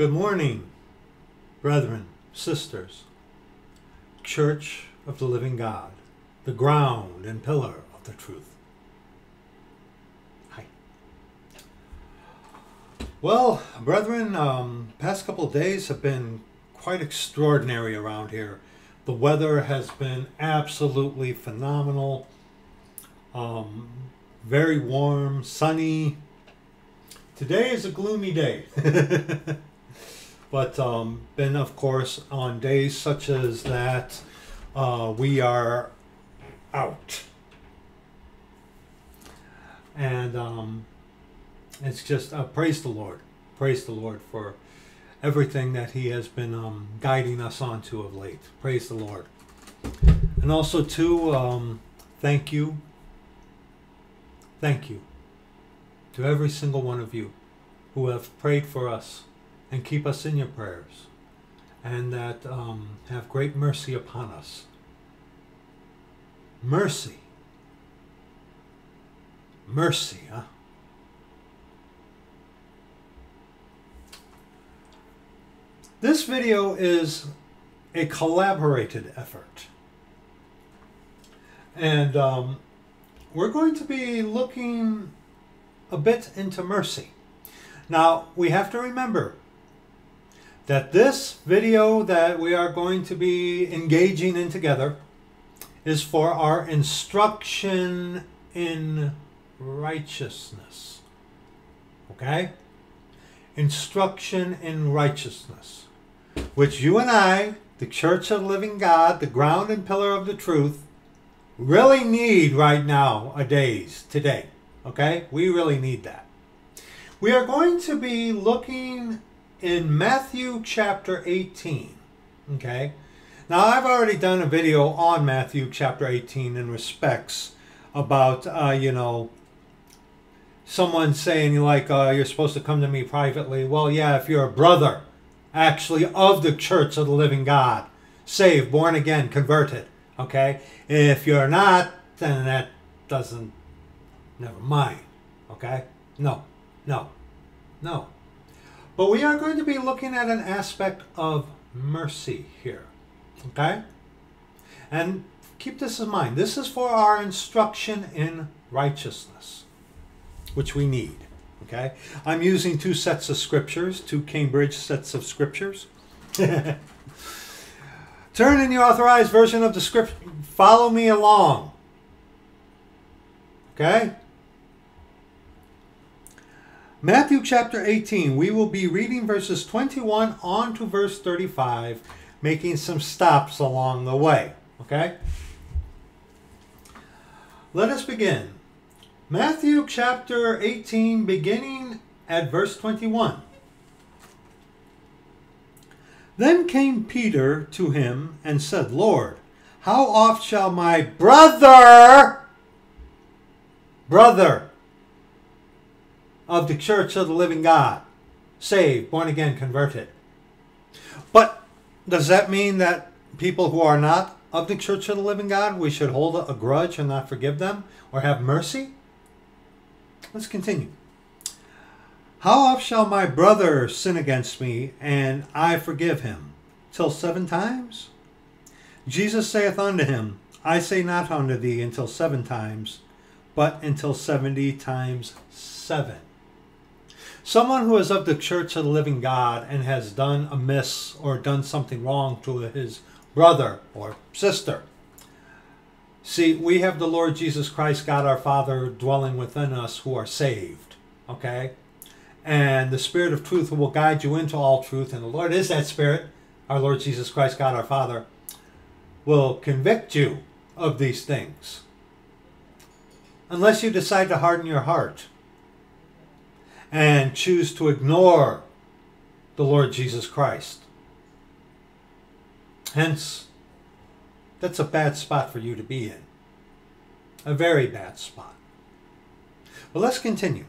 Good morning, brethren, sisters, Church of the Living God, the ground and pillar of the truth. Hi. Well, brethren, past couple of days have been quite extraordinary around here. The weather has been absolutely phenomenal. Very warm, sunny. Today is a gloomy day. But then, of course, on days such as that, we are out. And it's just, praise the Lord. Praise the Lord for everything that he has been guiding us onto of late. Praise the Lord. And also, too, thank you. Thank you to every single one of you who have prayed for us and keep us in your prayers, and that have great mercy upon us. Mercy. Mercy, huh? This video is a collaborated effort, and we're going to be looking a bit into mercy. Now, we have to remember that this video that we are going to be engaging in together is for our instruction in righteousness. Okay? Instruction in righteousness, which you and I, the Church of the Living God, the ground and pillar of the truth, really need right now, today. Okay? We really need that. We are going to be looking in Matthew chapter 18. Okay? Now, I've already done a video on Matthew chapter 18 in respects about, you know, someone saying, like, you're supposed to come to me privately. Well, yeah, if you're a brother, actually, of the Church of the Living God, saved, born again, converted. Okay? If you're not, then that doesn't, never mind. Okay? No. No. No. But we are going to be looking at an aspect of mercy here. Okay? And keep this in mind. This is for our instruction in righteousness, which we need. Okay? I'm using two sets of scriptures, two Cambridge sets of scriptures. Turn in your authorized version of the script. Follow me along. Okay? Matthew chapter 18, we will be reading verses 21 on to verse 35, making some stops along the way. Okay? Let us begin. Matthew chapter 18, beginning at verse 21. Then came Peter to him and said, Lord, how oft shall my brother of the Church of the Living God, saved, born again, converted. But does that mean that people who are not of the Church of the Living God, we should hold a grudge and not forgive them or have mercy? Let's continue. How oft shall my brother sin against me, and I forgive him? Till 7 times? Jesus saith unto him, I say not unto thee until 7 times, but until 70 times 7. Someone who is of the Church of the Living God and has done amiss or done something wrong to his brother or sister. See, we have the Lord Jesus Christ, God our Father, dwelling within us who are saved. Okay? And the Spirit of truth will guide you into all truth. And the Lord is that Spirit. Our Lord Jesus Christ, God our Father, will convict you of these things. Unless you decide to harden your heart and choose to ignore the Lord Jesus Christ. Hence, that's a bad spot for you to be in. A very bad spot. But let's continue.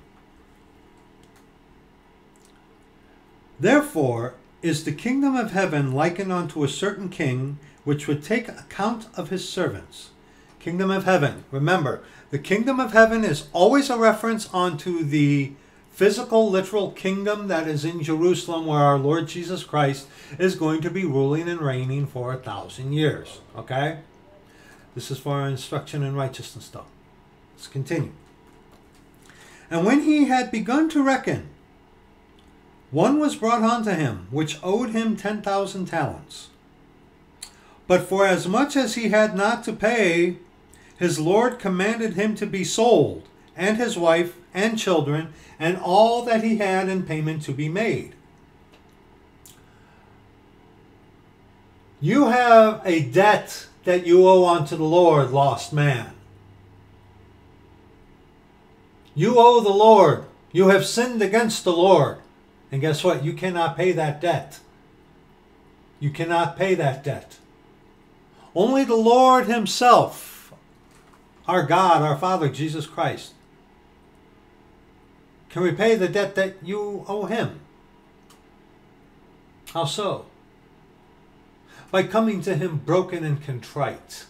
Therefore is the kingdom of heaven likened unto a certain king, which would take account of his servants. Kingdom of heaven. Remember, the kingdom of heaven is always a reference onto the physical, literal kingdom that is in Jerusalem, where our Lord Jesus Christ is going to be ruling and reigning for 1,000 years. Okay? This is for our instruction in righteousness, though. Let's continue. And when he had begun to reckon, one was brought unto him, which owed him 10,000 talents. But for as much as he had not to pay, his Lord commanded him to be sold, and his wife, and children, and all that he had in payment to be made. You have a debt that you owe unto the Lord, lost man. You owe the Lord. You have sinned against the Lord. And guess what? You cannot pay that debt. You cannot pay that debt. Only the Lord himself, our God, our Father, Jesus Christ, can repay the debt that you owe him. How so? By coming to him broken and contrite.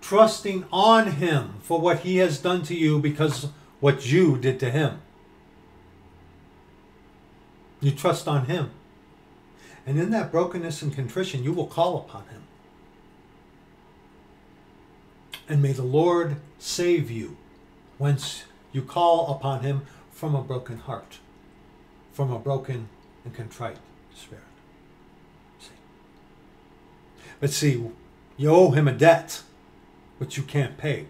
Trusting on him for what he has done to you, because what you did to him. You trust on him. And in that brokenness and contrition, you will call upon him. And may the Lord save you whence you call upon him from a broken heart, from a broken and contrite spirit. See? But see, you owe him a debt which you can't pay.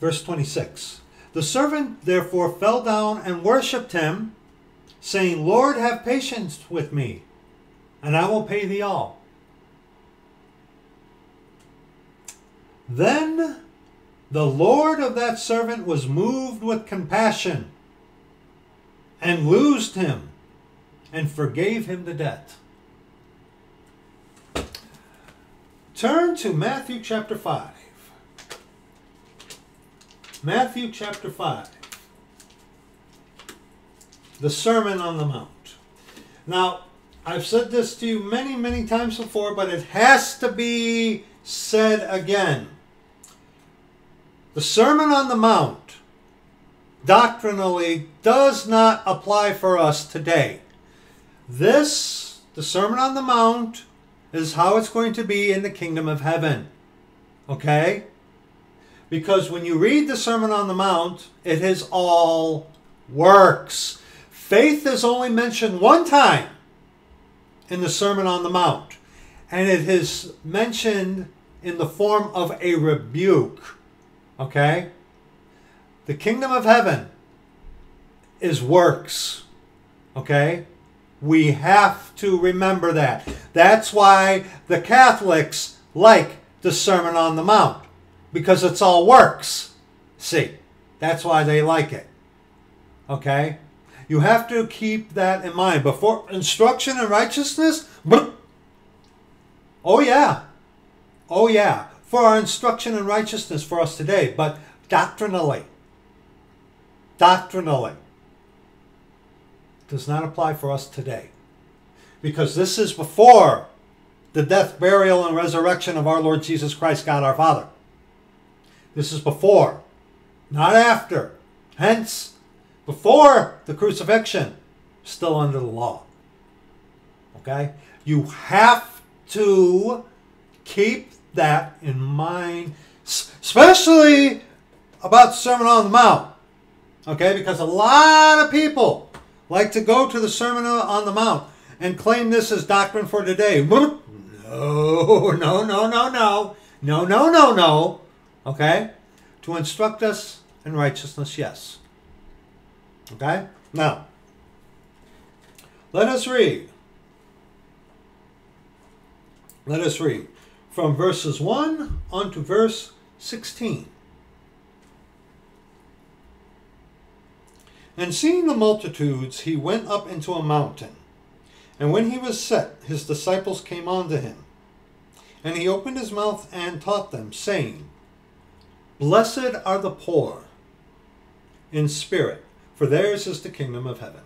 Verse 26. The servant therefore fell down and worshipped him, saying, Lord, have patience with me, and I will pay thee all. Then the Lord of that servant was moved with compassion, and loosed him, and forgave him the debt. Turn to Matthew chapter 5. Matthew chapter 5. The Sermon on the Mount. Now, I've said this to you many, many times before, but it has to be said again. The Sermon on the Mount doctrinally does not apply for us today. This, the Sermon on the Mount, is how it's going to be in the kingdom of heaven. Okay? Because when you read the Sermon on the Mount, it is all works. Faith is only mentioned one time in the Sermon on the Mount. And it is mentioned in the form of a rebuke. Okay? The kingdom of heaven is works. Okay? We have to remember that. That's why the Catholics like the Sermon on the Mount. Because it's all works. See? That's why they like it. Okay? You have to keep that in mind. Before instruction in righteousness? Oh yeah. Oh yeah. For our instruction in righteousness for us today. But doctrinally. Doctrinally. Does not apply for us today. Because this is before the death, burial, and resurrection of our Lord Jesus Christ, God our Father. This is before, not after. Hence, before the crucifixion, still under the law. Okay? You have to keep that in mind, especially about the Sermon on the Mount. Okay? Because a lot of people like to go to the Sermon on the Mount and claim this as doctrine for today. No, no, no, no, no. No, no, no, no. Okay? To instruct us in righteousness, yes. Okay? Now, let us read. Let us read from verses 1 unto verse 16. And seeing the multitudes, he went up into a mountain. And when he was set, his disciples came unto him. And he opened his mouth and taught them, saying, Blessed are the poor in spirit, for theirs is the kingdom of heaven.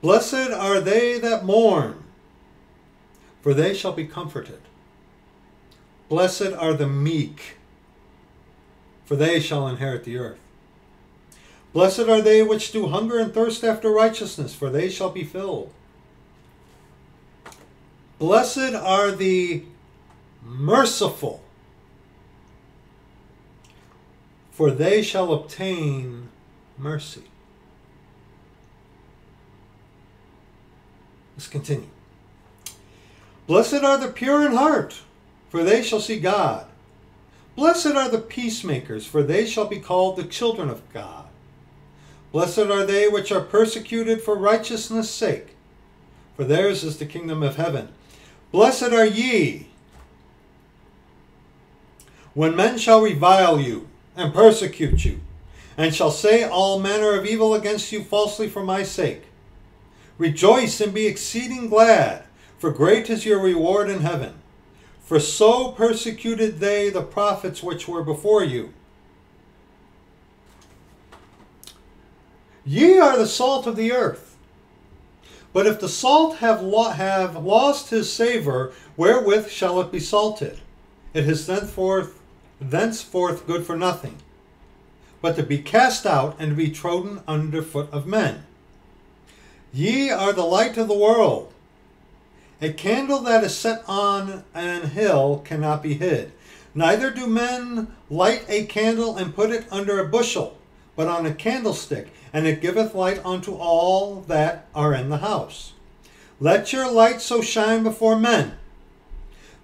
Blessed are they that mourn, for they shall be comforted. Blessed are the meek, for they shall inherit the earth. Blessed are they which do hunger and thirst after righteousness, for they shall be filled. Blessed are the merciful, for they shall obtain mercy. Let's continue. Blessed are the pure in heart, for they shall see God. Blessed are the peacemakers, for they shall be called the children of God. Blessed are they which are persecuted for righteousness' sake, for theirs is the kingdom of heaven. Blessed are ye, when men shall revile you and persecute you, and shall say all manner of evil against you falsely for my sake. Rejoice and be exceeding glad, for great is your reward in heaven. For so persecuted they the prophets which were before you. Ye are the salt of the earth. But if the salt have lost his savor, wherewith shall it be salted? It is thenceforth good for nothing, but to be cast out and to be trodden under foot of men. Ye are the light of the world. A candle that is set on an hill cannot be hid. Neither do men light a candle and put it under a bushel, but on a candlestick, and it giveth light unto all that are in the house. Let your light so shine before men,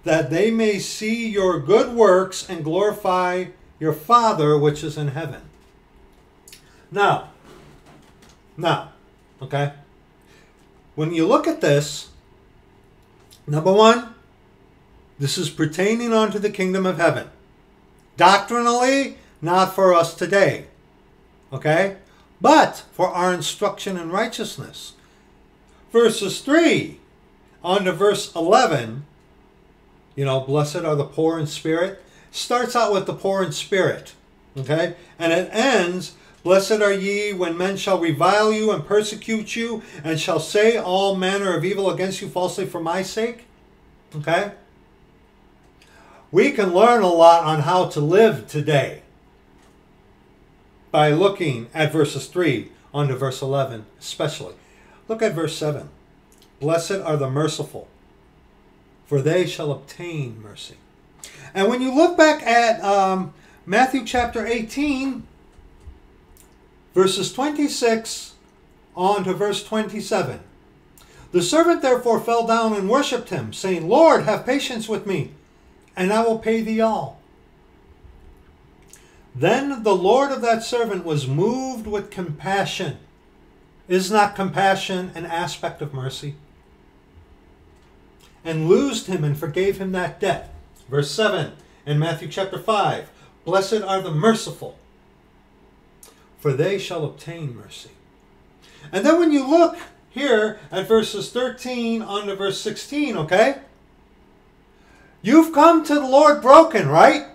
that they may see your good works and glorify your Father which is in heaven. Now, okay? When you look at this, number one, this is pertaining unto the kingdom of heaven. Doctrinally, not for us today. Okay? But for our instruction in righteousness. Verses 3 on to verse 11, you know, blessed are the poor in spirit. Starts out with the poor in spirit. Okay? And it ends, blessed are ye when men shall revile you and persecute you, and shall say all manner of evil against you falsely for my sake. Okay? We can learn a lot on how to live today by looking at verses 3 on to verse 11 especially. Look at verse 7. Blessed are the merciful, for they shall obtain mercy. And when you look back at Matthew chapter 18, verses 26 on to verse 27. The servant therefore fell down and worshipped him, saying, Lord, have patience with me, and I will pay thee all. Then the Lord of that servant was moved with compassion. Is not compassion an aspect of mercy? And loosed him and forgave him that debt. Verse 7 in Matthew chapter 5. Blessed are the merciful, for they shall obtain mercy. And then when you look here at verses 13 on to verse 16, okay? You've come to the Lord broken, right?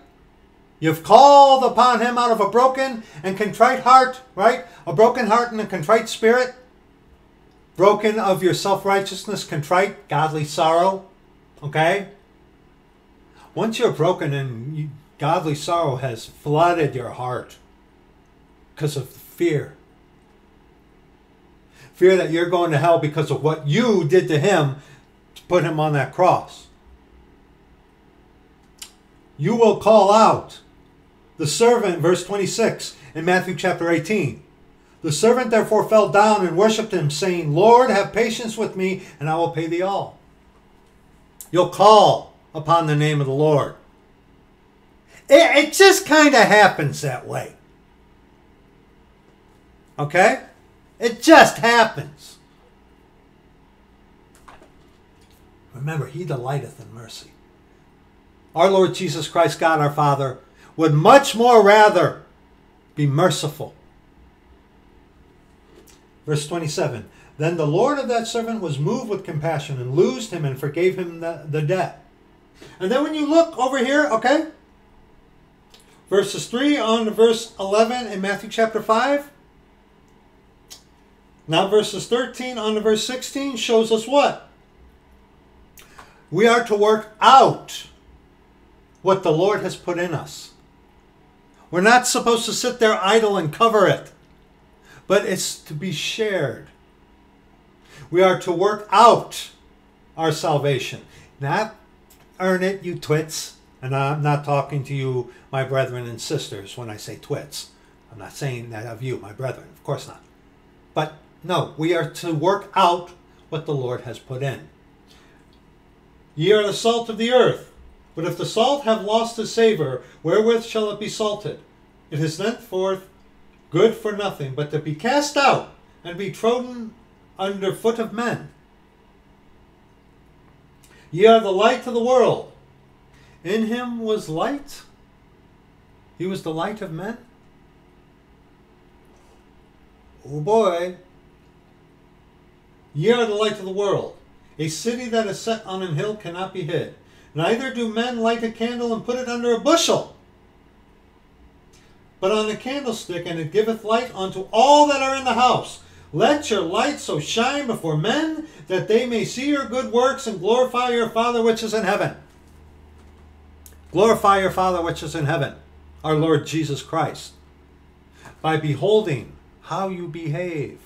You've called upon him out of a broken and contrite heart, right? A broken heart and a contrite spirit. Broken of your self-righteousness, contrite, godly sorrow, okay? Once you're broken and godly sorrow has flooded your heart, because of fear. Fear that you're going to hell because of what you did to him to put him on that cross. You will call out the servant, verse 26 in Matthew chapter 18. The servant therefore fell down and worshipped him, saying, Lord, have patience with me, and I will pay thee all. You'll call upon the name of the Lord. It just kind of happens that way. Okay? It just happens. Remember, he delighteth in mercy. Our Lord Jesus Christ, God our Father, would much more rather be merciful. Verse 27. Then the Lord of that servant was moved with compassion and loosed him and forgave him the debt. And then when you look over here, okay? Verses 3 on to verse 11 in Matthew chapter 5. Now verses 13 on to verse 16 shows us what? We are to work out what the Lord has put in us. We're not supposed to sit there idle and cover it, but it's to be shared. We are to work out our salvation, not earn it, you twits. And I'm not talking to you, my brethren and sisters, when I say twits. I'm not saying that of you, my brethren. Of course not. But no, we are to work out what the Lord has put in. Ye are the salt of the earth. But if the salt have lost its savor, wherewith shall it be salted? It is thenceforth good for nothing, but to be cast out and be trodden under foot of men. Ye are the light of the world. In him was light. He was the light of men. Oh boy. Ye are the light of the world. A city that is set on an hill cannot be hid. Neither do men light a candle and put it under a bushel, but on a candlestick, and it giveth light unto all that are in the house. Let your light so shine before men, that they may see your good works and glorify your Father which is in heaven. Glorify your Father which is in heaven, our Lord Jesus Christ, by beholding how you behave.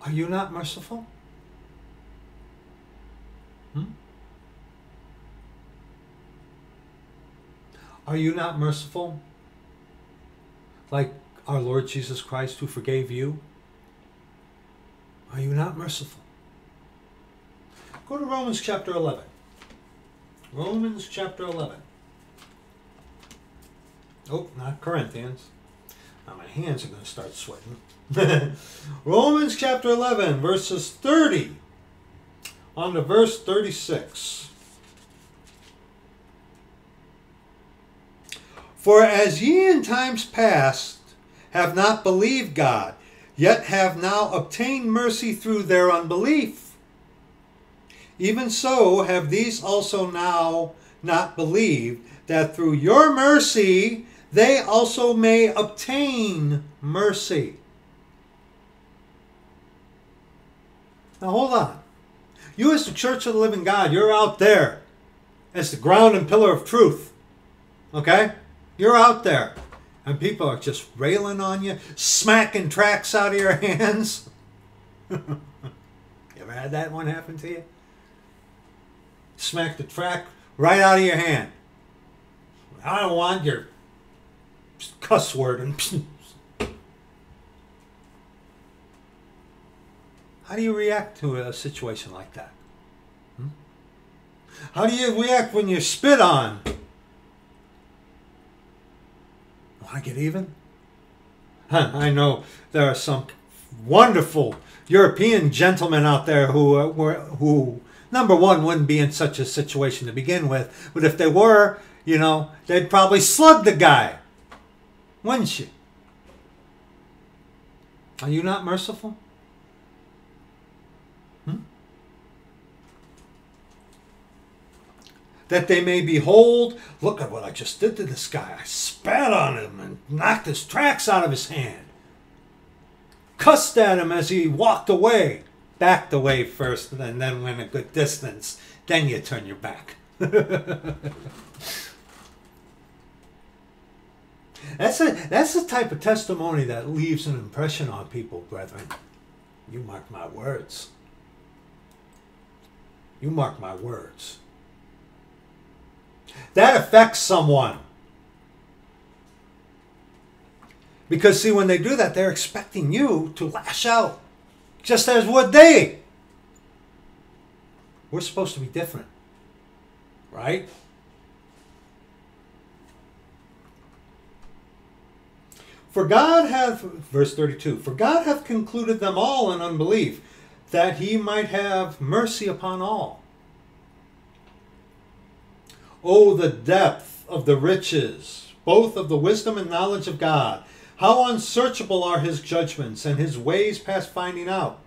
Are you not merciful? Are you not merciful? Like our Lord Jesus Christ, who forgave you? Are you not merciful? Go to Romans chapter 11. Romans chapter 11. Oh, not Corinthians. Now my hands are going to start sweating. Romans chapter 11, verses 30 on to verse 36. For as ye in times past have not believed God, yet have now obtained mercy through their unbelief, even so have these also now not believed, that through your mercy they also may obtain mercy. Now hold on. You as the Church of the Living God, you're out there as the ground and pillar of truth. Okay? You're out there. And people are just railing on you, smacking tracts out of your hands. You ever had that one happen to you? Smack the tract right out of your hand. I don't want your cuss word. And how do you react to a situation like that? How do you react when you're spit on? Want to get even? I know there are some wonderful European gentlemen out there who number one, wouldn't be in such a situation to begin with. But if they were, you know, they'd probably slug the guy. Wouldn't you? Are you not merciful? That they may behold, look at what I just did to this guy. I spat on him and knocked his tracts out of his hand. Cussed at him as he walked away. Backed away first, and then went a good distance. Then you turn your back. That's the type of testimony that leaves an impression on people, brethren. You mark my words. You mark my words. That affects someone. Because, see, when they do that, they're expecting you to lash out. Just as would they. We're supposed to be different. Right? For God hath, verse 32, for God hath concluded them all in unbelief, that he might have mercy upon all. Oh, the depth of the riches, both of the wisdom and knowledge of God. How unsearchable are his judgments, and his ways past finding out.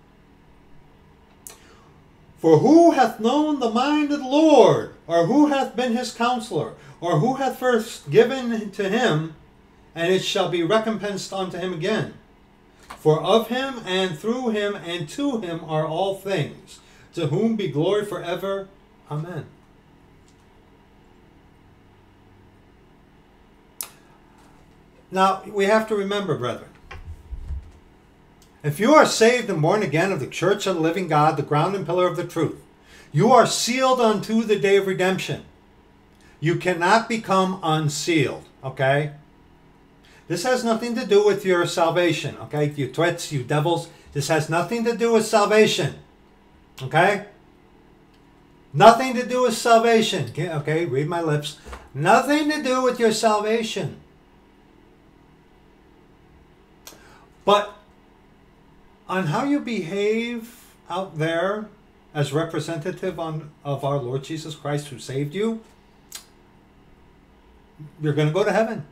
For who hath known the mind of the Lord, or who hath been his counselor, or who hath first given to him, and it shall be recompensed unto him again? For of him, and through him, and to him are all things, to whom be glory forever. Amen. Now, we have to remember, brethren, if you are saved and born again of the church of the living God, the ground and pillar of the truth, you are sealed unto the day of redemption. You cannot become unsealed, okay? This has nothing to do with your salvation, okay? You twits, you devils, this has nothing to do with salvation, okay? Nothing to do with salvation, okay? Read my lips. Nothing to do with your salvation. But on how you behave out there as representative of our Lord Jesus Christ who saved you, you're going to go to heaven.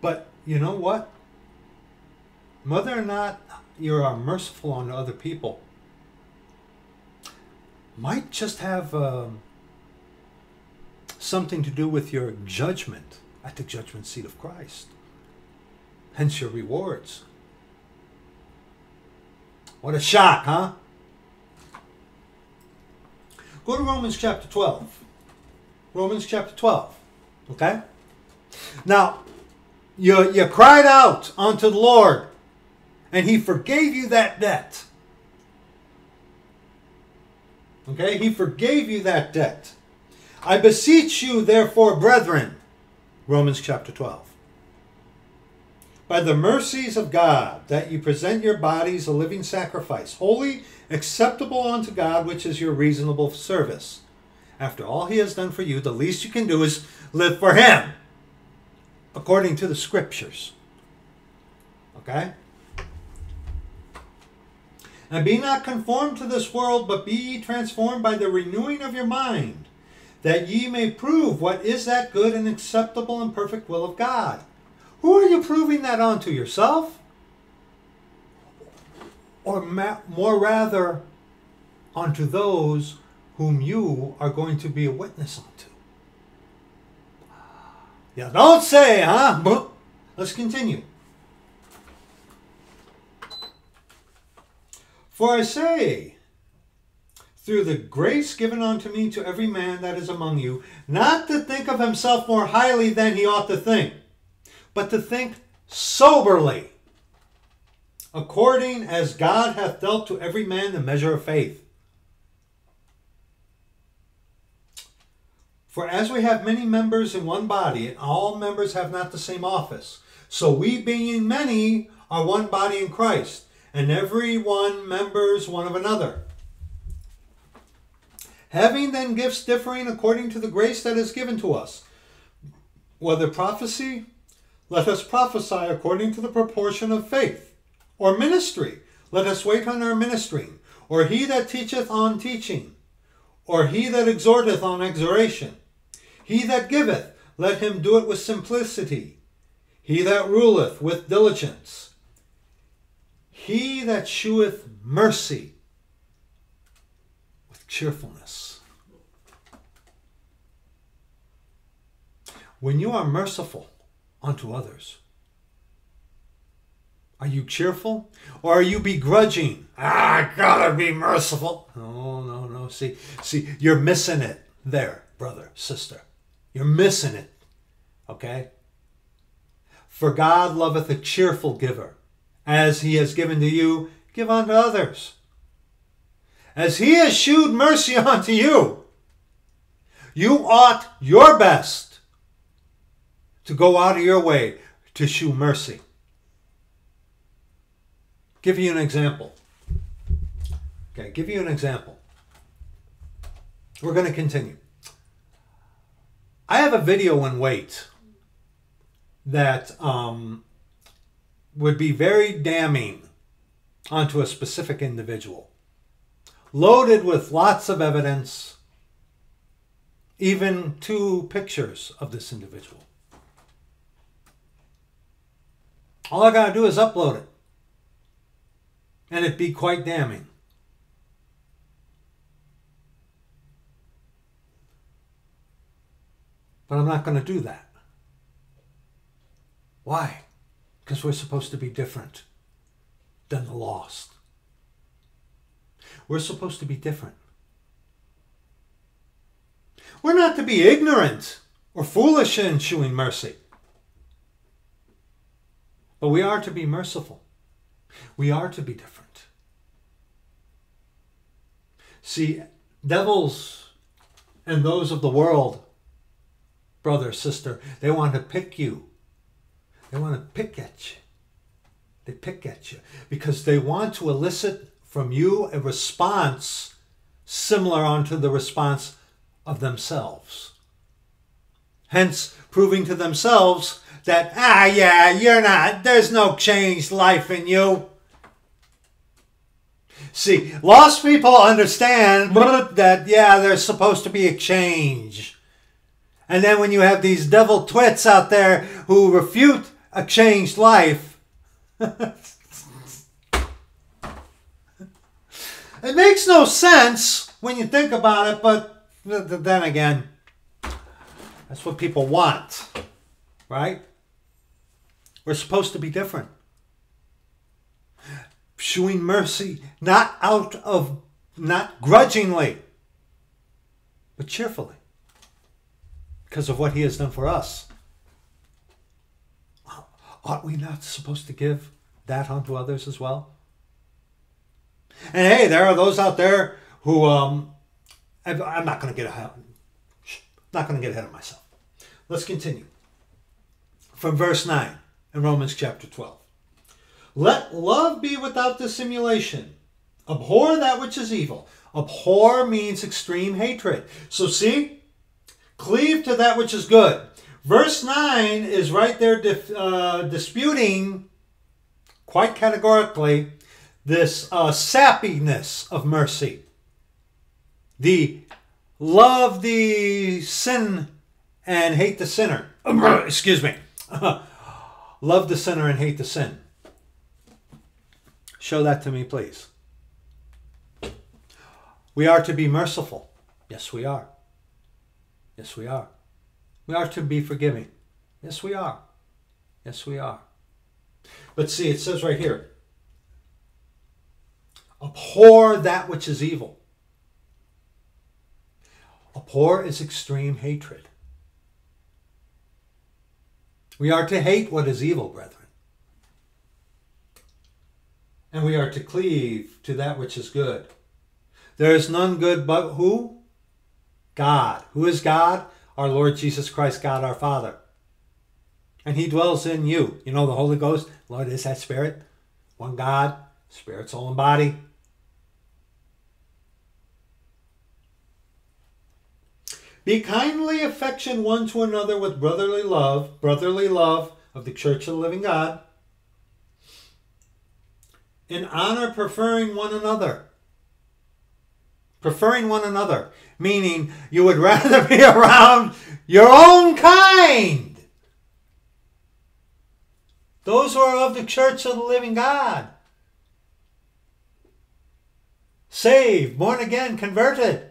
But you know what? Whether or not you are merciful unto other people might just have something to do with your judgment at the judgment seat of Christ. Hence your rewards. What a shock, huh? Go to Romans chapter 12. Romans chapter 12. Okay? Now, you cried out unto the Lord, and he forgave you that debt. Okay? He forgave you that debt. I beseech you, therefore, brethren, Romans chapter 12, by the mercies of God, that you present your bodies a living sacrifice, holy, acceptable unto God, which is your reasonable service. After all he has done for you, the least you can do is live for him, according to the scriptures. Okay? And be not conformed to this world, but be ye transformed by the renewing of your mind, that ye may prove what is that good and acceptable and perfect will of God. Who are you proving that onto? Yourself? Or more rather, onto those whom you are going to be a witness unto. Yeah, don't say, huh? Let's continue. For I say, through the grace given unto me to every man that is among you, not to think of himself more highly than he ought to think, but to think soberly, according as God hath dealt to every man the measure of faith. For as we have many members in one body, and all members have not the same office, so we being many are one body in Christ, and every one members one of another. Having then gifts differing according to the grace that is given to us, whether prophecy, let us prophesy according to the proportion of faith, or ministry, let us wait on our ministering, or he that teacheth on teaching, or he that exhorteth on exhortation. He that giveth, let him do it with simplicity. He that ruleth with diligence. He that sheweth mercy with cheerfulness. When you are merciful unto others, are you cheerful? Or are you begrudging? I gotta be merciful. No, no, no. See, you're missing it there, brother, sister. You're missing it. Okay? For God loveth a cheerful giver. As he has given to you, give unto others. As he has shewed mercy unto you, you ought your best to go out of your way to shew mercy. Give you an example. Okay, give you an example. We're going to continue. I have a video in wait that would be very damning onto a specific individual, loaded with lots of evidence, even 2 pictures of this individual. All I got to do is upload it. And it'd be quite damning. But I'm not going to do that. Why? Because we're supposed to be different than the lost. We're supposed to be different. We're not to be ignorant We're foolish in shewing mercy. But we are to be merciful. We are to be different. See, devils and those of the world, brother, sister, they want to pick you. They want to pick at you. They pick at you because they want to elicit from you a response similar unto the response of themselves. Hence, proving to themselves that, you're not, there's no changed life in you. See, lost people understand that, there's supposed to be a change. And then when you have these devil twits out there who refute a changed life, it makes no sense when you think about it, but then again, that's what people want, right? We're supposed to be different. Shewing mercy, not grudgingly, but cheerfully, because of what he has done for us. Ought we not supposed to give that unto others as well? And hey, there are those out there who I'm not going to get ahead. Not going to get ahead of myself. Let's continue from verse 9 in Romans chapter 12. Let love be without dissimulation. Abhor that which is evil. Abhor means extreme hatred. So see, cleave to that which is good. Verse 9 is right there disputing quite categorically this sappiness of mercy. The love the sin and hate the sinner. Excuse me. Love the sinner and hate the sin. Show that to me, please. We are to be merciful. Yes, we are. Yes, we are. We are to be forgiving. Yes, we are. Yes, we are. But see, it says right here, abhor that which is evil. Abhor is extreme hatred. We are to hate what is evil, brethren. And we are to cleave to that which is good. There is none good but who? God. Who is God? Our Lord Jesus Christ, God our Father. And he dwells in you. You know the Holy Ghost? Lord is that Spirit. One God, Spirit, soul, and body. Be kindly affection one to another with brotherly love of the Church of the Living God. In honor, preferring one another. Preferring one another, meaning you would rather be around your own kind. Those who are of the Church of the Living God. Saved, born again, converted.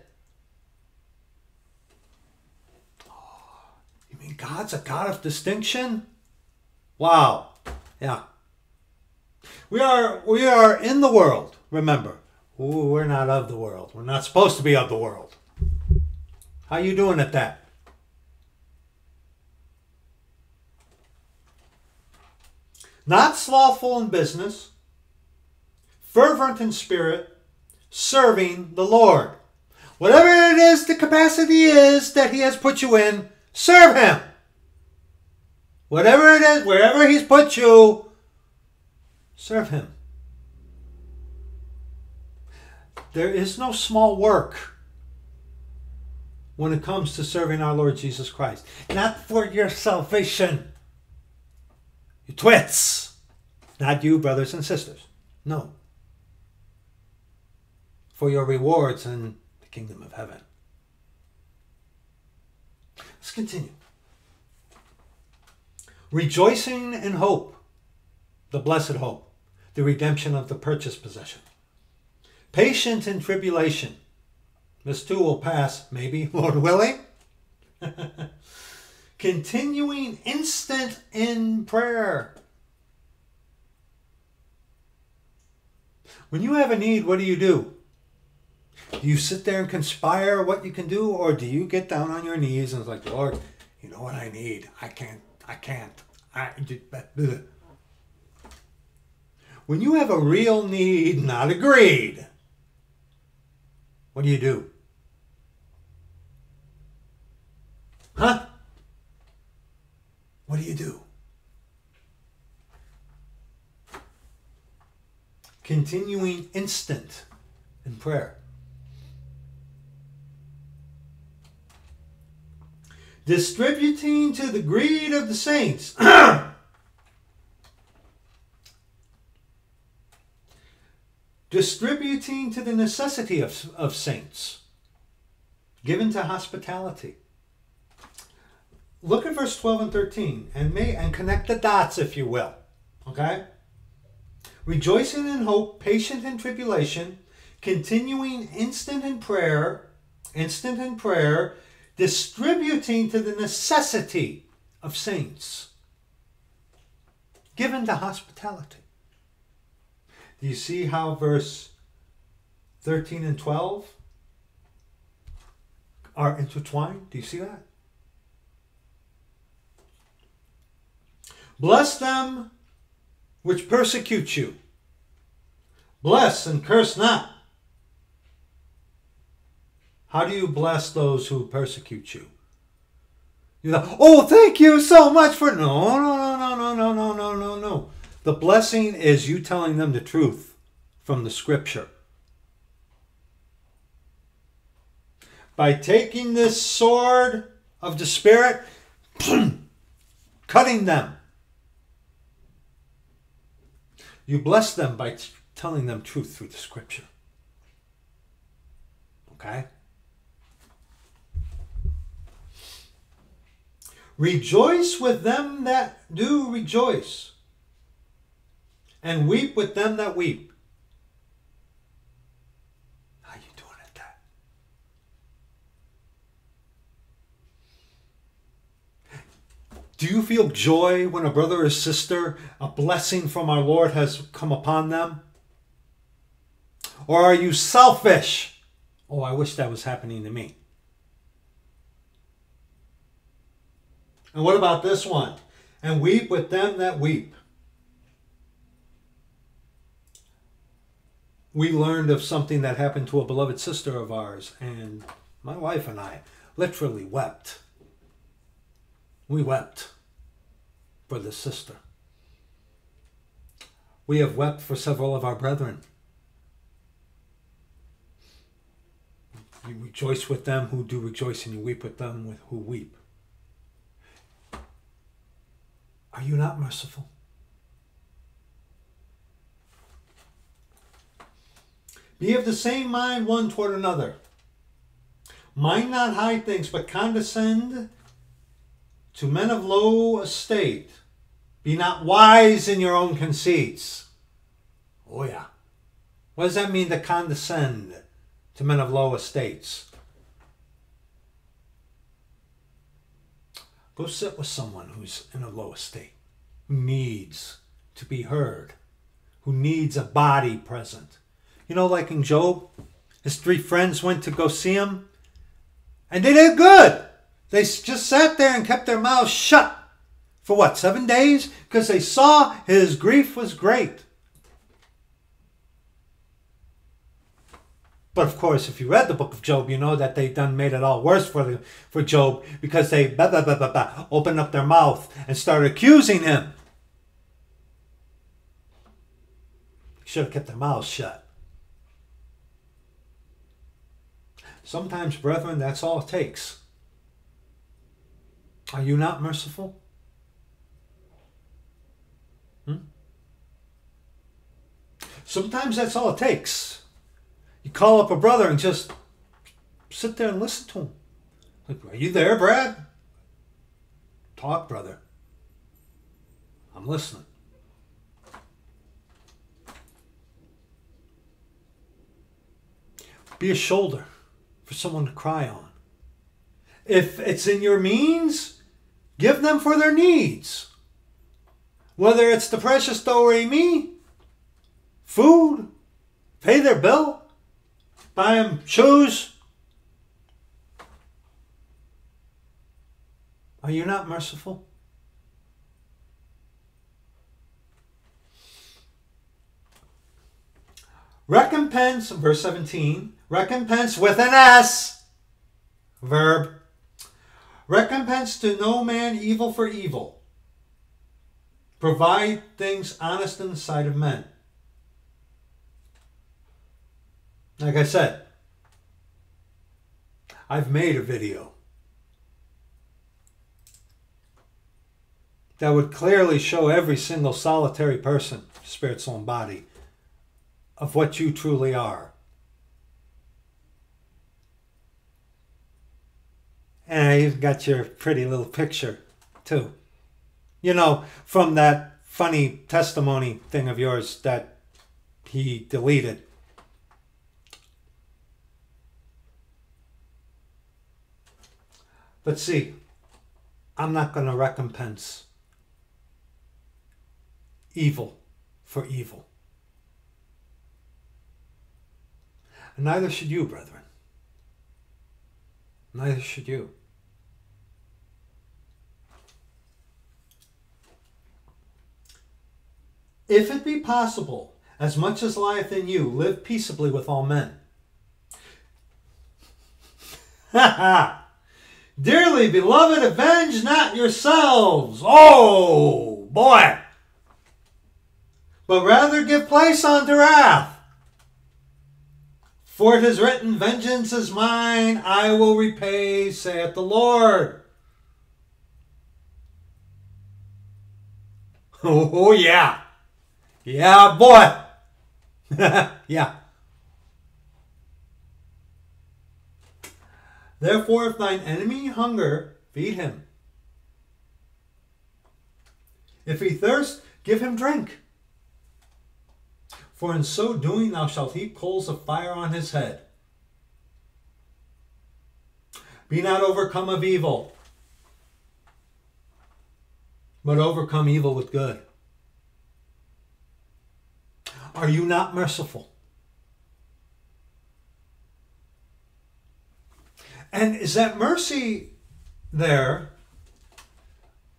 God's a God of distinction? Wow. Yeah. We are in the world, remember. Ooh, we're not of the world. We're not supposed to be of the world. How you doing at that? Not slothful in business, fervent in spirit, serving the Lord. Whatever it is, the capacity is that he has put you in, serve him. Whatever it is, wherever he's put you, serve him. There is no small work when it comes to serving our Lord Jesus Christ. Not for your salvation. You twits. Not you, brothers and sisters. No. For your rewards in the kingdom of heaven. Let's continue. Rejoicing in hope, the blessed hope, the redemption of the purchased possession. Patient in tribulation. This too will pass, maybe, Lord willing. Continuing instant in prayer. When you have a need, what do? Do you sit there and conspire what you can do, or do you get down on your knees and it's like, Lord, You know what I need? I can't. When you have a real need, not a greed, what do? Huh? What do? Continuing instant in prayer. Distributing to the greed of the saints. Distributing to the necessity of saints. Given to hospitality. Look at verse 12 and 13 and connect the dots, if you will. Okay? Rejoicing in hope, patient in tribulation, continuing instant in prayer, distributing to the necessity of saints, given to hospitality. Do you see how verse 13 and 12 are intertwined? Do you see that? Bless them which persecute you. Bless and curse not. How do you bless those who persecute you? You're like, oh, thank you so much for... No, no, no, no, no, no, no, no, no. The blessing is you telling them the truth from the scripture. By taking this sword of the Spirit, cutting them. You bless them by telling them truth through the scripture. Okay? Rejoice with them that do rejoice, and weep with them that weep. How you doing at that? Do you feel joy when a brother or sister, a blessing from our Lord has come upon them? Or are you selfish? Oh, I wish that was happening to me. And what about this one? And weep with them that weep. We learned of something that happened to a beloved sister of ours, and my wife and I literally wept. We wept for this sister. We have wept for several of our brethren. You rejoice with them who do rejoice, and you weep with them who weep. Are you not merciful? Be of the same mind one toward another. Mind not high things, but condescend to men of low estate. Be not wise in your own conceits. Oh yeah. What does that mean, to condescend to men of low estates? Go sit with someone who's in a low estate, who needs to be heard, who needs a body present. You know, like in Job, his three friends went to go see him, and they did good. They just sat there and kept their mouths shut for what, 7 days? Because they saw his grief was great. But of course, if you read the book of Job, you know that they done made it all worse for Job, because they opened up their mouth and started accusing him. Should have kept their mouths shut. Sometimes, brethren, that's all it takes. Are you not merciful? Hmm? Sometimes that's all it takes. You call up a brother and just sit there and listen to him. Like, are you there, Brad? Talk, brother. I'm listening. Be a shoulder for someone to cry on. If it's in your means, give them for their needs. Whether it's the precious Do-Re-Mi, food, pay their bill, buy them shoes. Are you not merciful? Recompense, verse 17, recompense with an S, verb. Recompense to no man evil for evil. Provide things honest in the sight of men. Like I said, I've made a video that would clearly show every single solitary person, spirit, soul, and body, of what you truly are. And I even got your pretty little picture too. You know, from that funny testimony thing of yours that he deleted. But see, I'm not going to recompense evil for evil. Neither should you, brethren. Neither should you. If it be possible, as much as lieth in you, live peaceably with all men. Dearly beloved, avenge not yourselves. Oh, boy. But rather give place unto wrath. For it is written, vengeance is mine, I will repay, saith the Lord. Oh, yeah. Yeah, boy. Yeah. Therefore, if thine enemy hunger, feed him. If he thirst, give him drink. For in so doing thou shalt heap coals of fire on his head. Be not overcome of evil, but overcome evil with good. Are you not merciful? And is that mercy there,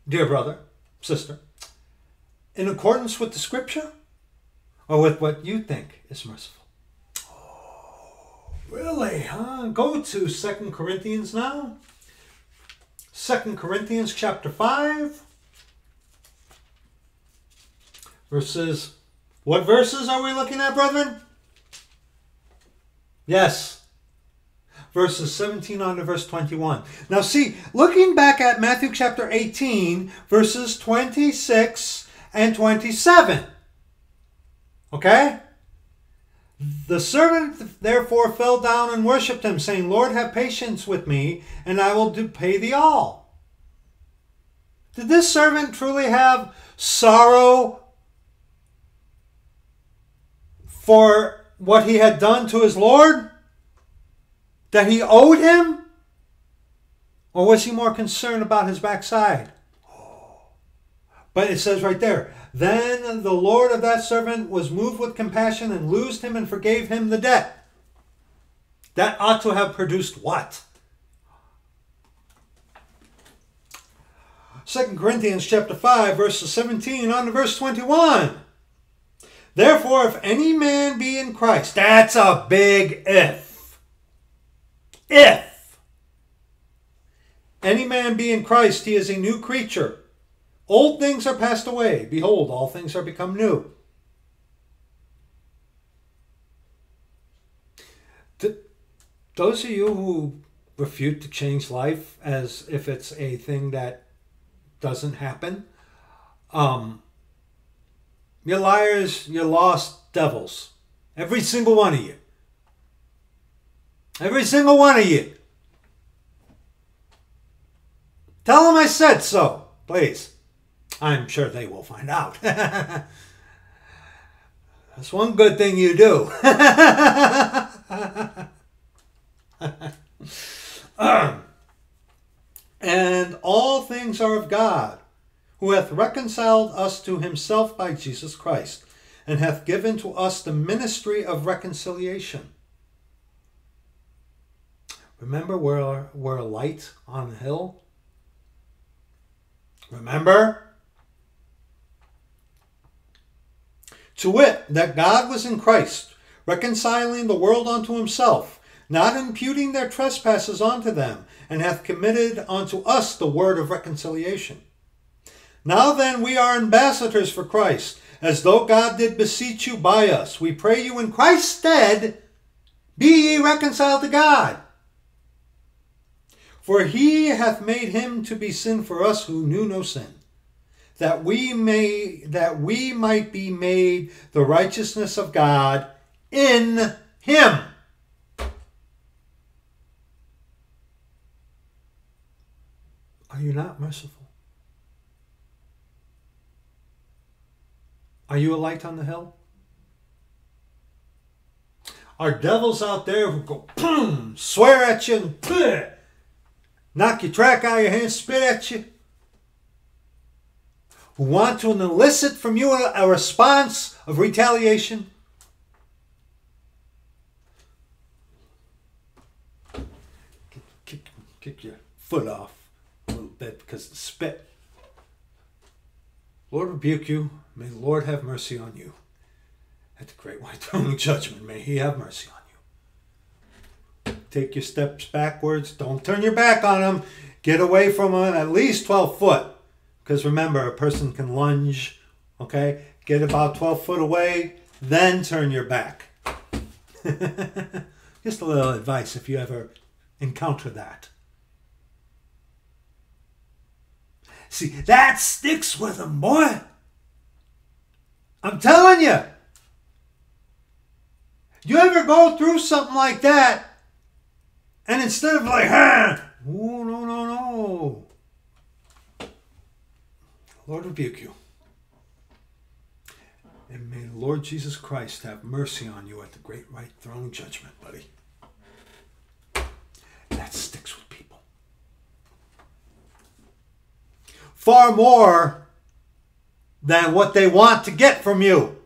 dear brother, sister, in accordance with the scripture? Or with what you think is merciful. Oh, really, huh? Go to 2 Corinthians now. 2 Corinthians chapter 5. Verses. What verses are we looking at, brethren? Yes. Verses 17 on to verse 21. Now see, looking back at Matthew chapter 18, verses 26 and 27. Okay? The servant therefore fell down and worshipped him, saying, Lord, have patience with me, and I will pay thee all. Did this servant truly have sorrow for what he had done to his Lord? That he owed him? Or was he more concerned about his backside? But it says right there, then the Lord of that servant was moved with compassion and loosed him and forgave him the debt. That ought to have produced what? 2 Corinthians chapter 5, verses 17 on to verse 21. Therefore, if any man be in Christ, that's a big if. If any man be in Christ, he is a new creature. Old things are passed away. Behold, all things are become new. Those of you who refute to change life as if it's a thing that doesn't happen, you're liars, you're lost devils. Every single one of you. Every single one of you. Tell them I said so, please. I'm sure they will find out. That's one good thing you do. And all things are of God, who hath reconciled us to himself by Jesus Christ, and hath given to us the ministry of reconciliation. Remember, we're a light on a hill. Remember? To wit, that God was in Christ, reconciling the world unto himself, not imputing their trespasses unto them, and hath committed unto us the word of reconciliation. Now then we are ambassadors for Christ, as though God did beseech you by us. We pray you in Christ's stead, be ye reconciled to God. For he hath made him to be sin for us who knew no sin, that we might be made the righteousness of God in him. Are you not merciful? Are you a light on the hill? Are devils out there who go, boom, swear at you, and bleh, knock your track out of your hand, spit at you, who want to elicit from you a response of retaliation? Kick your foot off a little bit because of the spit. Lord rebuke you. May the Lord have mercy on you. At the great white throne of judgment, may he have mercy on you. Take your steps backwards. Don't turn your back on him. Get away from him at least 12 foot. Because remember, a person can lunge. Okay? Get about 12 foot away, then turn your back. Just a little advice if you ever encounter that. See, that sticks with them, boy. I'm telling you. You ever go through something like that, and instead of like, oh, no. Lord rebuke you. And may the Lord Jesus Christ have mercy on you at the great white throne of judgment, buddy. That sticks with people. Far more than what they want to get from you.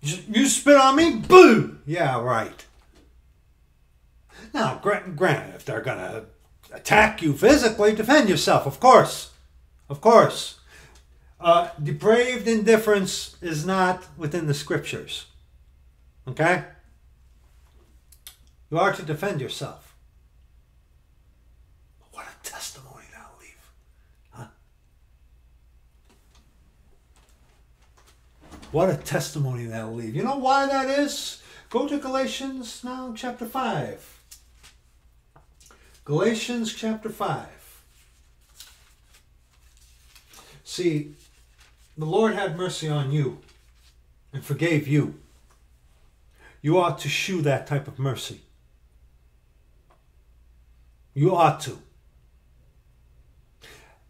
You spit on me? Boo! Yeah, right. Now, granted, if they're going to attack you physically, defend yourself, of course. Of course. Depraved indifference is not within the scriptures. Okay? You are to defend yourself. But what a testimony that'll leave. Huh? What a testimony that'll leave. You know why that is? Go to Galatians now, chapter 5. Galatians chapter 5. See, the Lord had mercy on you and forgave you. You ought to shew that type of mercy. You ought to.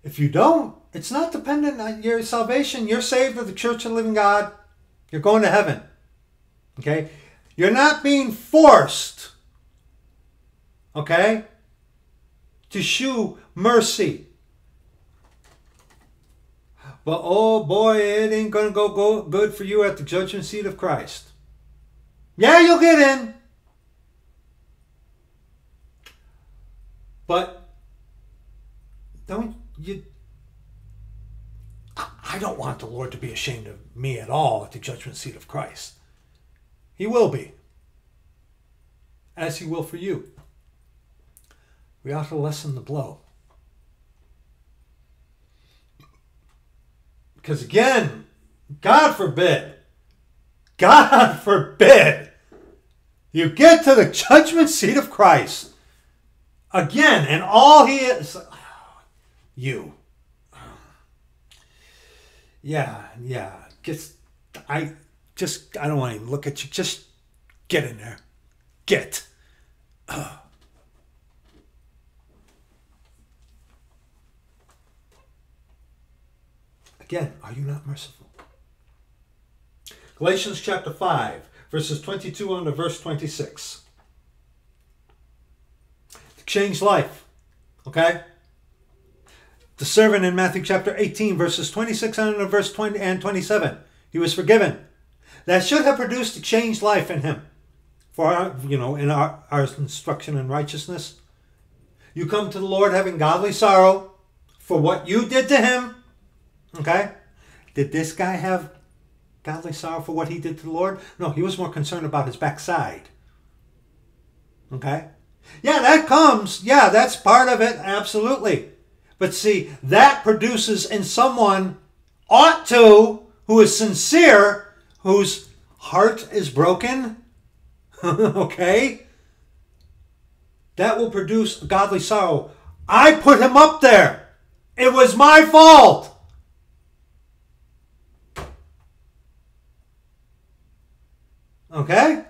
If you don't, it's not dependent on your salvation. You're saved of the Church of the Living God. You're going to heaven. Okay? You're not being forced, okay, to shew mercy. But oh boy, it ain't going to go good for you at the judgment seat of Christ. Yeah, you'll get in. But don't you... I don't want the Lord to be ashamed of me at all at the judgment seat of Christ. He will be. As he will for you. We ought to lessen the blow. Because again, God forbid, you get to the judgment seat of Christ. Again, and all he is, you. Yeah. I don't want to even look at you. Just get in there. Get. Again, are you not merciful? Galatians chapter 5, verses 22 on to verse 26. To change life, okay? The servant in Matthew chapter 18, verses 26 on to verse 20 and 27. He was forgiven. That should have produced a changed life in him. For, our instruction in righteousness. You come to the Lord having godly sorrow, for what you did to him. Okay? Did this guy have godly sorrow for what he did to the Lord? No, he was more concerned about his backside. Okay? Yeah, that comes. Yeah, that's part of it. Absolutely. But see, that produces in someone ought to, who is sincere, whose heart is broken. Okay? That will produce godly sorrow. I put him up there. It was my fault. Okay?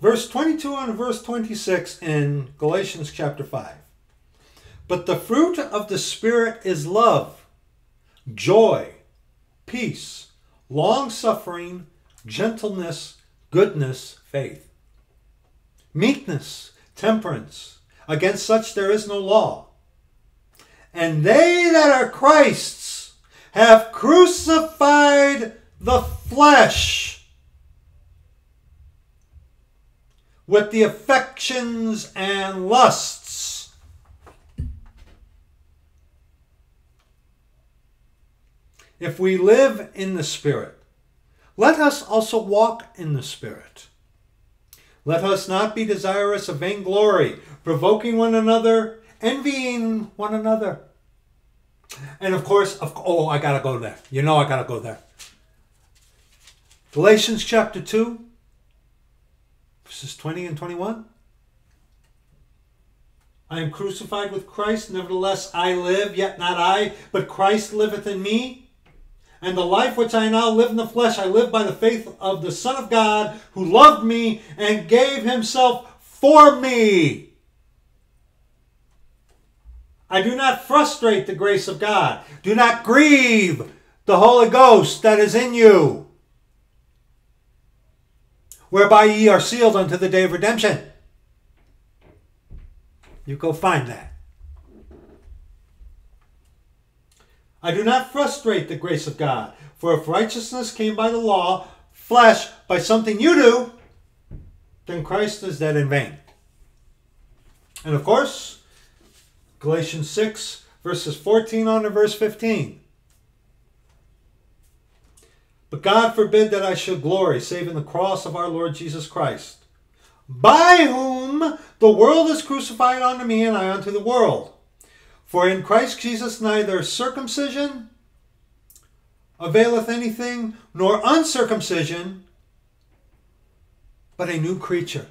Verse 22 and verse 26 in Galatians chapter 5. But the fruit of the Spirit is love, joy, peace, long-suffering, gentleness, goodness, faith, meekness, temperance. Against such there is no law. And they that are Christ's have crucified the flesh with the affections and lusts. If we live in the Spirit, let us also walk in the Spirit. Let us not be desirous of vainglory, provoking one another, envying one another. And of course, oh, I gotta go there. You know I gotta go there. Galatians chapter 2, verses 20 and 21. I am crucified with Christ, nevertheless I live, yet not I, but Christ liveth in me. And the life which I now live in the flesh, I live by the faith of the Son of God, who loved me and gave himself for me. I do not frustrate the grace of God. Do not grieve the Holy Ghost that is in you, whereby ye are sealed unto the day of redemption. You go find that. I do not frustrate the grace of God. For if righteousness came by the law, flesh, by something you do, then Christ is dead in vain. And of course, Galatians 6, verses 14 on to verse 15. But God forbid that I should glory, save in the cross of our Lord Jesus Christ, by whom the world is crucified unto me, and I unto the world. For in Christ Jesus neither circumcision availeth anything, nor uncircumcision, but a new creature.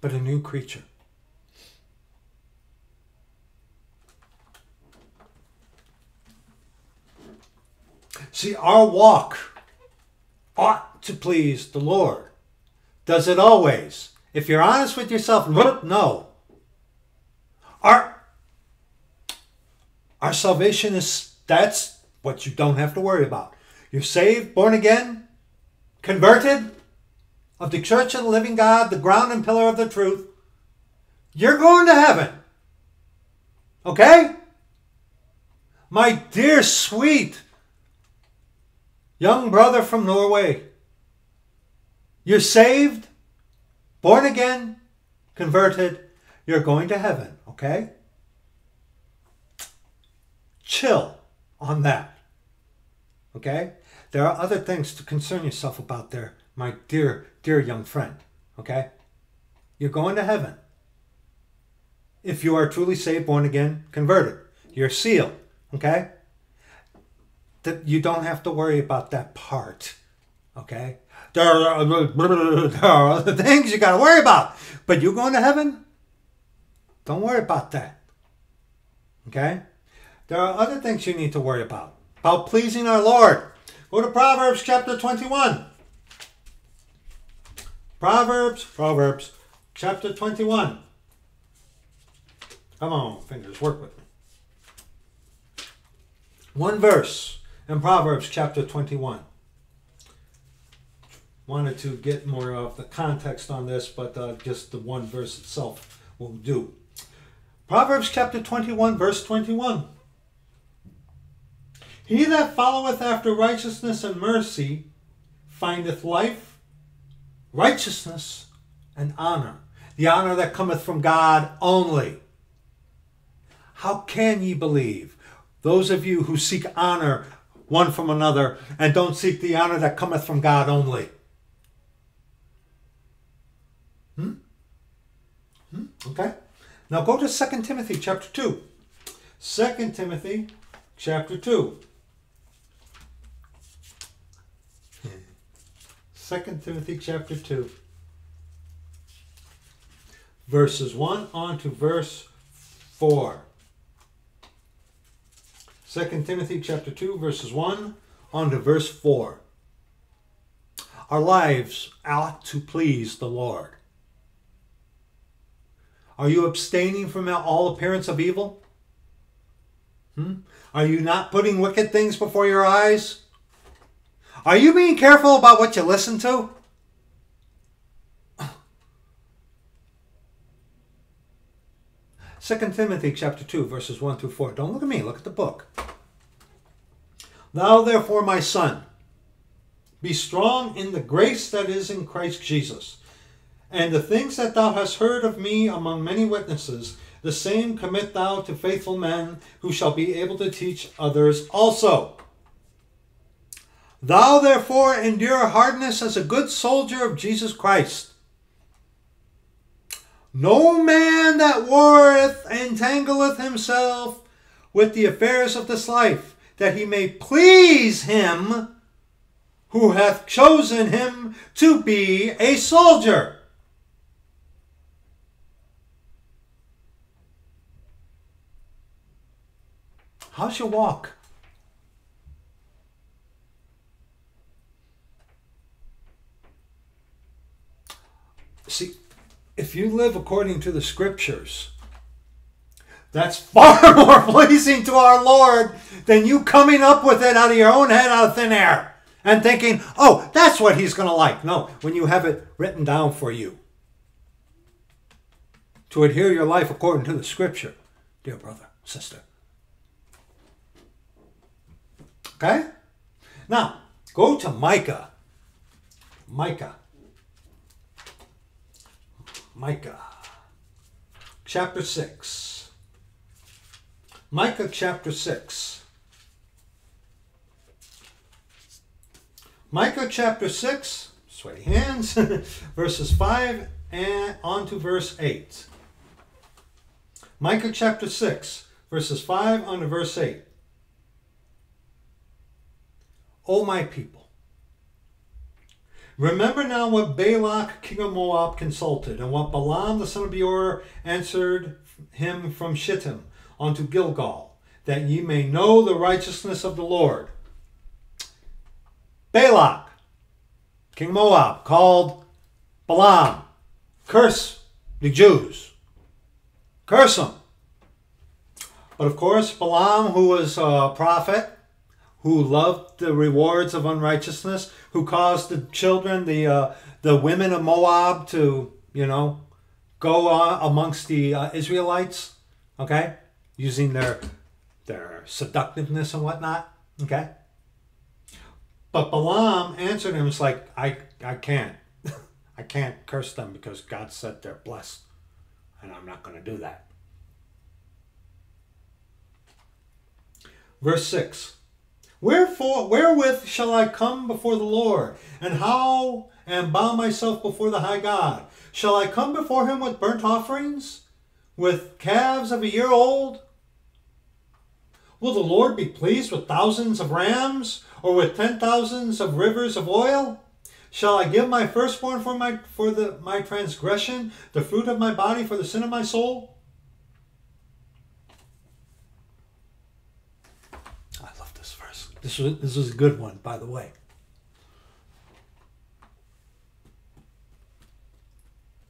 But a new creature. See, our walk ought to please the Lord. Does it always? If you're honest with yourself, no. Our salvation is, that's what you don't have to worry about. You're saved, born again, converted, of the church of the living God, the ground and pillar of the truth. You're going to heaven. Okay? My dear, sweet, young brother from Norway, you're saved, born again, converted, you're going to heaven. Okay? Chill on that. Okay? There are other things to concern yourself about there, my dear, dear young friend. Okay? You're going to heaven. If you are truly saved, born again, converted. You're sealed. Okay? That you don't have to worry about that part. Okay? There are other things you got to worry about. But you're going to heaven? Don't worry about that. Okay? There are other things you need to worry about pleasing our Lord. Go to Proverbs chapter 21. Proverbs chapter 21. Come on, fingers, work with me. One verse in Proverbs chapter 21. Wanted to get more of the context on this, but just the one verse itself will do. Proverbs chapter 21, verse 21. He that followeth after righteousness and mercy findeth life, righteousness, and honor. the honor that cometh from God only. How can ye believe? Those of you who seek honor one from another and don't seek the honor that cometh from God only. Okay. Now go to 2 Timothy chapter 2. 2 Timothy chapter 2. 2 Timothy chapter 2. Verses 1 on to verse 4. 2 Timothy chapter 2, verses 1 on to verse 4. Our lives ought to please the Lord. Are you abstaining from all appearance of evil? Are you not putting wicked things before your eyes? Are you being careful about what you listen to? Second Timothy chapter 2, verses 1 through 4. Don't look at me, look at the book. Thou therefore, my son, be strong in the grace that is in Christ Jesus. And the things that thou hast heard of me among many witnesses, the same commit thou to faithful men, who shall be able to teach others also. Thou therefore endure hardness as a good soldier of Jesus Christ. No man that warreth entangleth himself with the affairs of this life, that he may please him who hath chosen him to be a soldier. How's your walk? See, if you live according to the scriptures, that's far more pleasing to our Lord than you coming up with it out of your own head, out of thin air, and thinking, oh, that's what he's going to like. No, when you have it written down for you, to adhere your life according to the scripture, dear brother, sister. Okay? Now, go to Micah. Micah. Chapter 6. Micah chapter 6. Micah chapter 6, sweaty hands, verses 5 and on to verse 8. Micah chapter 6, verses 5 on to verse 8. O my people, remember now what Balak king of Moab consulted, and what Balaam the son of Beor answered him from Shittim unto Gilgal, that ye may know the righteousness of the Lord. Balak king of Moab called Balaam, curse the Jews, curse them. But of course Balaam, who was a prophet, who loved the rewards of unrighteousness, who caused the children, the women of Moab to, you know, go amongst the Israelites, okay, using their seductiveness and whatnot, okay. But Balaam answered him, it's like, I can't, I can't curse them because God said they're blessed, and I'm not going to do that. Verse 6. Wherefore, wherewith shall I come before the Lord, and how and bow myself before the high God? Shall I come before him with burnt offerings, with calves of a year old? Will the Lord be pleased with thousands of rams, or with 10,000s of rivers of oil? Shall I give my firstborn for my transgression, the fruit of my body for the sin of my soul? This was a good one, by the way.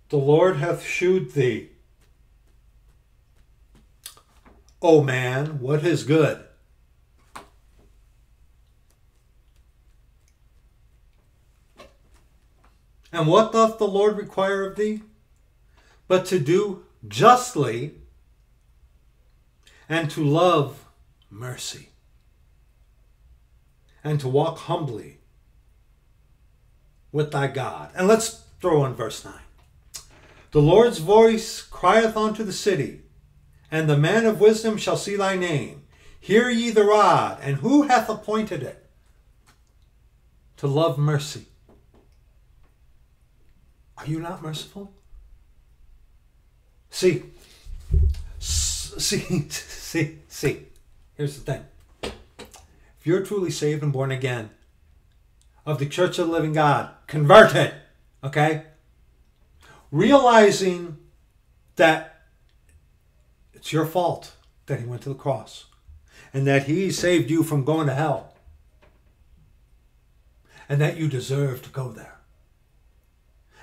The Lord hath shewed thee, O man, what is good. And what doth the Lord require of thee? But to do justly, and to love mercy, and to walk humbly with thy God. And let's throw in verse 9. The Lord's voice crieth unto the city, and the man of wisdom shall see thy name. Hear ye the rod, and who hath appointed it? To love mercy. Are you not merciful? See. Here's the thing. If you're truly saved and born again of the Church of the Living God, converted, okay? Realizing that it's your fault that he went to the cross and that he saved you from going to hell and that you deserve to go there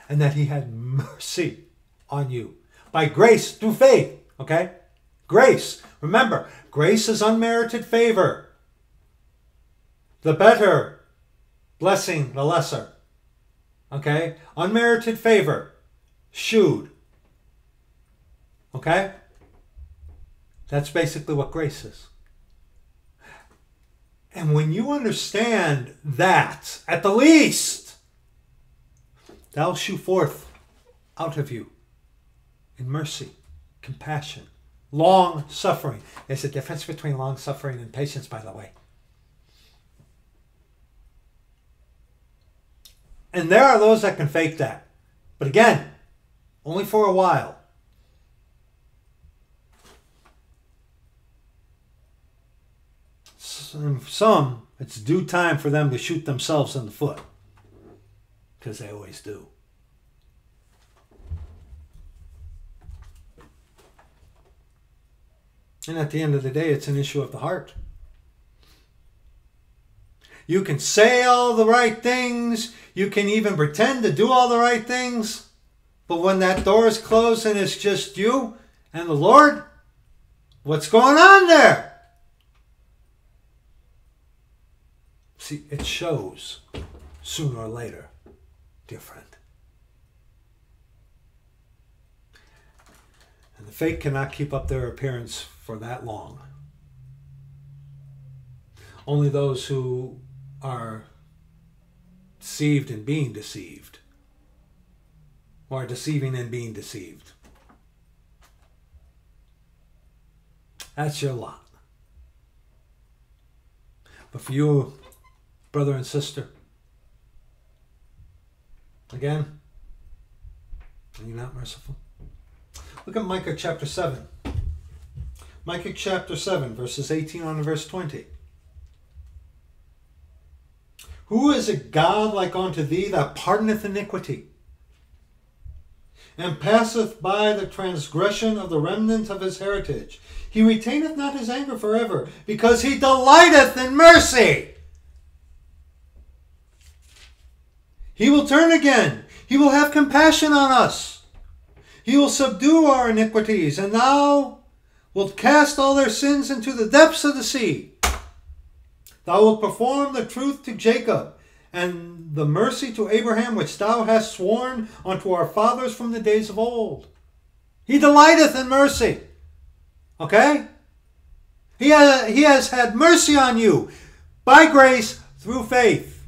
and that he had mercy on you by grace through faith, okay? Grace. Remember, grace is unmerited favor. The better blessing, the lesser, okay? Unmerited favor. Shewed. Okay? That's basically what grace is. And when you understand that, at the least, thou shew forth out of you in mercy, compassion, long suffering. There's a difference between long suffering and patience, by the way. And there are those that can fake that. But again, only for a while. Some, it's due time for them to shoot themselves in the foot. Because they always do. And at the end of the day, it's an issue of the heart. You can say all the right things. You can even pretend to do all the right things. But when that door is closed and it's just you and the Lord, what's going on there? See, it shows sooner or later, dear friend. And the fake cannot keep up their appearance for that long. Only those who are deceived and being deceived, or deceiving and being deceived. That's your lot. But for you, brother and sister, again, are you not merciful? Look at Micah chapter 7. Micah chapter 7, verses 18 on to verse 20. Who is a God like unto thee that pardoneth iniquity? And passeth by the transgression of the remnant of his heritage. He retaineth not his anger forever, because he delighteth in mercy. He will turn again. He will have compassion on us. He will subdue our iniquities, and thou wilt cast all their sins into the depths of the sea. Thou wilt perform the truth to Jacob, and the mercy to Abraham, which thou hast sworn unto our fathers from the days of old. He delighteth in mercy. Okay? He has had mercy on you by grace through faith.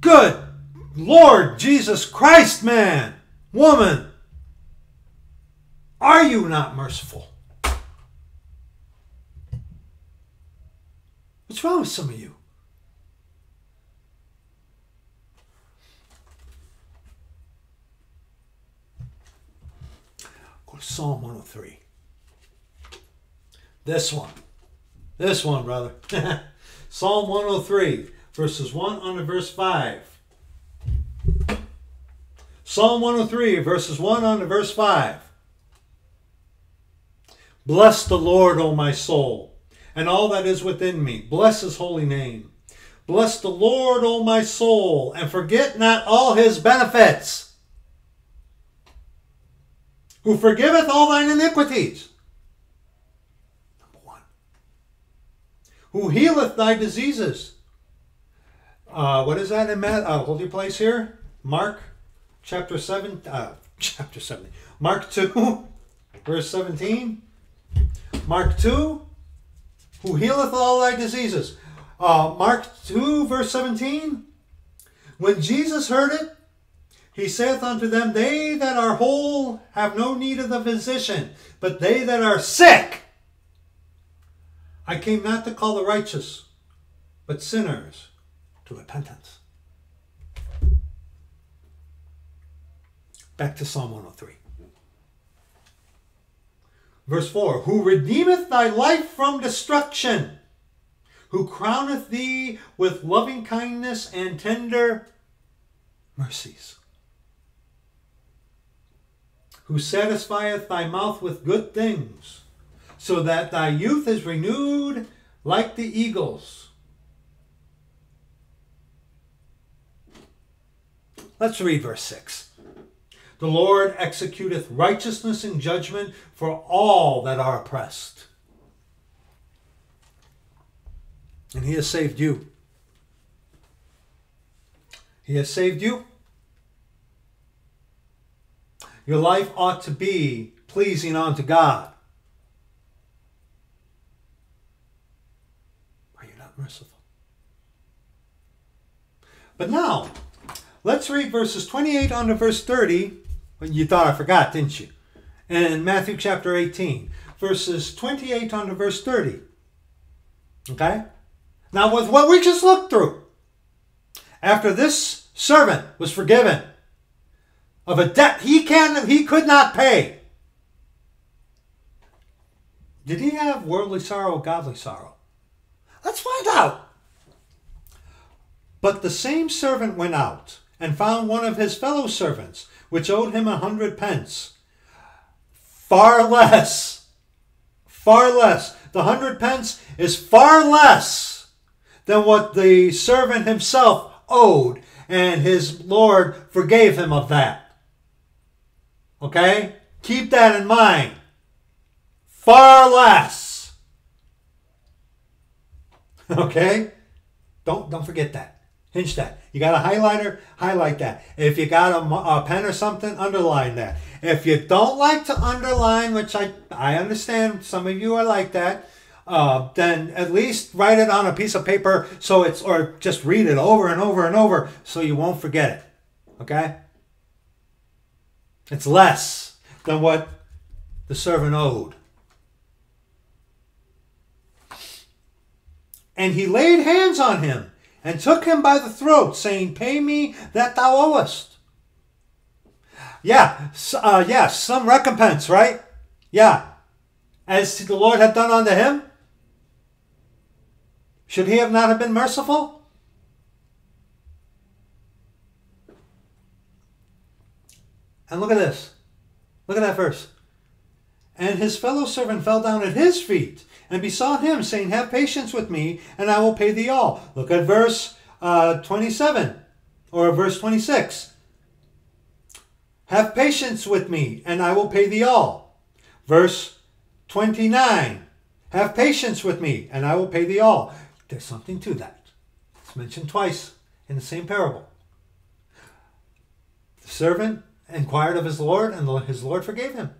Good Lord Jesus Christ, man, woman, are you not merciful? What's wrong with some of you? Psalm 103. This one, brother. Psalm 103, verses 1 on to verse 5. Psalm 103, verses 1 on to verse 5. Bless the Lord, O my soul, and all that is within me. Bless his holy name. Bless the Lord, O my soul, and forget not all his benefits. Who forgiveth all thine iniquities. Number one. Who healeth thy diseases. What is that in Matthew? Hold your place here. Mark chapter 7. Chapter 7. Mark 2. Verse 17. Mark 2. Who healeth all thy diseases. Mark 2 verse 17. When Jesus heard it, He saith unto them, They that are whole have no need of the physician, but they that are sick. I came not to call the righteous, but sinners to repentance. Back to Psalm 103. Verse 4, Who redeemeth thy life from destruction, who crowneth thee with loving kindness and tender mercies, who satisfieth thy mouth with good things, so that thy youth is renewed like the eagles. Let's read verse 6. The Lord executeth righteousness and judgment for all that are oppressed. And he has saved you. He has saved you. Your life ought to be pleasing unto God. Are you not merciful? But now, let's read verses 28 on to verse 30. You thought I forgot, didn't you? In Matthew chapter 18, verses 28 on to verse 30. Okay? Now, with what we just looked through, after this servant was forgiven of a debt he could not pay, did he have worldly sorrow or godly sorrow? Let's find out. But the same servant went out and found one of his fellow servants, which owed him 100 pence. Far less. Far less. The 100 pence is far less than what the servant himself owed, and his Lord forgave him of that. Okay? Keep that in mind. Far less. Okay? Don't forget that. Hinge that. You got a highlighter? Highlight that. If you got a pen or something, underline that. If you don't like to underline, which I understand some of you are like that, then at least write it on a piece of paper so it's, or just read it over and over and over so you won't forget it. Okay? It's less than what the servant owed. And he laid hands on him and took him by the throat, saying, Pay me that thou owest. Yeah, some recompense, right? Yeah. As the Lord had done unto him. Should he have not have been merciful? And look at this. Look at that verse. And his fellow servant fell down at his feet and besought him, saying, Have patience with me, and I will pay thee all. Look at verse 27, or verse 26. Have patience with me, and I will pay thee all. Verse 29. Have patience with me, and I will pay thee all. There's something to that. It's mentioned twice in the same parable. The servant inquired of his Lord, and his Lord forgave him.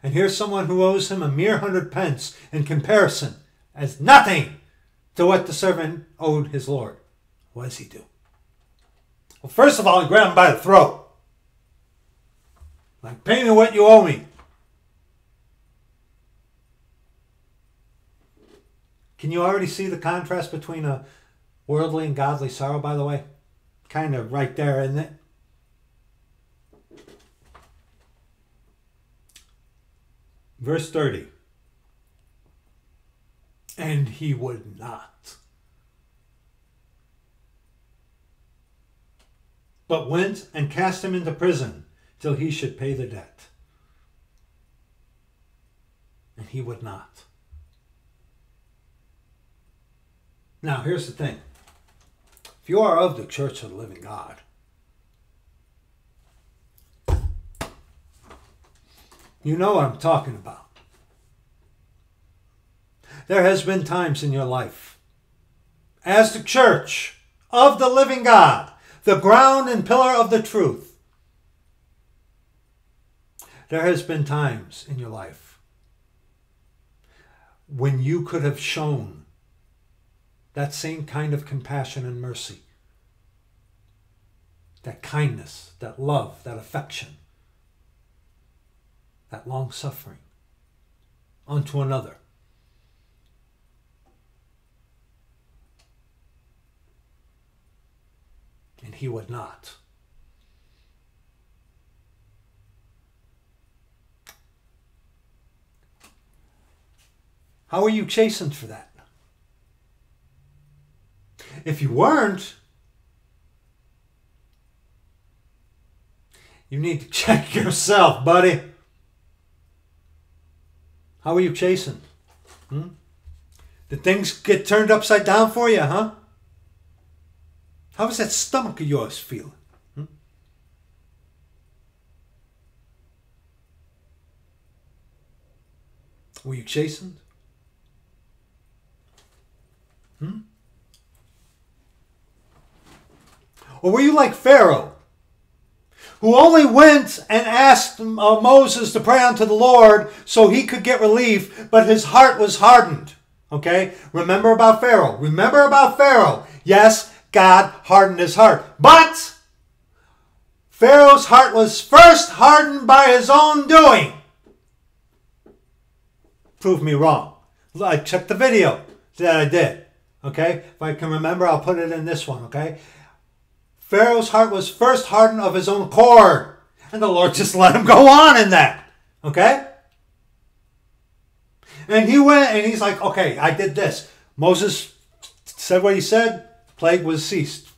And here's someone who owes him a mere 100 pence in comparison as nothing to what the servant owed his Lord. What does he do? Well, first of all, he grabbed him by the throat. Like, pay me what you owe me. Can you already see the contrast between a worldly and godly sorrow, by the way? Kind of right there, isn't it? Verse 30, and he would not, but went and cast him into prison till he should pay the debt. And he would not. Now, here's the thing. If you are of the Church of the Living God, you know what I'm talking about. There has been times in your life, as the Church of the Living God, the ground and pillar of the truth, there has been times in your life when you could have shown that same kind of compassion and mercy that kindness, that love, that affection, that long suffering unto another. And he would not. How are you chastened for that? If you weren't, you need to check yourself, buddy. How are you chastened? Did things get turned upside down for you, huh? How is that stomach of yours feeling? Were you chastened? Or were you like Pharaoh, who only went and asked Moses to pray unto the Lord so he could get relief, but his heart was hardened? Okay? Remember about Pharaoh. Remember about Pharaoh. Yes, God hardened his heart. But Pharaoh's heart was first hardened by his own doing. Prove me wrong. I checked the video that I did. Okay? If I can remember, I'll put it in this one. Okay? Pharaoh's heart was first hardened of his own accord. And the Lord just let him go on in that. Okay? And he went and he's like, okay, I did this. Moses said what he said. Plague was ceased.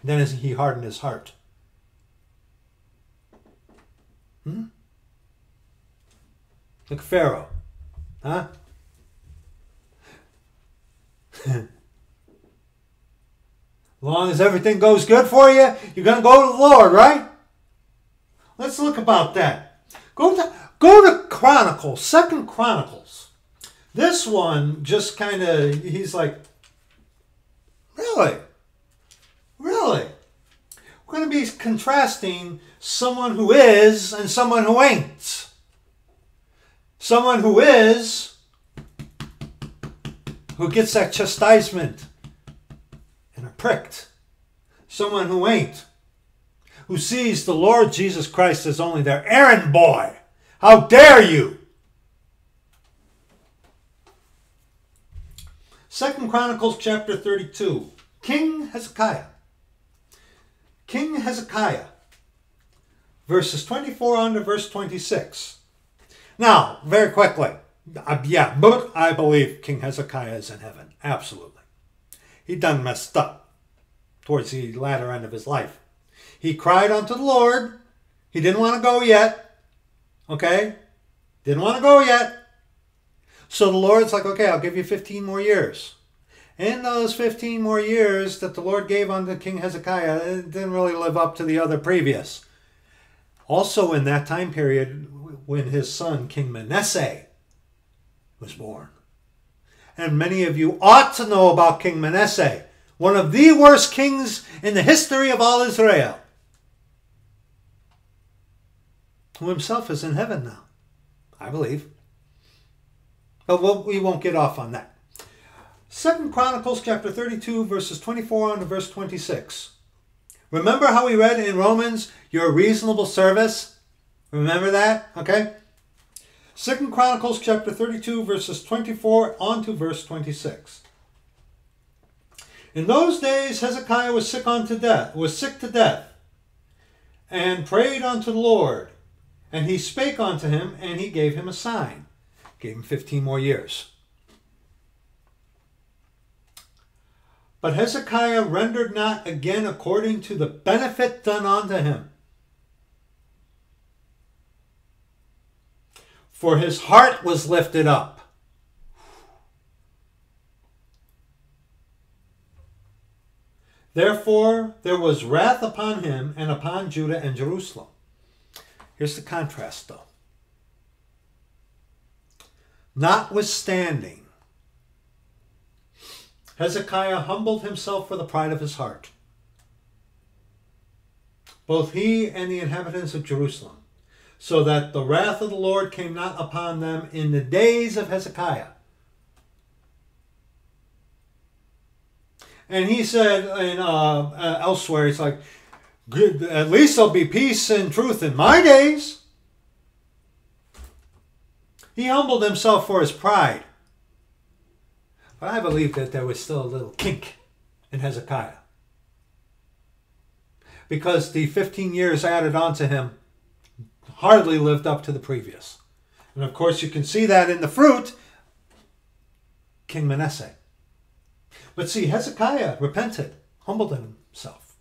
And then he hardened his heart. Look at Pharaoh. Huh? As long as everything goes good for you, you're going to go to the Lord, right? Let's look about that. Go to Chronicles, 2 Chronicles. This one just kind of, he's like, really? Really? We're going to be contrasting someone who is and someone who ain't. Someone who is, who gets that chastisement, pricked. Someone who ain't, who sees the Lord Jesus Christ as only their errand boy. How dare you? 2 Chronicles chapter 32. King Hezekiah. King Hezekiah. Verses 24 on to verse 26. Now, very quickly. Yeah, but I believe King Hezekiah is in heaven. Absolutely. He done messed up towards the latter end of his life. He cried unto the Lord. He didn't want to go yet. Okay? Didn't want to go yet. So the Lord's like, okay, I'll give you 15 more years. In those 15 more years that the Lord gave unto King Hezekiah, it didn't really live up to the other previous. Also in that time period, when his son, King Manasseh, was born. And many of you ought to know about King Manasseh. One of the worst kings in the history of all Israel. Who himself is in heaven now, I believe. But we won't get off on that. 2 Chronicles chapter 32 verses 24 on to verse 26. Remember how we read in Romans, your reasonable service? Remember that? Okay? 2 Chronicles chapter 32 verses 24 on to verse 26. In those days Hezekiah was sick to death, and prayed unto the Lord, and he spake unto him, and he gave him a sign. Gave him 15 more years. But Hezekiah rendered not again according to the benefit done unto him. For his heart was lifted up. Therefore, there was wrath upon him and upon Judah and Jerusalem. Here's the contrast, though. Notwithstanding, Hezekiah humbled himself for the pride of his heart, both he and the inhabitants of Jerusalem, so that the wrath of the Lord came not upon them in the days of Hezekiah. And he said, and elsewhere, it's like, Good, at least there'll be peace and truth in my days. He humbled himself for his pride. But I believe that there was still a little kink in Hezekiah. Because the 15 years added on to him hardly lived up to the previous. And of course you can see that in the fruit, King Manasseh. But see, Hezekiah repented, humbled himself.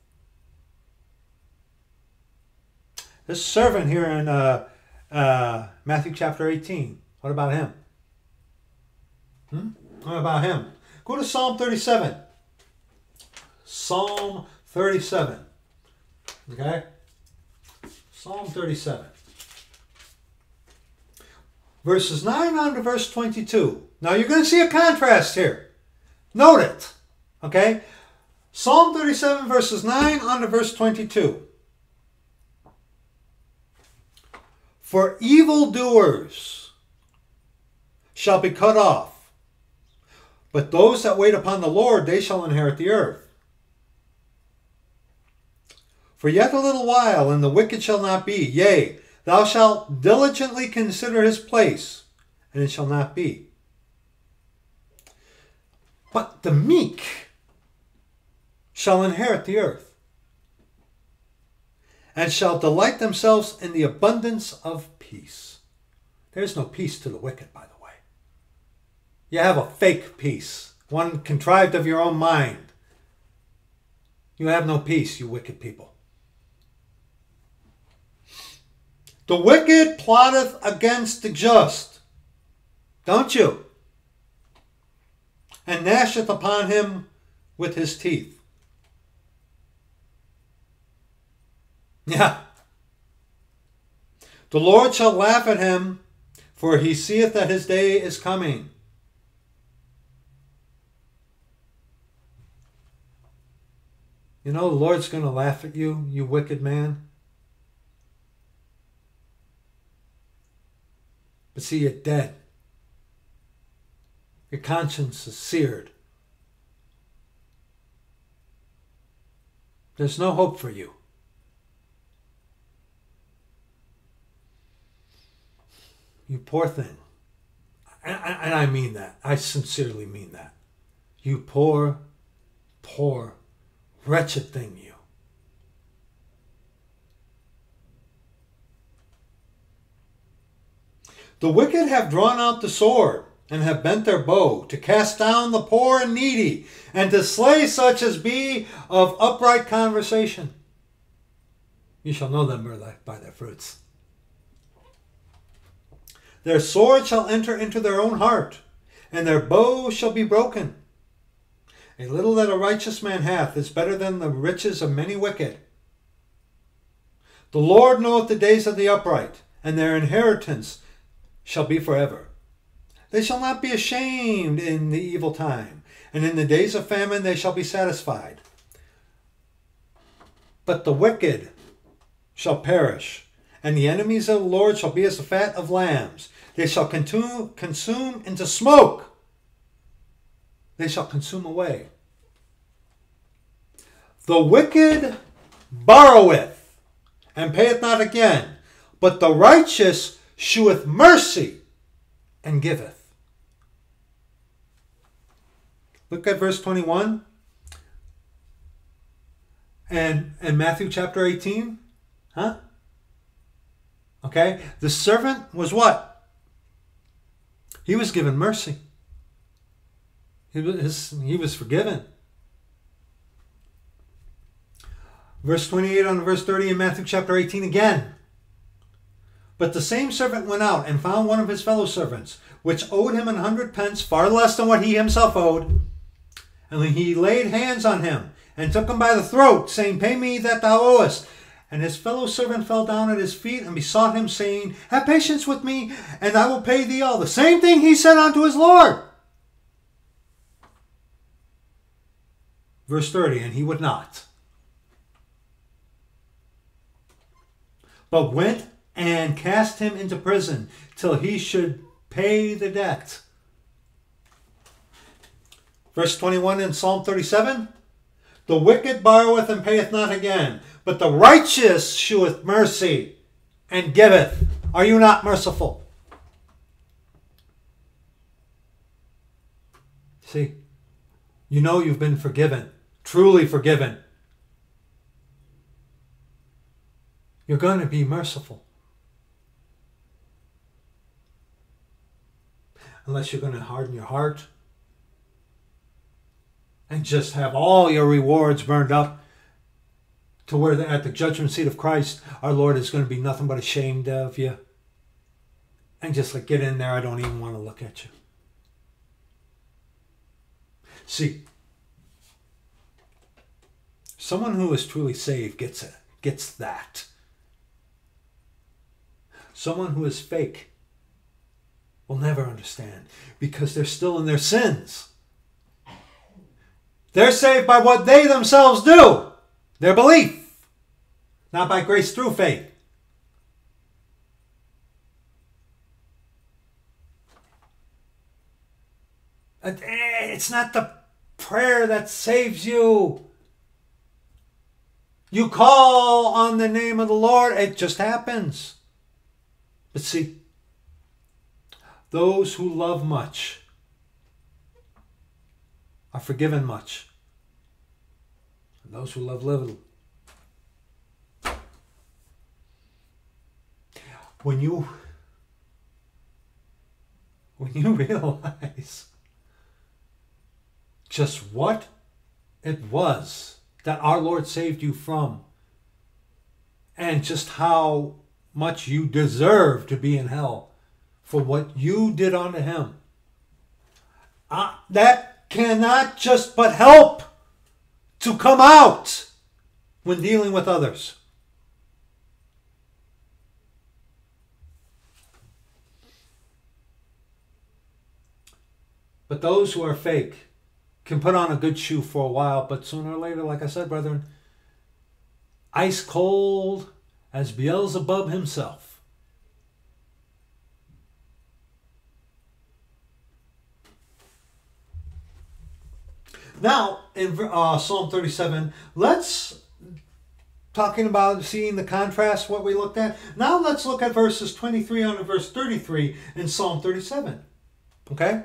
This servant here in Matthew chapter 18, what about him? What about him? Go to Psalm 37. Psalm 37. Okay? Psalm 37. Verses 9 on to verse 22. Now you're going to see a contrast here. Note it. Okay? Psalm 37 verses 9 on to verse 22. For evildoers shall be cut off, but those that wait upon the Lord, they shall inherit the earth. For yet a little while, and the wicked shall not be. Yea, thou shalt diligently consider his place, and it shall not be. But the meek shall inherit the earth, and shall delight themselves in the abundance of peace. There's no peace to the wicked, by the way. You have a fake peace, one contrived of your own mind. You have no peace, you wicked people. The wicked plotteth against the just, don't you? And gnasheth upon him with his teeth. Yeah. The Lord shall laugh at him, for he seeth that his day is coming. You know the Lord's going to laugh at you, you wicked man. But see, you're dead. Your conscience is seared. There's no hope for you. You poor thing. And I mean that. I sincerely mean that. You poor, poor, wretched thing, you. The wicked have drawn out the sword, and have bent their bow, to cast down the poor and needy, and to slay such as be of upright conversation. You shall know them by their fruits. Their sword shall enter into their own heart, and their bow shall be broken. A little that a righteous man hath is better than the riches of many wicked. The Lord knoweth the days of the upright, and their inheritance shall be forever. They shall not be ashamed in the evil time, and in the days of famine they shall be satisfied. But the wicked shall perish, and the enemies of the Lord shall be as the fat of lambs. They shall consume into smoke. They shall consume away. The wicked borroweth, and payeth not again, but the righteous sheweth mercy, and giveth. Look at verse 21, and Matthew chapter 18, huh? Okay, the servant was what? He was given mercy. He was forgiven. Verse 28 on verse 30 in Matthew chapter 18 again. But the same servant went out and found one of his fellow servants, which owed him 100 pence, far less than what he himself owed. And he laid hands on him, and took him by the throat, saying, Pay me that thou owest. And his fellow servant fell down at his feet, and besought him, saying, Have patience with me, and I will pay thee all. The same thing he said unto his Lord. Verse 30, and he would not, but went and cast him into prison till he should pay the debt. Verse 21 in Psalm 37, The wicked borroweth and payeth not again, but the righteous sheweth mercy and giveth. Are you not merciful? See, you know you've been forgiven, truly forgiven. You're going to be merciful. Unless you're going to harden your heart and just have all your rewards burned up to where at the judgment seat of Christ, our Lord is going to be nothing but ashamed of you. And just like, get in there, I don't even want to look at you. See, someone who is truly saved gets it, gets that. Someone who is fake will never understand because they're still in their sins. They're saved by what they themselves do, their belief, not by grace through faith. It's not the prayer that saves you. You call on the name of the Lord, it just happens. But see, those who love much are forgiven much. And those who love little. When you realize just what it was that our Lord saved you from, and just how much you deserve to be in hell for what you did unto him, that cannot just but help to come out when dealing with others. But those who are fake can put on a good shoe for a while, but sooner or later, like I said, brethren, ice cold as Beelzebub himself. Now, in Psalm 37, let's, talking about seeing the contrast, what we looked at. Now let's look at verses 23 on to verse 33 in Psalm 37. Okay?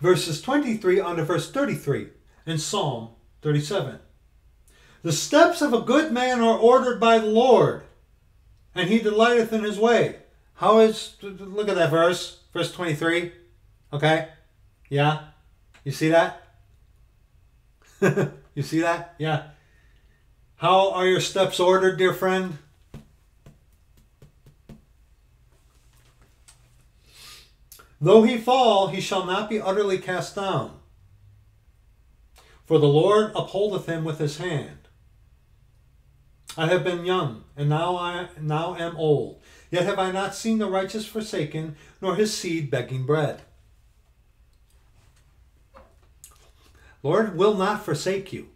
Verses 23 on to verse 33 in Psalm 37. The steps of a good man are ordered by the Lord, and he delighteth in his way. How is, look at that verse, verse 23, okay? Yeah, you see that? You see that? Yeah. How are your steps ordered, dear friend? Though he fall, he shall not be utterly cast down. For the Lord upholdeth him with his hand. I have been young, and now am old. Yet have I not seen the righteous forsaken, nor his seed begging bread. Lord will not forsake you.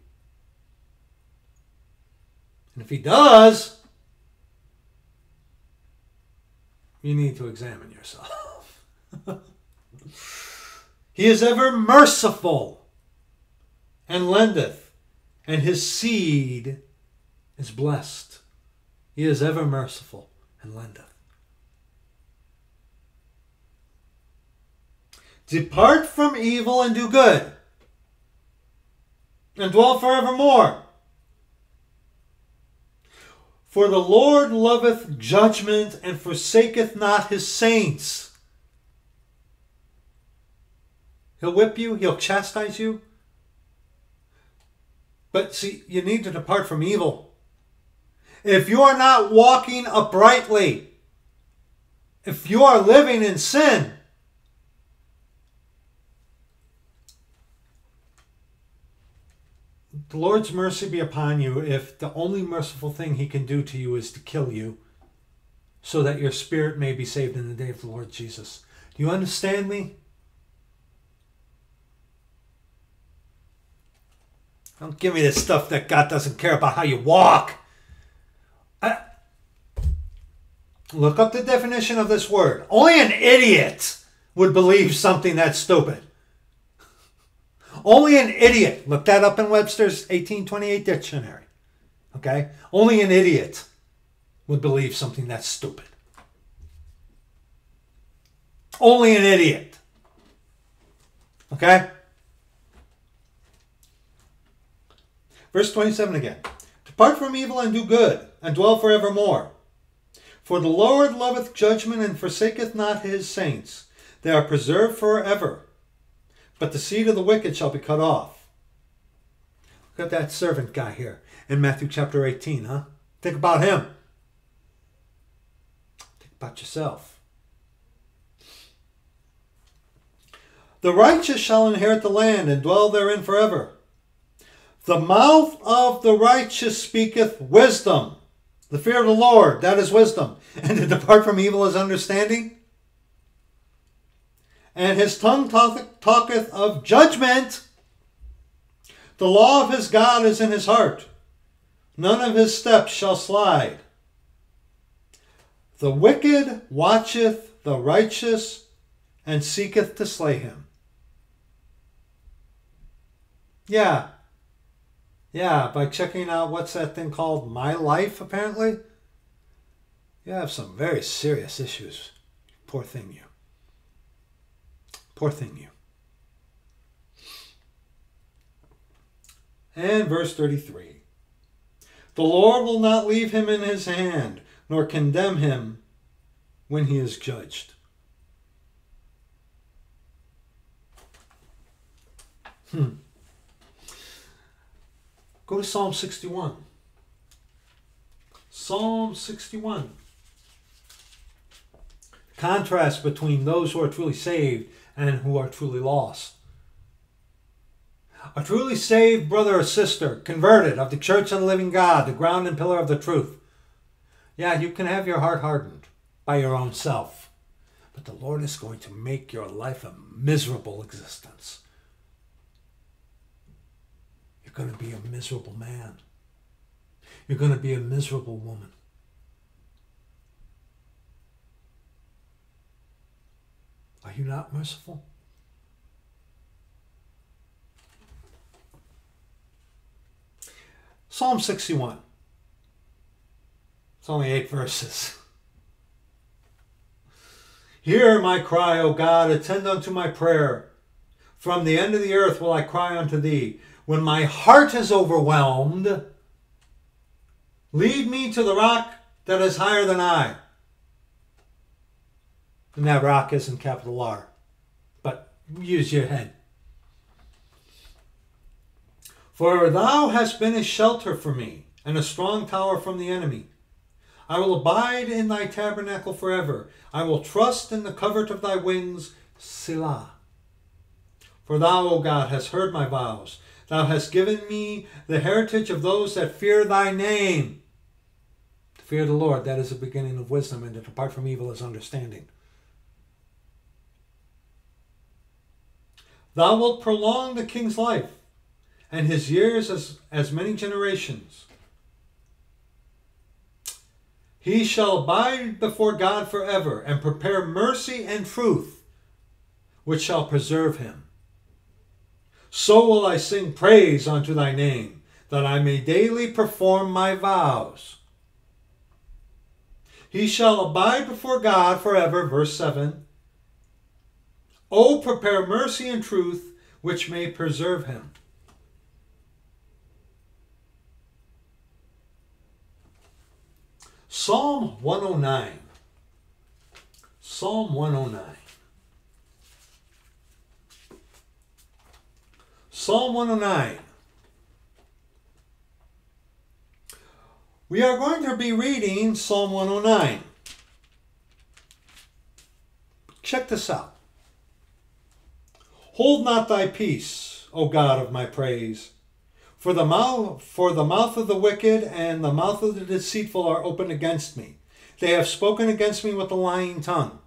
And if he does, you need to examine yourself. He is ever merciful and lendeth, and his seed is blessed. He is ever merciful and lendeth. Depart from evil and do good, and dwell forevermore. For the Lord loveth judgment, and forsaketh not his saints. He'll whip you, he'll chastise you. But see, you need to depart from evil. If you are not walking uprightly, if you are living in sin, the Lord's mercy be upon you if the only merciful thing he can do to you is to kill you so that your spirit may be saved in the day of the Lord Jesus. Do you understand me? Don't give me this stuff that God doesn't care about how you walk. Look up the definition of this word. Only an idiot would believe something that's stupid. Only an idiot. Look that up in Webster's 1828 dictionary. Okay? Only an idiot would believe something that's stupid. Only an idiot. Okay? Verse 27 again. Depart from evil and do good, and dwell forevermore. For the Lord loveth judgment and forsaketh not his saints. They are preserved forever. But the seed of the wicked shall be cut off. Look at that servant guy here in Matthew chapter 18, huh? Think about him. Think about yourself. The righteous shall inherit the land and dwell therein forever. The mouth of the righteous speaketh wisdom. The fear of the Lord, that is wisdom. And to depart from evil is understanding. And his tongue talketh of judgment. The law of his God is in his heart. None of his steps shall slide. The wicked watcheth the righteous and seeketh to slay him. Yeah. Yeah, by checking out what's that thing called, My Life, apparently. You have some very serious issues. Poor thing you. Poor thing you. And verse 33. The Lord will not leave him in his hand, nor condemn him when he is judged. Go to Psalm 61. Psalm 61. The contrast between those who are truly saved and who are truly lost. A truly saved brother or sister, converted of the church of the living God, the ground and pillar of the truth. Yeah, you can have your heart hardened by your own self. But the Lord is going to make your life a miserable existence. Going to be a miserable man. You're going to be a miserable woman. Are you not merciful? Psalm 61. It's only 8 verses. Hear my cry, O God, attend unto my prayer. From the end of the earth will I cry unto thee. When my heart is overwhelmed, lead me to the rock that is higher than I. And that rock isn't capital R, but use your head. For thou hast been a shelter for me, and a strong tower from the enemy. I will abide in thy tabernacle forever. I will trust in the covert of thy wings, Selah. For thou, O God, hast heard my vows. Thou hast given me the heritage of those that fear thy name. To fear the Lord, that is the beginning of wisdom, and to depart from evil is understanding. Thou wilt prolong the king's life, and his years as many generations. He shall abide before God forever, and prepare mercy and truth, which shall preserve him. So will I sing praise unto thy name, that I may daily perform my vows. He shall abide before God forever, verse 7. O prepare mercy and truth, which may preserve him. Psalm 109. Psalm 109. Psalm 109. We are going to be reading Psalm 109. Check this out. Hold not thy peace, O God of my praise, for the mouth of the wicked and the mouth of the deceitful are open against me. They have spoken against me with a lying tongue.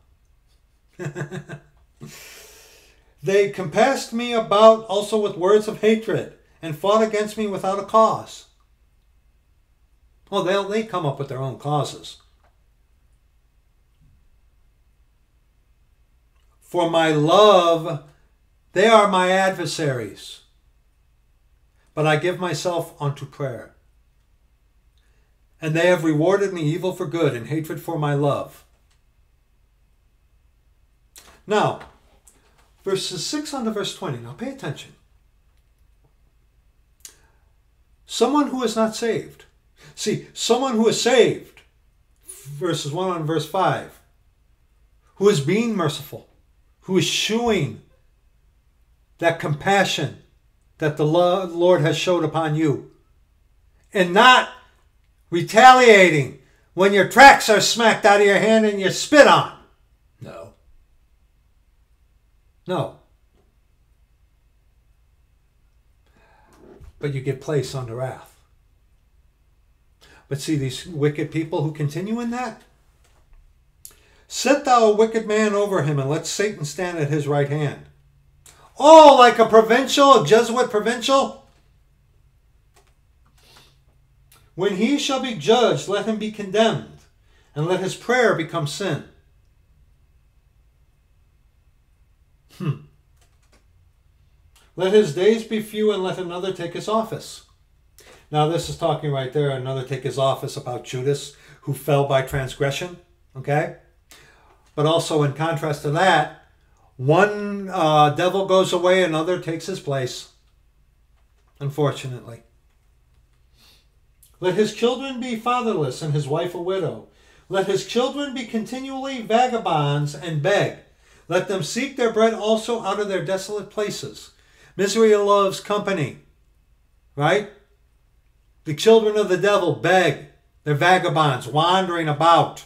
They compassed me about also with words of hatred, and fought against me without a cause. Oh, they come up with their own causes. For my love, they are my adversaries, but I give myself unto prayer. And they have rewarded me evil for good and hatred for my love. Now, verses 6 on to verse 20. Now pay attention. Someone who is not saved. See, someone who is saved, verses 1 on verse 5, who is being merciful, who is shewing that compassion that the Lord has showed upon you, and not retaliating when your tracts are smacked out of your hand and you spit on. No. No. But you get placed under wrath. But see, these wicked people who continue in that? Set thou a wicked man over him, and let Satan stand at his right hand. Oh, like a provincial, a Jesuit provincial. When he shall be judged, let him be condemned, and let his prayer become sin. Let his days be few, and let another take his office. Now this is talking right there, another take his office, about Judas, who fell by transgression, okay? But also in contrast to that, one devil goes away, another takes his place, unfortunately. Let his children be fatherless and his wife a widow. Let his children be continually vagabonds and beg. Let them seek their bread also out of their desolate places. Misery loves company, right? The children of the devil beg. They're vagabonds, wandering about.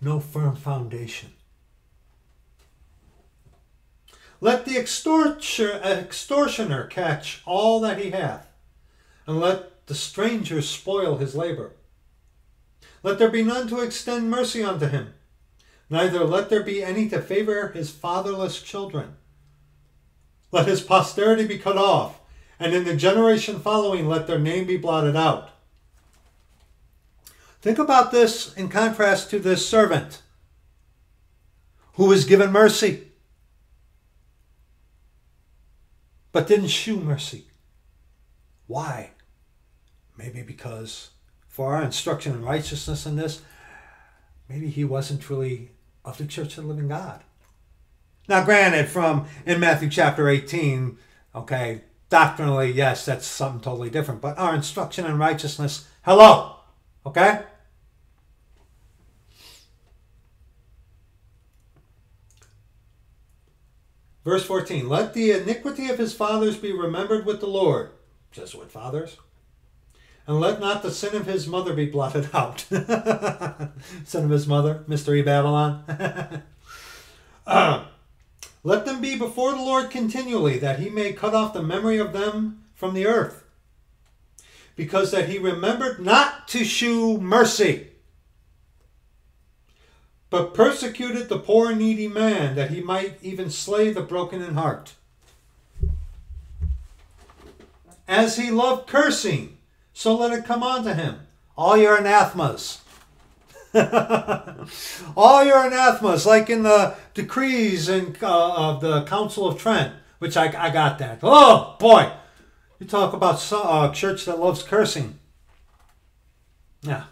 No firm foundation. Let the extortioner catch all that he hath, and let the stranger spoil his labor. Let there be none to extend mercy unto him, neither let there be any to favor his fatherless children. Let his posterity be cut off, and in the generation following let their name be blotted out. Think about this in contrast to this servant who was given mercy, but didn't shew mercy. Why? Maybe because for our instruction in righteousness in this, maybe he wasn't truly of the Church of the Living God. Now granted, from in Matthew chapter 18, okay, doctrinally, yes, that's something totally different. But our instruction in righteousness, hello, okay? Verse 14, let the iniquity of his fathers be remembered with the Lord. Jesuit fathers. And let not the sin of his mother be blotted out. Sin of his mother, Mystery Babylon. Let them be before the Lord continually, that he may cut off the memory of them from the earth. Because that he remembered not to shew mercy, but persecuted the poor needy man, that he might even slay the broken in heart. As he loved cursing, so let it come unto him. All your anathemas. All your anathemas, like in the decrees and of the Council of Trent, which I got that. Oh, boy. You talk about a church that loves cursing. Yeah.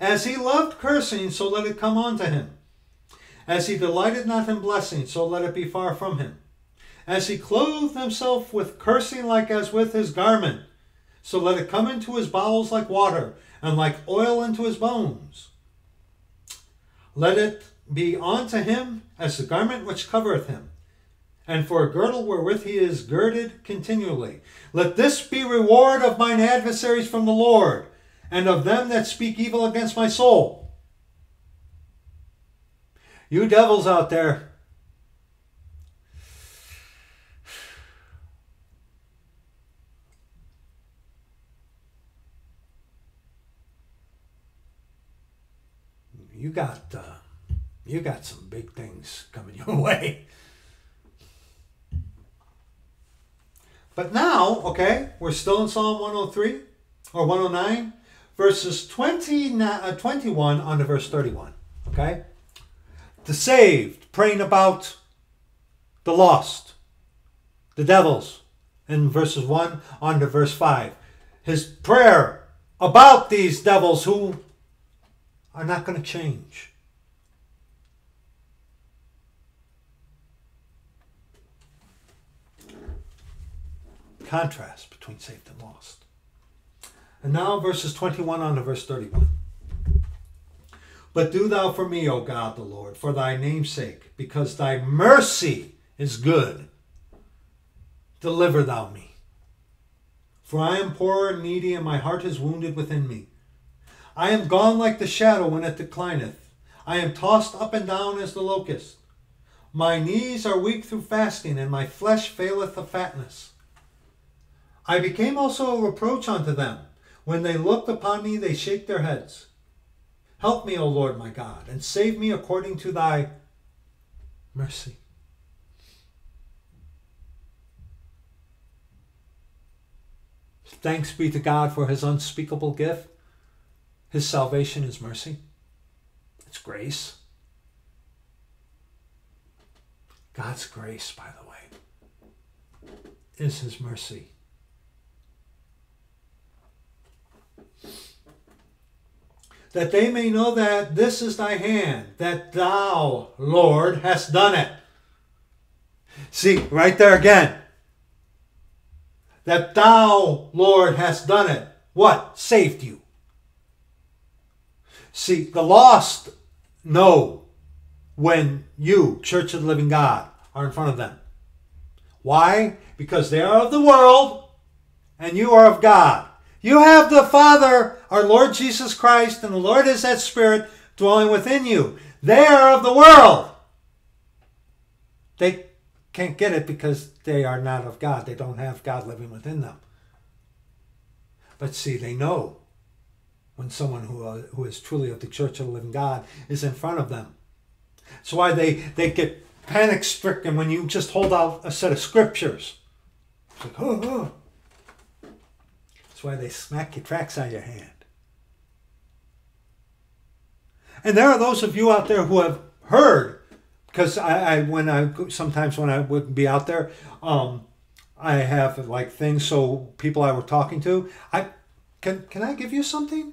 As he loved cursing, so let it come unto him. As he delighted not in blessing, so let it be far from him. As he clothed himself with cursing like as with his garment, so let it come into his bowels like water, and like oil into his bones. Let it be unto him as the garment which covereth him, and for a girdle wherewith he is girded continually. Let this be reward of mine adversaries from the Lord, and of them that speak evil against my soul. You devils out there, you got some big things coming your way. But now, okay, we're still in Psalm 103 or 109. Verses 21 on to verse 31, okay? The saved, praying about the lost, the devils, in verses 1 on to verse 5. His prayer about these devils who are not going to change. Contrast between saved and lost. And now verses 21 on to verse 31. But do thou for me, O God the Lord, for thy name's sake, because thy mercy is good. Deliver thou me. For I am poor and needy, and my heart is wounded within me. I am gone like the shadow when it declineth. I am tossed up and down as the locust. My knees are weak through fasting, and my flesh faileth of fatness. I became also a reproach unto them. When they looked upon me, they shake their heads. Help me, O Lord my God, and save me according to thy mercy. Thanks be to God for his unspeakable gift. His salvation is mercy. It's grace. God's grace, by the way, is his mercy. That they may know that this is thy hand, that thou, Lord, hast done it. See, right there again. That thou, Lord, hast done it. What? Saved you. See, the lost know when you, Church of the Living God, are in front of them. Why? Because they are of the world and you are of God. You have the Father, our Lord Jesus Christ, and the Lord is that Spirit dwelling within you. They are of the world. They can't get it because they are not of God. They don't have God living within them. But see, they know when someone who is truly of the Church of the Living God is in front of them. That's why they get panic-stricken when you just hold out a set of scriptures. It's like, oh, oh. Why they smack your tracks out of your hand. And there are those of you out there who have heard, because sometimes when I would be out there, I have like things. So people I were talking to, can I give you something?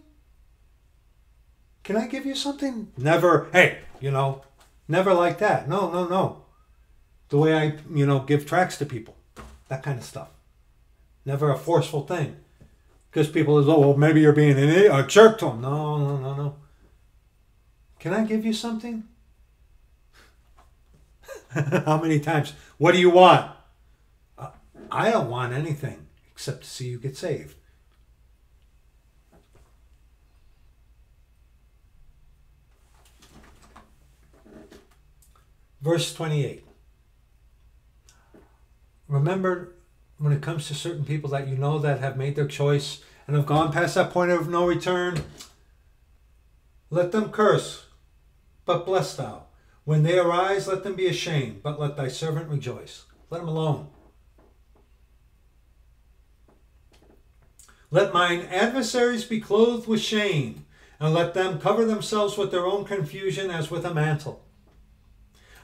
Can I give you something? Never, hey, you know, never like that. No, no, no. The way I give tracts to people, that kind of stuff. Never a forceful thing. Because people are, oh, well, maybe you're being a jerk to them. No, no, no, no. Can I give you something? How many times? What do you want? I don't want anything except to see you get saved. Verse 28. Remember, when it comes to certain people that you know that have made their choice and have gone past that point of no return, let them curse, but bless thou. When they arise, let them be ashamed, but let thy servant rejoice. Let them alone. Let mine adversaries be clothed with shame, and let them cover themselves with their own confusion as with a mantle.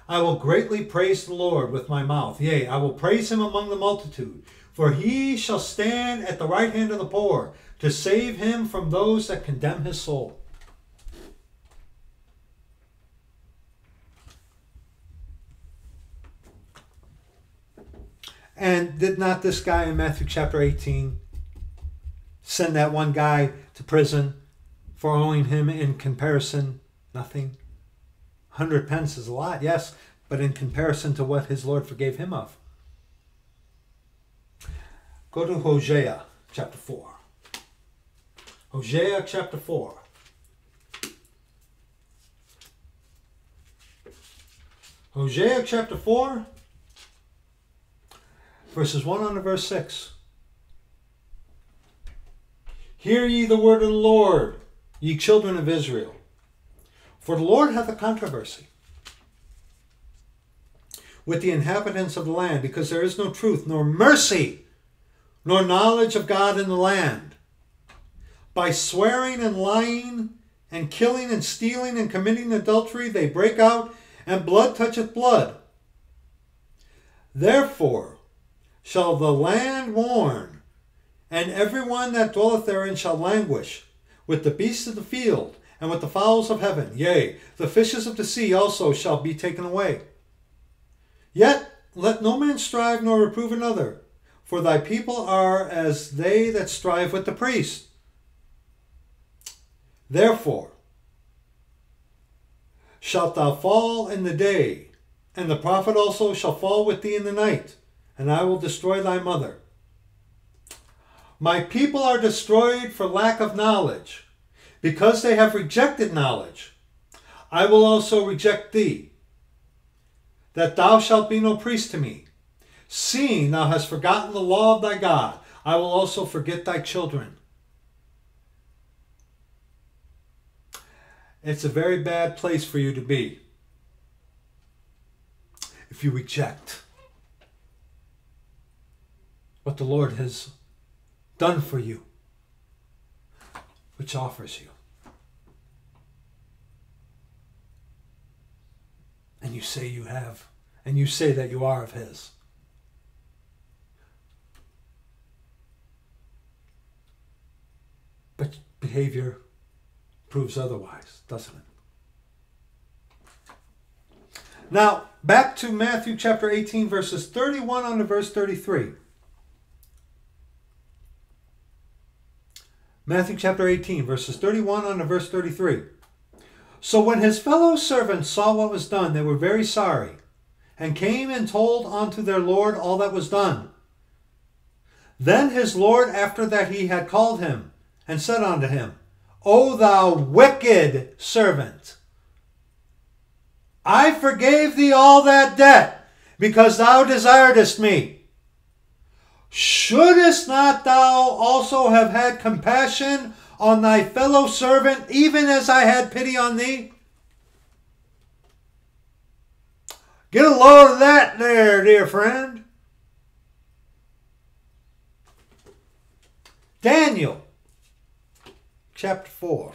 I will greatly praise the Lord with my mouth. Yea, I will praise him among the multitude. For he shall stand at the right hand of the poor, to save him from those that condemn his soul. And did not this guy in Matthew chapter 18 send that one guy to prison for owing him in comparison nothing? 100 pence is a lot, yes, but in comparison to what his Lord forgave him of. Go to Hosea chapter 4. Hosea chapter 4. Hosea chapter 4, verses 1 on to verse 6. Hear ye the word of the Lord, ye children of Israel. For the Lord hath a controversy with the inhabitants of the land, because there is no truth, nor mercy, nor knowledge of God in the land. By swearing and lying, and killing and stealing, and committing adultery, they break out, and blood toucheth blood. Therefore shall the land mourn, and everyone that dwelleth therein shall languish, with the beasts of the field, and with the fowls of heaven. Yea, the fishes of the sea also shall be taken away. Yet let no man strive nor reprove another, for thy people are as they that strive with the priest. Therefore shalt thou fall in the day, and the prophet also shall fall with thee in the night, and I will destroy thy mother. My people are destroyed for lack of knowledge, because they have rejected knowledge. I will also reject thee, that thou shalt be no priest to me. Seeing thou hast forgotten the law of thy God, I will also forget thy children. It's a very bad place for you to be if you reject what the Lord has done for you, which offers you. And you say you have, and you say that you are of His. But behavior proves otherwise, doesn't it? Now, back to Matthew chapter 18, verses 31 on to verse 33. Matthew chapter 18, verses 31 on to verse 33. So when his fellow servants saw what was done, they were very sorry, and came and told unto their Lord all that was done. Then his Lord, after that he had called him, and said unto him, O thou wicked servant, I forgave thee all that debt, because thou desiredest me. Shouldest not thou also have had compassion on thy fellow servant, even as I had pity on thee? Get a load of that there, dear friend. Daniel chapter 4.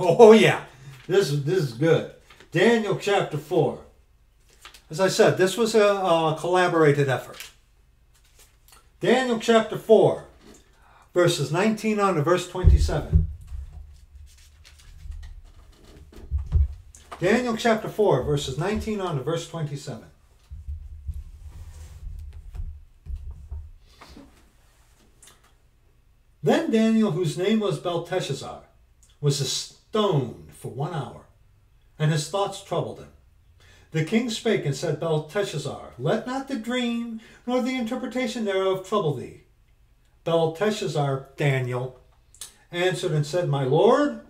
Oh yeah, this is good. Daniel chapter 4. As I said, this was a collaborated effort. Daniel chapter 4, verses 19 on to verse 27. Daniel chapter 4, verses 19 on to verse 27. Then Daniel, whose name was Belteshazzar, was stoned for 1 hour, and his thoughts troubled him. The king spake and said, Belteshazzar, let not the dream nor the interpretation thereof trouble thee. Belteshazzar, Daniel, answered and said, My lord,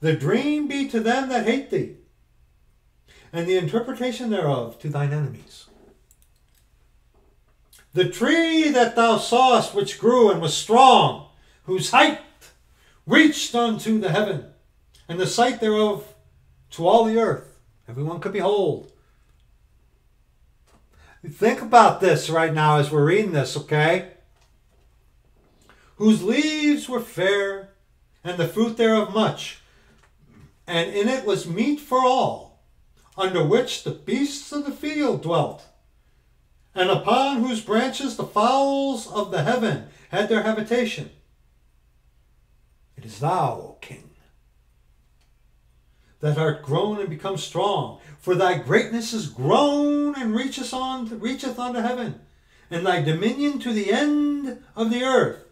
the dream be to them that hate thee, and the interpretation thereof to thine enemies. The tree that thou sawest, which grew and was strong, whose height reached unto the heaven, and the sight thereof to all the earth, everyone could behold. Think about this right now as we're reading this, okay? Whose leaves were fair, and the fruit thereof much, and in it was meat for all, under which the beasts of the field dwelt, and upon whose branches the fowls of the heaven had their habitation. It is thou, O king, that art grown and become strong, for thy greatness is grown and reacheth unto heaven, and thy dominion to the end of the earth.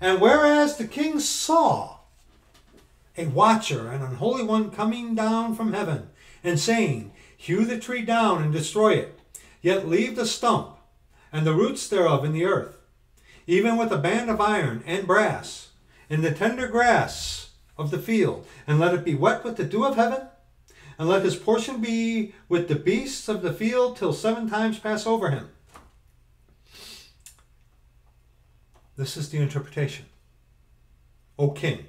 And whereas the king saw a watcher and an holy one coming down from heaven, and saying, Hew the tree down and destroy it, yet leave the stump and the roots thereof in the earth, even with a band of iron and brass, in the tender grass of the field, and let it be wet with the dew of heaven, and let his portion be with the beasts of the field till 7 times pass over him. This is the interpretation, O king,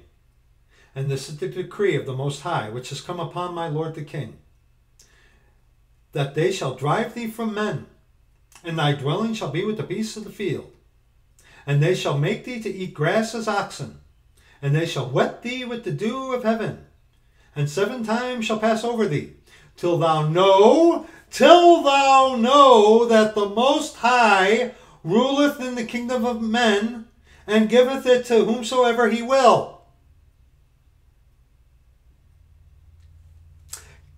and this is the decree of the Most High, which has come upon my lord the king, that they shall drive thee from men, and thy dwelling shall be with the beasts of the field. And they shall make thee to eat grass as oxen, and they shall wet thee with the dew of heaven, and 7 times shall pass over thee, till thou know till thou know that the Most High ruleth in the kingdom of men, and giveth it to whomsoever he will.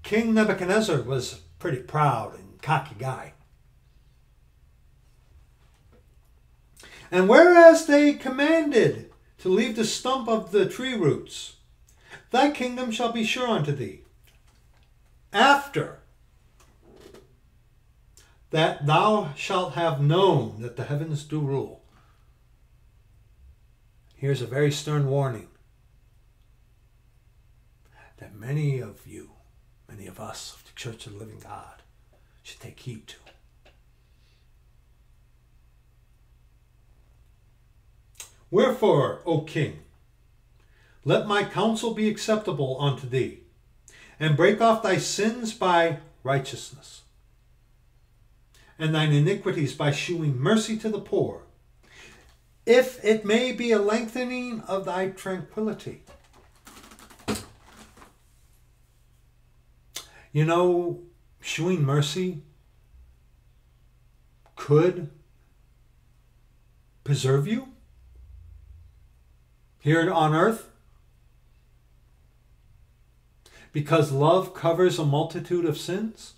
King Nebuchadnezzar was a pretty proud and cocky guy. And whereas they commanded to leave the stump of the tree roots, thy kingdom shall be sure unto thee, after that thou shalt have known that the heavens do rule. Here's a very stern warning that many of you, many of us of the Church of the Living God, should take heed to. Wherefore, O king, let my counsel be acceptable unto thee, and break off thy sins by righteousness, and thine iniquities by shewing mercy to the poor, if it may be a lengthening of thy tranquility. You know, shewing mercy could preserve you here on earth, because love covers a multitude of sins.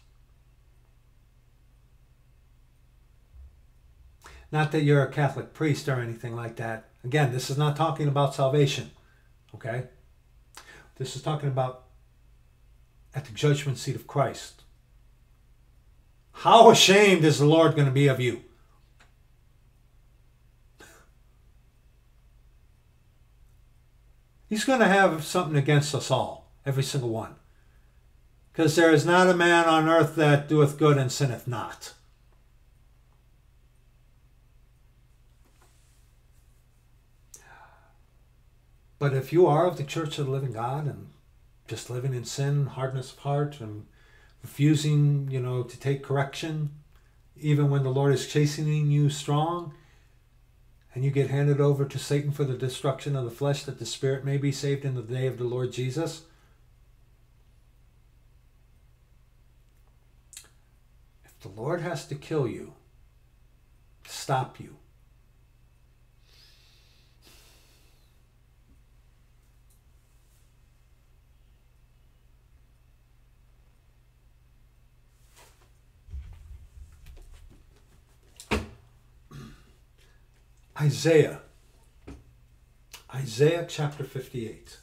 Not that you're a Catholic priest or anything like that. Again, this is not talking about salvation, okay? This is talking about at the judgment seat of Christ. How ashamed is the Lord going to be of you? He's going to have something against us all, every single one. Because there is not a man on earth that doeth good and sinneth not. But if you are of the Church of the Living God and just living in sin, hardness of heart, and refusing, you know, to take correction, even when the Lord is chastening you strong, and you get handed over to Satan for the destruction of the flesh, that the spirit may be saved in the day of the Lord Jesus. If the Lord has to kill you, stop you, Isaiah chapter 58,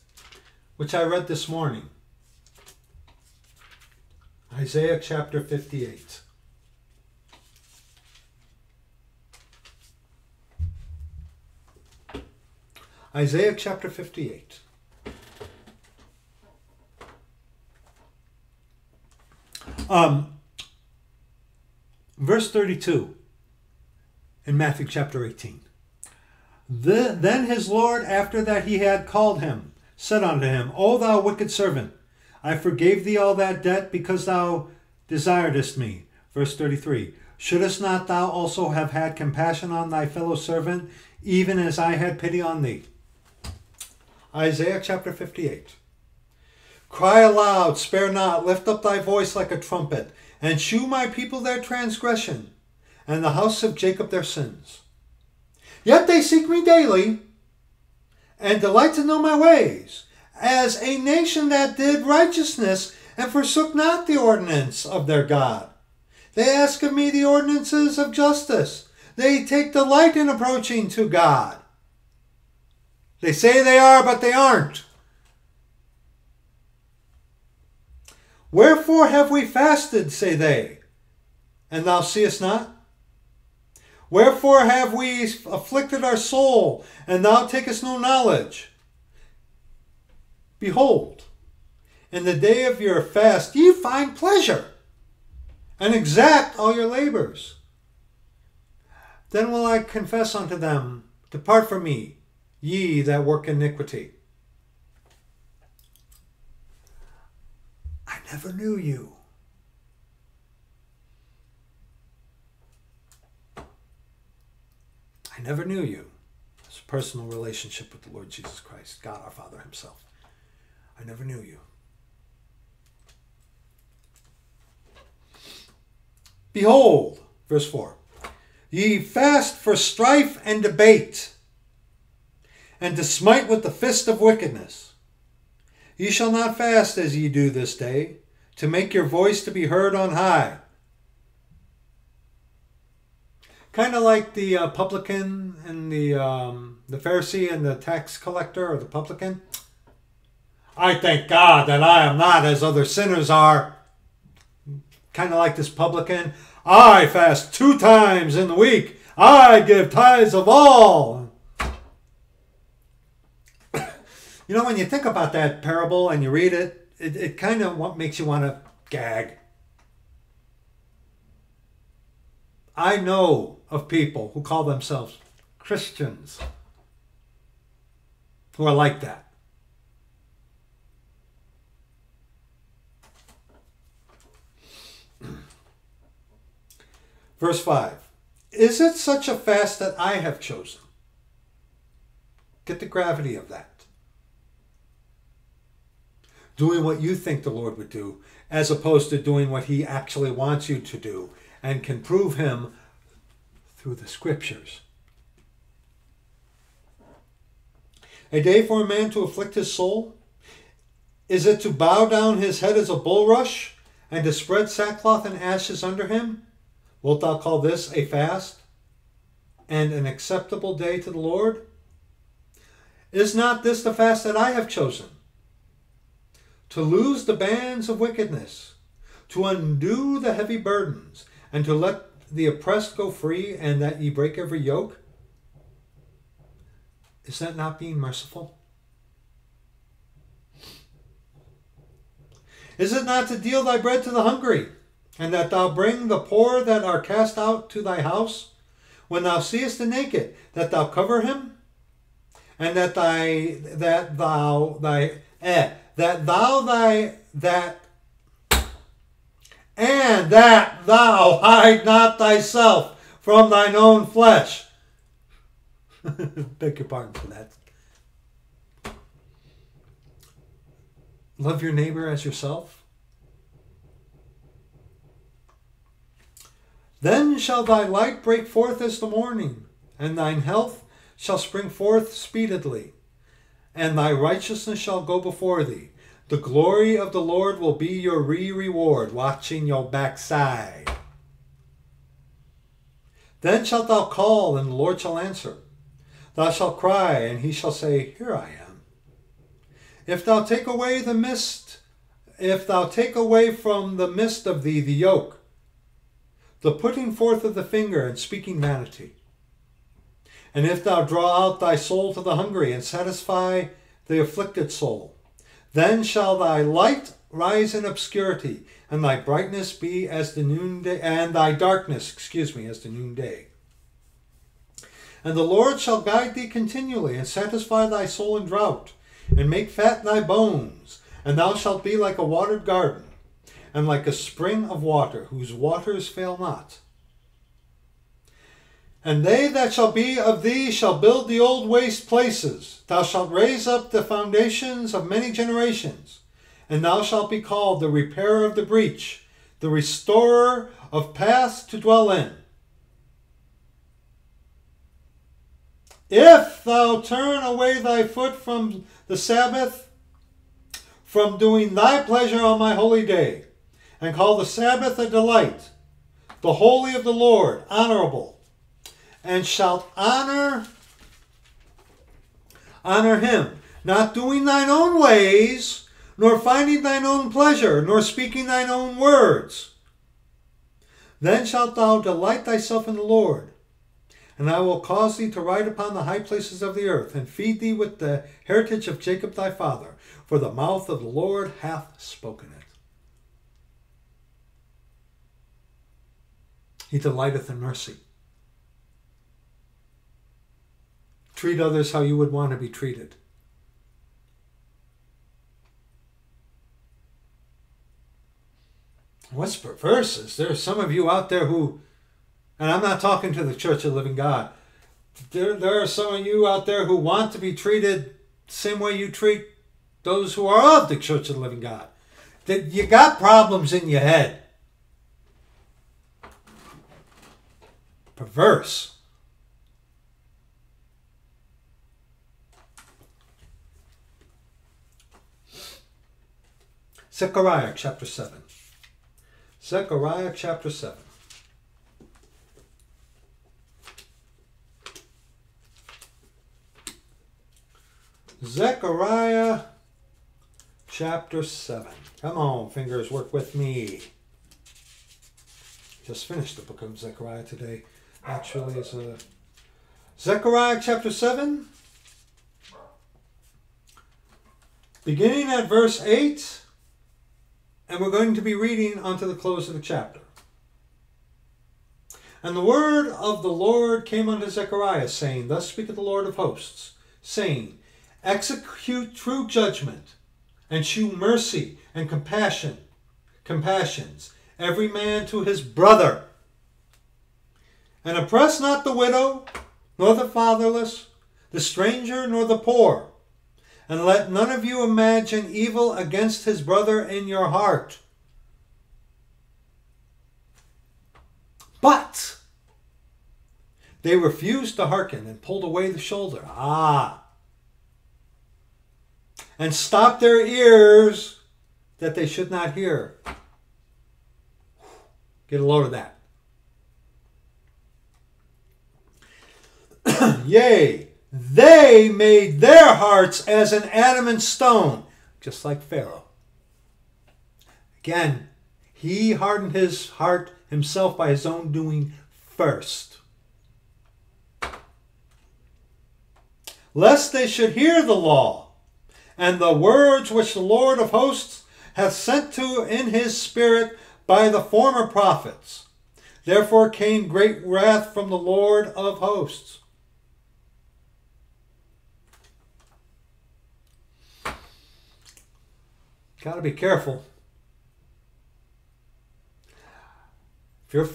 which I read this morning. Isaiah chapter 58. Isaiah chapter 58. Verse 32 in Matthew chapter 18. Then his Lord, after that he had called him, said unto him, O thou wicked servant, I forgave thee all that debt, because thou desiredest me. Verse 33, shouldest not thou also have had compassion on thy fellow servant, even as I had pity on thee? Isaiah chapter 58. Cry aloud, spare not, lift up thy voice like a trumpet, and shew my people their transgression, and the house of Jacob their sins. Yet they seek me daily, and delight to know my ways, as a nation that did righteousness, and forsook not the ordinance of their God. They ask of me the ordinances of justice. They take delight in approaching to God. They say they are, but they aren't. Wherefore have we fasted, say they, and thou seest not? Wherefore have we afflicted our soul, and thou takest no knowledge? Behold, in the day of your fast ye find pleasure, and exact all your labors. Then will I confess unto them, depart from me, ye that work iniquity. I never knew you. I never knew you. It's a personal relationship with the Lord Jesus Christ, God our Father himself. I never knew you. Behold, verse 4, ye fast for strife and debate, and to smite with the fist of wickedness. Ye shall not fast as ye do this day, to make your voice to be heard on high. Kind of like the publican and the Pharisee and the tax collector, or the publican. I thank God that I am not as other sinners are. Kind of like this publican. I fast 2 times in the week. I give tithes of all. You know, when you think about that parable and you read it, it kind of makes you want to gag. I know of people who call themselves Christians who are like that. Verse 5. Is it such a fast that I have chosen? Get the gravity of that. Doing what you think the Lord would do, as opposed to doing what he actually wants you to do, and can prove him through the scriptures. A day for a man to afflict his soul? Is it to bow down his head as a bulrush, and to spread sackcloth and ashes under him? Wilt thou call this a fast, and an acceptable day to the Lord? Is not this the fast that I have chosen? To loose the bands of wickedness, to undo the heavy burdens, and to let the oppressed go free, and that ye break every yoke? Is that not being merciful? Is it not to deal thy bread to the hungry, and that thou bring the poor that are cast out to thy house? When thou seest the naked, that thou cover him, and that thou hide not thyself from thine own flesh. Beg your pardon for that. Love your neighbor as yourself. Then shall thy light break forth as the morning, and thine health shall spring forth speedily, and thy righteousness shall go before thee. The glory of the Lord will be your reward, watching your backside. Then shalt thou call, and the Lord shall answer. Thou shalt cry, and he shall say, Here I am. If thou take away the mist, if thou take away from the midst of thee the yoke, the putting forth of the finger and speaking vanity. And if thou draw out thy soul to the hungry, and satisfy the afflicted soul, then shall thy light rise in obscurity, and thy brightness be as the noonday, and thy darkness, as the noonday. And the Lord shall guide thee continually, and satisfy thy soul in drought, and make fat thy bones, and thou shalt be like a watered garden, and like a spring of water, whose waters fail not. And they that shall be of thee shall build the old waste places. Thou shalt raise up the foundations of many generations, and thou shalt be called the repairer of the breach, the restorer of paths to dwell in. If thou turn away thy foot from the Sabbath, from doing thy pleasure on my holy day, and call the Sabbath a delight, the holy of the Lord, honorable, and shalt honor him, not doing thine own ways, nor finding thine own pleasure, nor speaking thine own words. Then shalt thou delight thyself in the Lord, and I will cause thee to ride upon the high places of the earth, and feed thee with the heritage of Jacob thy father, for the mouth of the Lord hath spoken it. He delighteth in mercy. Treat others how you would want to be treated. What's perverse is there are some of you out there who, and I'm not talking to the Church of the Living God, there are some of you out there who want to be treated the same way you treat those who are of the Church of the Living God. That you got problems in your head. perverse. Zechariah chapter 7. Zechariah chapter 7. Zechariah chapter 7. Come on, fingers, work with me. Just finished the book of Zechariah today. Actually, it's a Zechariah chapter 7. Beginning at verse 8. And we're going to be reading unto the close of the chapter. And the word of the Lord came unto Zechariah, saying, Thus speaketh the Lord of hosts, saying, Execute true judgment, and shew mercy and compassions, every man to his brother. And oppress not the widow, nor the fatherless, the stranger, nor the poor. And let none of you imagine evil against his brother in your heart. But they refused to hearken and pulled away the shoulder. And stopped their ears that they should not hear. Get a load of that. Yea, they made their hearts as an adamant stone, just like Pharaoh. Again, he hardened his heart himself by his own doing first. Lest they should hear the law and the words which the Lord of hosts hath sent to in his spirit by the former prophets. Therefore came great wrath from the Lord of hosts. Got to be careful. If you're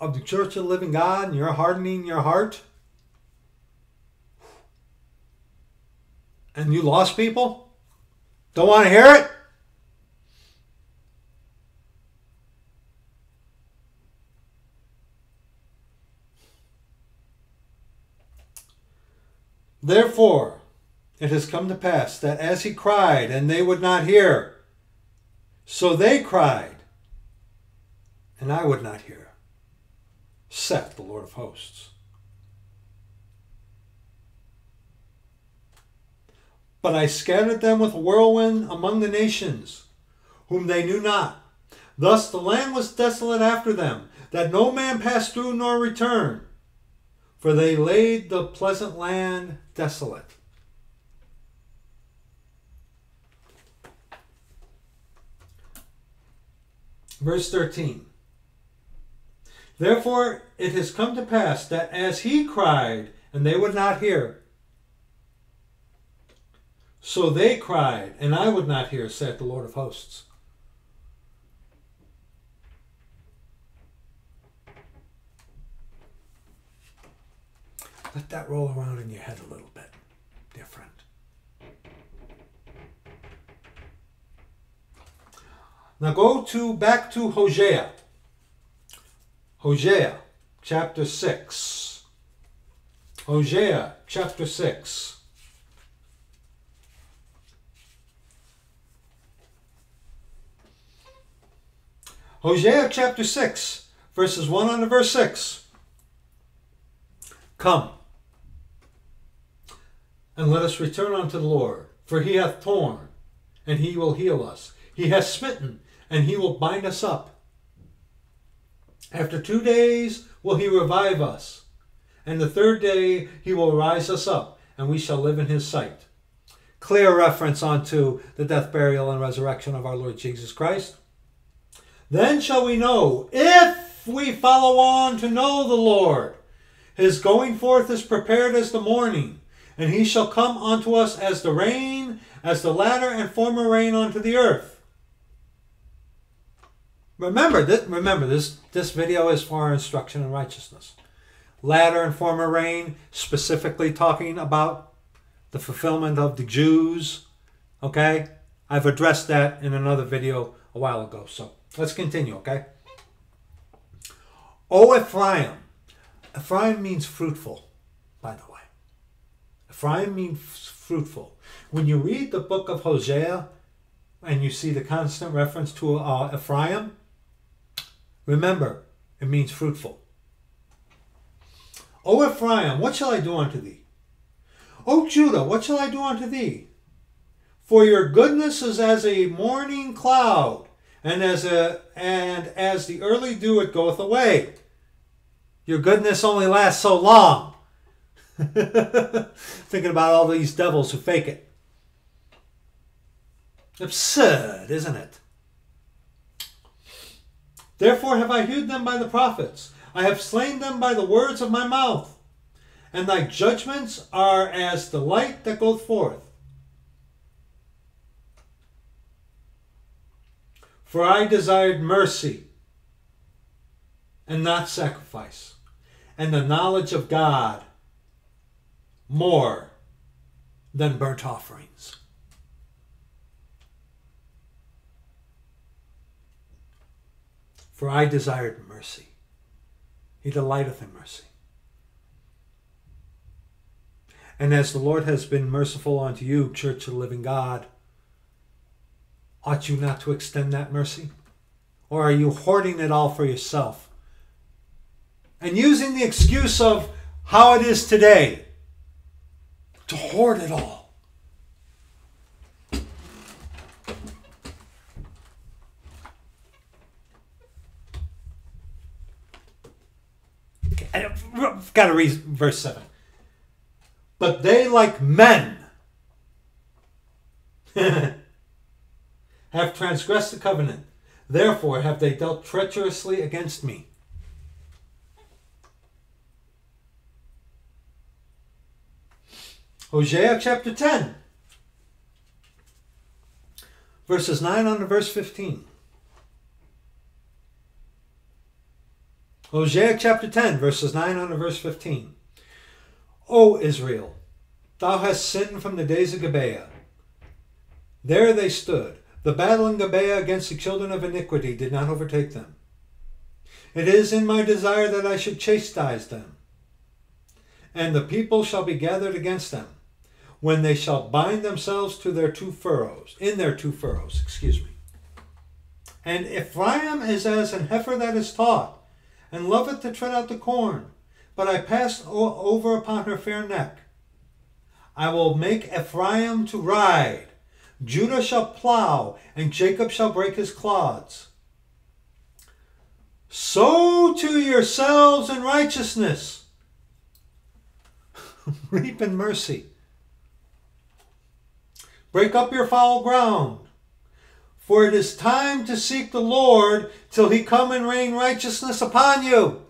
of the Church of the Living God and you're hardening your heart and you lost people, don't want to hear it. Therefore, it has come to pass that as he cried and they would not hear, so they cried, and I would not hear, saith the Lord of hosts. But I scattered them with a whirlwind among the nations, whom they knew not. Thus the land was desolate after them, that no man passed through nor returned, for they laid the pleasant land desolate. Verse 13. Therefore it has come to pass that as he cried, and they would not hear, so they cried, and I would not hear, saith the Lord of hosts. Let that roll around in your head a little bit, dear friend. Now go back to Hosea. Hosea chapter 6. Hosea chapter 6. Hosea chapter 6, verses 1 on to verse 6. Come, and let us return unto the Lord, for he hath torn, and he will heal us. He hath smitten, and he will bind us up. After 2 days will he revive us, and the third day he will rise us up, and we shall live in his sight. Clear reference unto the death, burial, and resurrection of our Lord Jesus Christ. Then shall we know, if we follow on to know the Lord. His going forth is prepared as the morning, and he shall come unto us as the rain, as the latter and former rain unto the earth. Remember this video is for our instruction in righteousness. Latter and former rain, specifically talking about the fulfillment of the Jews. Okay? I've addressed that in another video a while ago. So let's continue, okay? O Ephraim, Ephraim means fruitful, by the way. Ephraim means fruitful. When you read the book of Hosea and you see the constant reference to Ephraim, remember, it means fruitful. O Ephraim, what shall I do unto thee? O Judah, what shall I do unto thee? For your goodness is as a morning cloud, and as the early dew it goeth away. Your goodness only lasts so long. Thinking about all these devils who fake it. Absurd, isn't it? Therefore have I hewed them by the prophets. I have slain them by the words of my mouth. And thy judgments are as the light that goeth forth. For I desired mercy and not sacrifice, and the knowledge of God more than burnt offerings. For I desired mercy. He delighteth in mercy. And as the Lord has been merciful unto you, Church of the Living God, ought you not to extend that mercy? Or are you hoarding it all for yourself? And using the excuse of how it is today to hoard it all. I've got to read verse 7. But they, like men, have transgressed the covenant. Therefore have they dealt treacherously against me. Hosea chapter 10, verses 9 on to verse 15. Hosea chapter 10, verses 9 on to verse 15. O Israel, thou hast sinned from the days of Gibeah. There they stood. The battle in Gibeah against the children of iniquity did not overtake them. It is in my desire that I should chastise them, and the people shall be gathered against them, when they shall bind themselves to their two furrows, in their two furrows. And Ephraim is as an heifer that is taught, and loveth to tread out the corn. But I passed over upon her fair neck. I will make Ephraim to ride. Judah shall plow, and Jacob shall break his clods. Sow to yourselves in righteousness. Reap in mercy. Break up your foul ground. For it is time to seek the Lord till he come and rain righteousness upon you.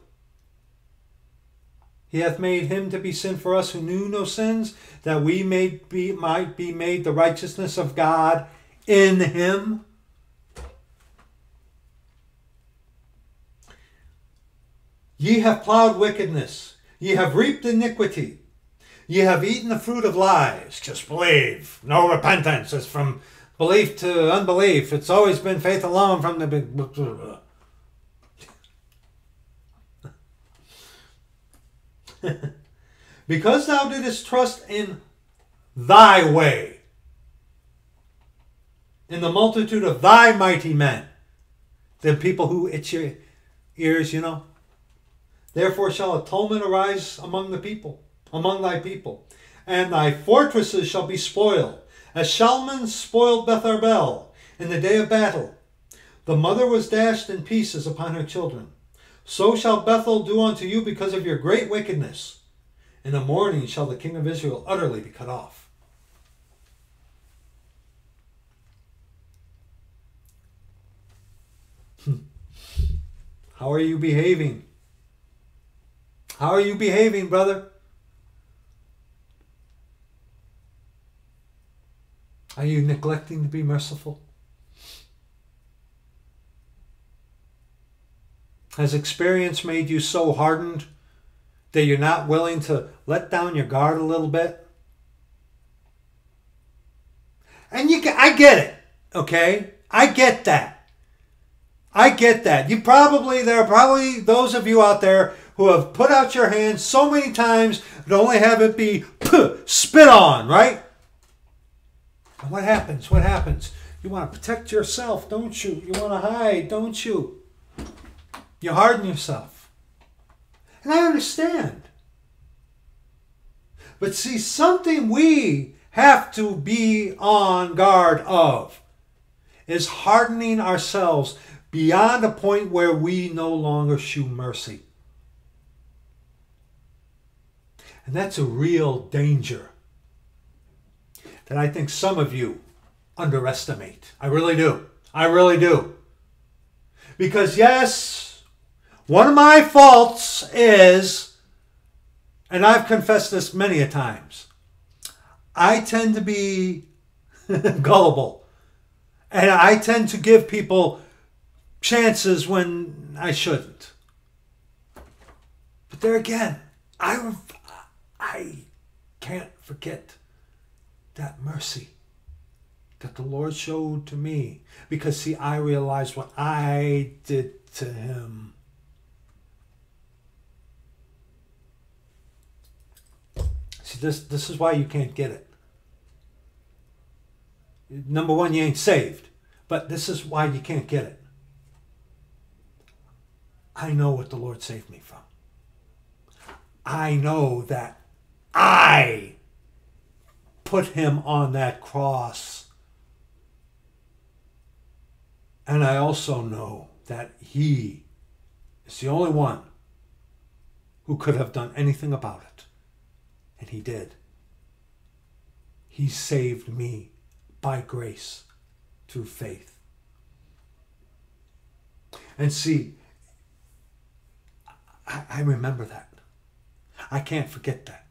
He hath made him to be sin for us who knew no sins, that we might be made the righteousness of God in him. Ye have plowed wickedness. Ye have reaped iniquity. Ye have eaten the fruit of lies. Just believe. No repentance. It's from belief to unbelief. It's always been faith alone from the big... Because thou didst trust in thy way, in the multitude of thy mighty men, the people who itch your ears, you know. Therefore shall atonement arise among the people, among thy people, and thy fortresses shall be spoiled, as Shalman spoiled Beth-arbel in the day of battle. The mother was dashed in pieces upon her children. So shall Bethel do unto you because of your great wickedness. In the morning shall the king of Israel utterly be cut off. How are you behaving? How are you behaving, brother? Are you neglecting to be merciful? Has experience made you so hardened that you're not willing to let down your guard a little bit? And I get it, okay? I get that. I get that. There are probably those of you out there who have put out your hand so many times to only have it be spit on, right? And what happens? What happens? You want to protect yourself, don't you? You want to hide, don't you? You harden yourself. And I understand. But see, something we have to be on guard of is hardening ourselves beyond the point where we no longer shew mercy. And that's a real danger that I think some of you underestimate. I really do. I really do. Because yes, one of my faults is, and I've confessed this many a times, I tend to be gullible. And I tend to give people chances when I shouldn't. But there again, I can't forget that mercy that the Lord showed to me. Because, see, I realized what I did to him. See, this is why you can't get it. Number one, you ain't saved. But this is why you can't get it. I know what the Lord saved me from. I know that I put him on that cross. And I also know that he is the only one who could have done anything about it. And he did. He saved me by grace through faith. And see, I remember that. I can't forget that.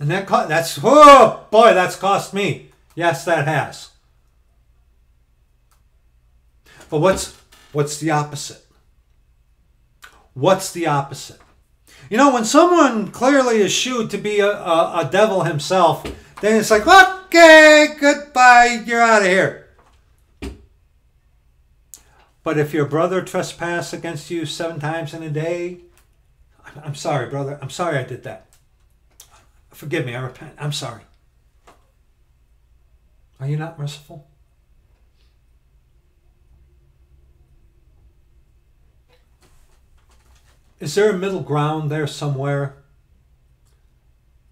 And that's, oh boy, that's cost me. Yes, that has. But what's the opposite? What's the opposite? You know, when someone clearly is shewed to be a devil himself, then it's like, okay, goodbye, you're out of here. But if your brother trespass against you 7 times in a day, I'm sorry, brother. I'm sorry I did that. Forgive me, I repent. I'm sorry. Are you not merciful? Is there a middle ground there somewhere?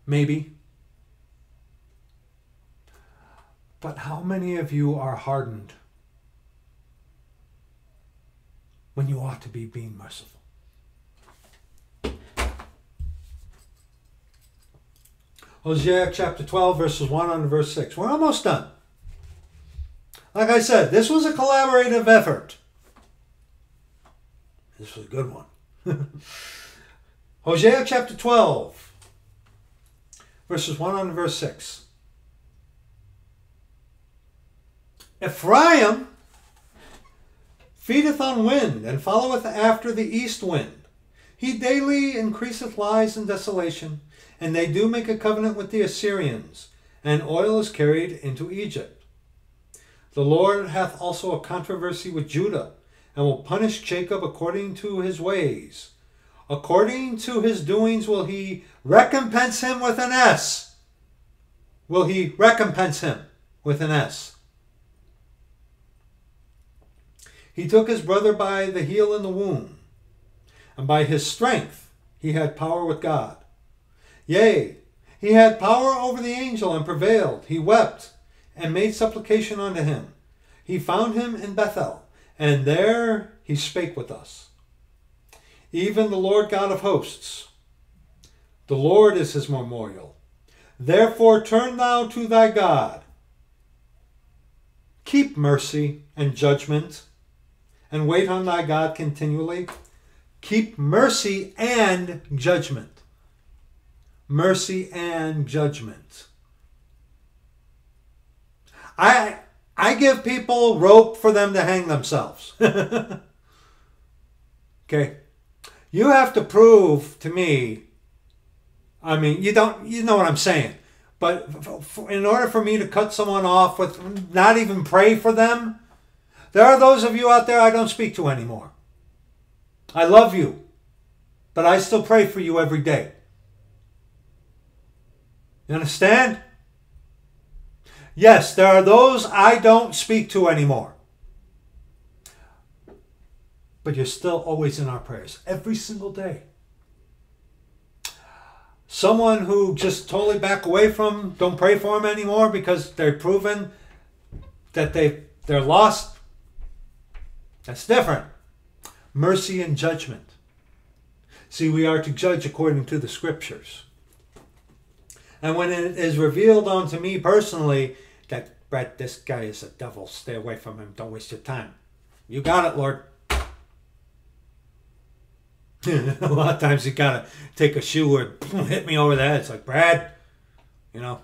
Maybe. But how many of you are hardened when you ought to be being merciful? Hosea chapter 12, verses 1 on to verse 6. We're almost done. Like I said, this was a collaborative effort. This was a good one. Hosea chapter 12, verses 1 on to verse 6. Ephraim feedeth on wind, and followeth after the east wind. He daily increaseth lies and desolation, and they do make a covenant with the Assyrians, and oil is carried into Egypt. The Lord hath also a controversy with Judah, and will punish Jacob according to his ways. According to his doings will he recompense him with an S. Will he recompense him with an S? He took his brother by the heel in the womb, and by his strength he had power with God. Yea, he had power over the angel and prevailed. He wept and made supplication unto him. He found him in Bethel, and there he spake with us. Even the Lord God of hosts, the Lord is his memorial. Therefore turn thou to thy God. Keep mercy and judgment, and wait on thy God continually. Keep mercy and judgment. Mercy and judgment. I give people rope for them to hang themselves. Okay. You have to prove to me, I mean, you know what I'm saying, but in order for me to cut someone off with not even pray for them, there are those of you out there I don't speak to anymore. I love you. But I still pray for you every day. You understand? Yes, there are those I don't speak to anymore. But you're still always in our prayers. Every single day. Someone who just totally back away from, don't pray for them anymore because they're proven that they're lost. That's different. Mercy and judgment. See, we are to judge according to the Scriptures. And when it is revealed unto me personally that, Brett, this guy is a devil. Stay away from him. Don't waste your time. You got it, Lord. A lot of times you got to take a shoe or hit me over the head. It's like, Brad, you know.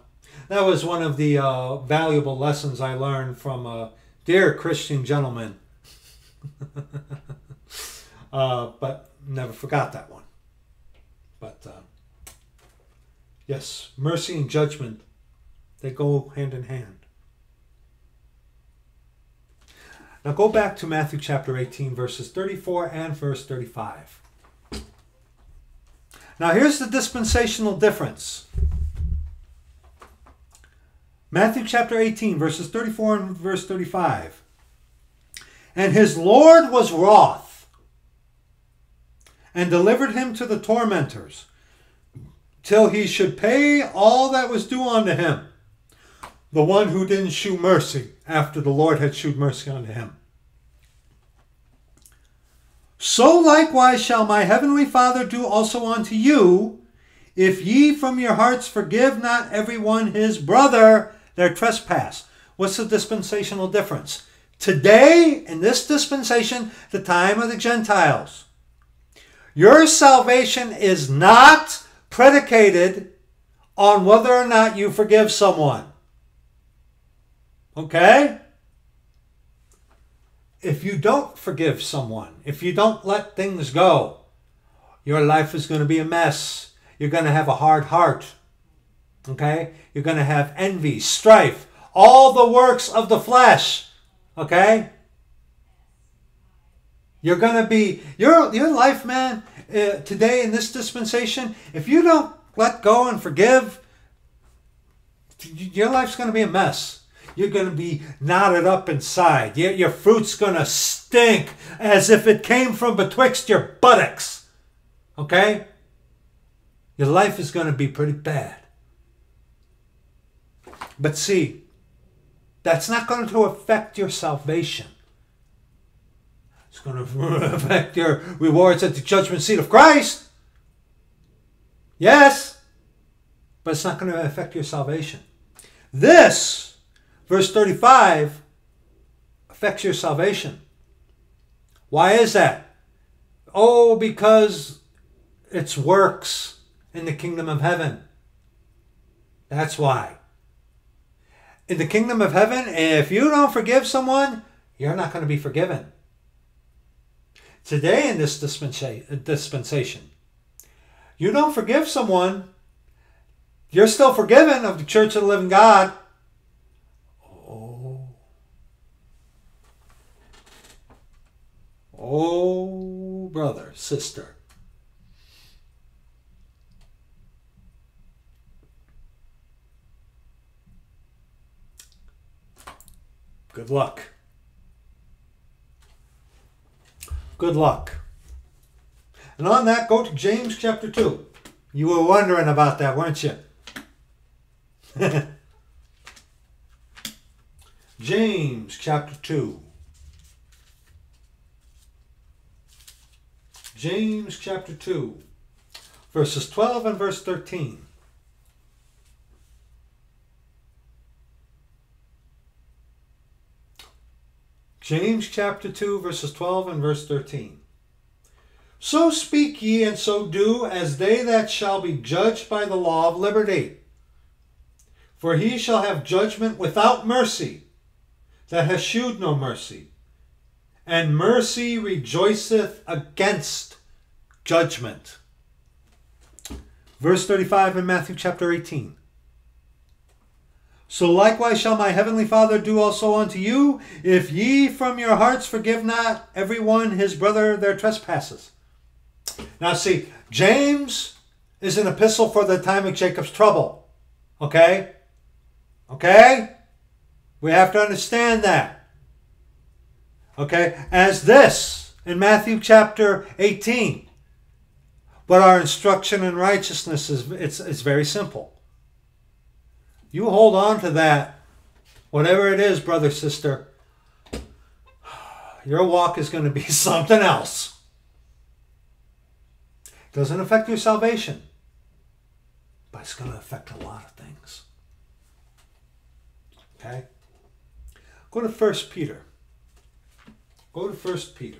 That was one of the valuable lessons I learned from a dear Christian gentleman. But never forgot that one. But yes, mercy and judgment, they go hand in hand. Now go back to Matthew chapter 18, verses 34 and verse 35. Now here's the dispensational difference. Matthew chapter 18, verses 34 and verse 35. And his Lord was wroth, and delivered him to the tormentors, till he should pay all that was due unto him. The one who didn't shew mercy, after the Lord had shewed mercy unto him. So likewise shall my heavenly Father do also unto you, if ye from your hearts forgive not every one his brother their trespass. What's the dispensational difference? Today, in this dispensation, the time of the Gentiles, your salvation is not predicated on whether or not you forgive someone. Okay? If you don't forgive someone, if you don't let things go, your life is going to be a mess. You're going to have a hard heart. Okay? You're going to have envy, strife, all the works of the flesh. Okay? You're going to be, your life, man, today in this dispensation, if you don't let go and forgive, your life's going to be a mess. You're going to be knotted up inside. Your fruit's going to stink as if it came from betwixt your buttocks. Okay? Your life is going to be pretty bad. But see, that's not going to affect your salvation. It's going to affect your rewards at the judgment seat of Christ. Yes. But it's not going to affect your salvation. This, verse 35, affects your salvation. Why is that? Oh, because it's works in the kingdom of heaven. That's why. In the kingdom of heaven, if you don't forgive someone, you're not going to be forgiven. Today in this dispensation, you don't forgive someone, you're still forgiven of the Church of the Living God. Oh, brother, sister. Good luck. Good luck. And on that, go to James chapter 2. You were wondering about that, weren't you? James chapter 2. James chapter 2, verses 12 and verse 13. James chapter 2, verses 12 and verse 13. So speak ye, and so do, as they that shall be judged by the law of liberty. For he shall have judgment without mercy, that hath shewed no mercy. And mercy rejoiceth against judgment. Verse 35 in Matthew chapter 18. So likewise shall my heavenly Father do also unto you, if ye from your hearts forgive not every one his brother their trespasses. Now see, James is an epistle for the time of Jacob's trouble. Okay? Okay? We have to understand that. Okay? As this in Matthew chapter 18. But our instruction in righteousness is it's very simple. You hold on to that, whatever it is, brother, sister, your walk is going to be something else. It doesn't affect your salvation, but it's going to affect a lot of things. Okay? Go to 1 Peter. Go to 1 Peter.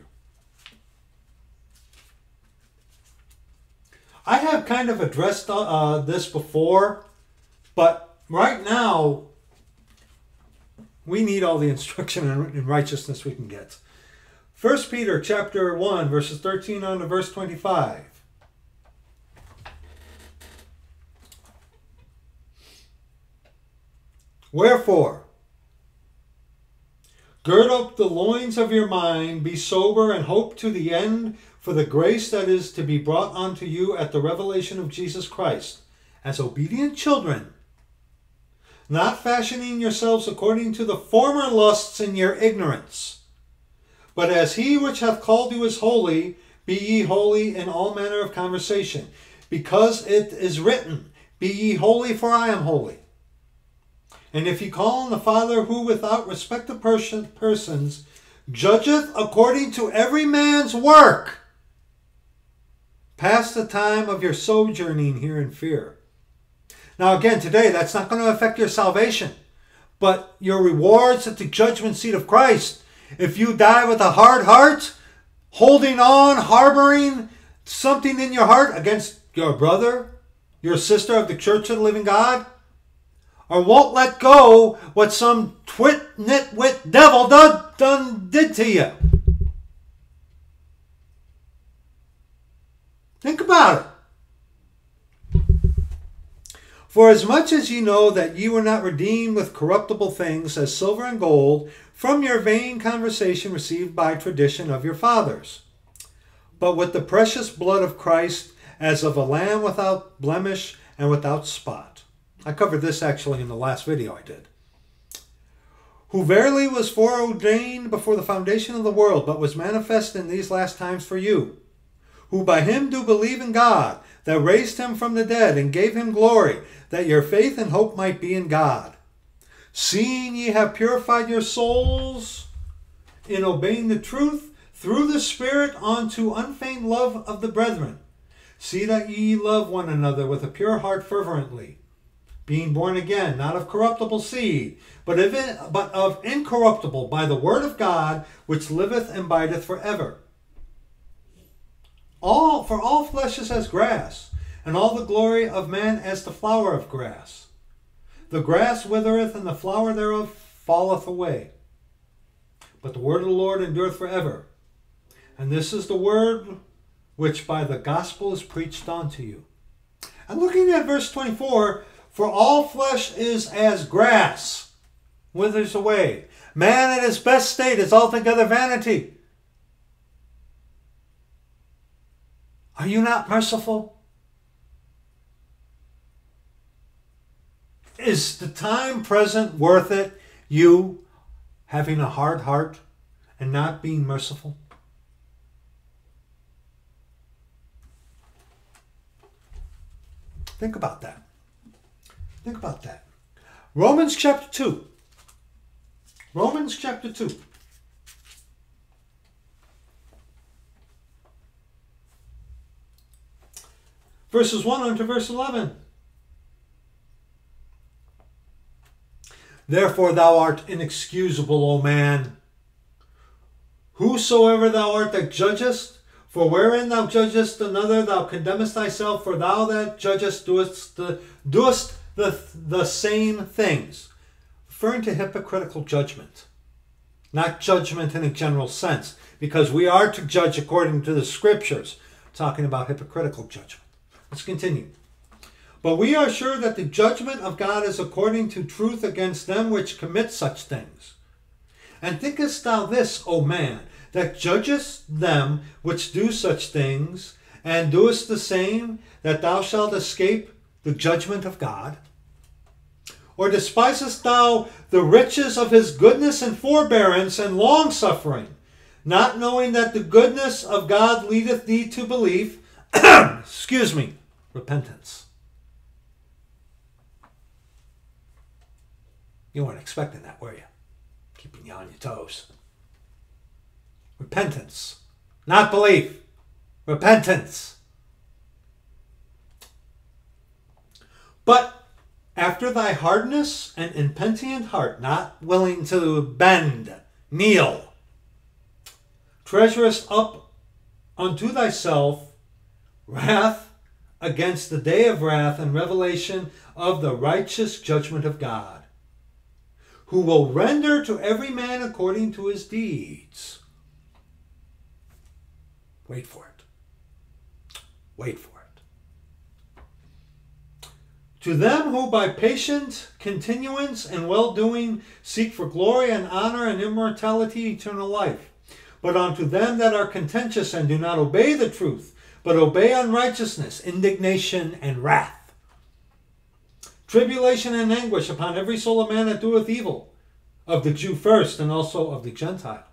I have kind of addressed this before, but right now, we need all the instruction in righteousness we can get. 1 Peter chapter 1, verses 13 on to verse 25. Wherefore, gird up the loins of your mind, be sober, and hope to the end for the grace that is to be brought unto you at the revelation of Jesus Christ, as obedient children, not fashioning yourselves according to the former lusts in your ignorance, but as he which hath called you is holy, be ye holy in all manner of conversation, because it is written, Be ye holy, for I am holy. And if ye call on the Father, who without respect of persons judgeth according to every man's work, pass the time of your sojourning here in fear. Now again, today, that's not going to affect your salvation, but your rewards at the judgment seat of Christ. If you die with a hard heart, holding on, harboring something in your heart against your brother, your sister of the Church of the Living God, or won't let go what some nitwit devil did to you. Think about it. For as much as ye know that ye were not redeemed with corruptible things as silver and gold from your vain conversation received by tradition of your fathers, but with the precious blood of Christ as of a lamb without blemish and without spot. I covered this actually in the last video I did. Who verily was foreordained before the foundation of the world, but was manifest in these last times for you, who by him do believe in God, that raised him from the dead and gave him glory, that your faith and hope might be in God. Seeing ye have purified your souls in obeying the truth through the Spirit unto unfeigned love of the brethren, see that ye love one another with a pure heart fervently, being born again, not of corruptible seed, but of incorruptible, by the word of God, which liveth and abideth forever. For all flesh is as grass, and all the glory of man as the flower of grass. The grass withereth, and the flower thereof falleth away. But the word of the Lord endureth forever. And this is the word which by the gospel is preached unto you. And looking at verse 24, for all flesh is as grass, withers away. Man at his best state is altogether vanity. Are you not merciful? Is the time present worth it, you having a hard heart and not being merciful? Think about that. Think about that. Romans chapter 2. Romans chapter 2. Verses 1 unto verse 11. Therefore thou art inexcusable, O man, whosoever thou art that judgest, for wherein thou judgest another, thou condemnest thyself, for thou that judgest doest the same things. Referring to hypocritical judgment. Not judgment in a general sense, because we are to judge according to the Scriptures. Talking about hypocritical judgment. Let's continue. But we are sure that the judgment of God is according to truth against them which commit such things. And thinkest thou this, O man, that judgest them which do such things, and doest the same, that thou shalt escape the judgment of God? Or despisest thou the riches of his goodness and forbearance and long-suffering, not knowing that the goodness of God leadeth thee to belief, repentance. You weren't expecting that, were you? Keeping you on your toes. Repentance, not belief. Repentance. But after thy hardness and impenitent heart, not willing to bend, kneel, treasurest up unto thyself wrath against the day of wrath and revelation of the righteous judgment of God, who will render to every man according to his deeds. Wait for it. Wait for it. To them who by patient continuance and well-doing seek for glory and honor and immortality, eternal life. But unto them that are contentious and do not obey the truth, but obey unrighteousness, indignation, and wrath. Tribulation and anguish upon every soul of man that doeth evil, of the Jew first, and also of the Gentile.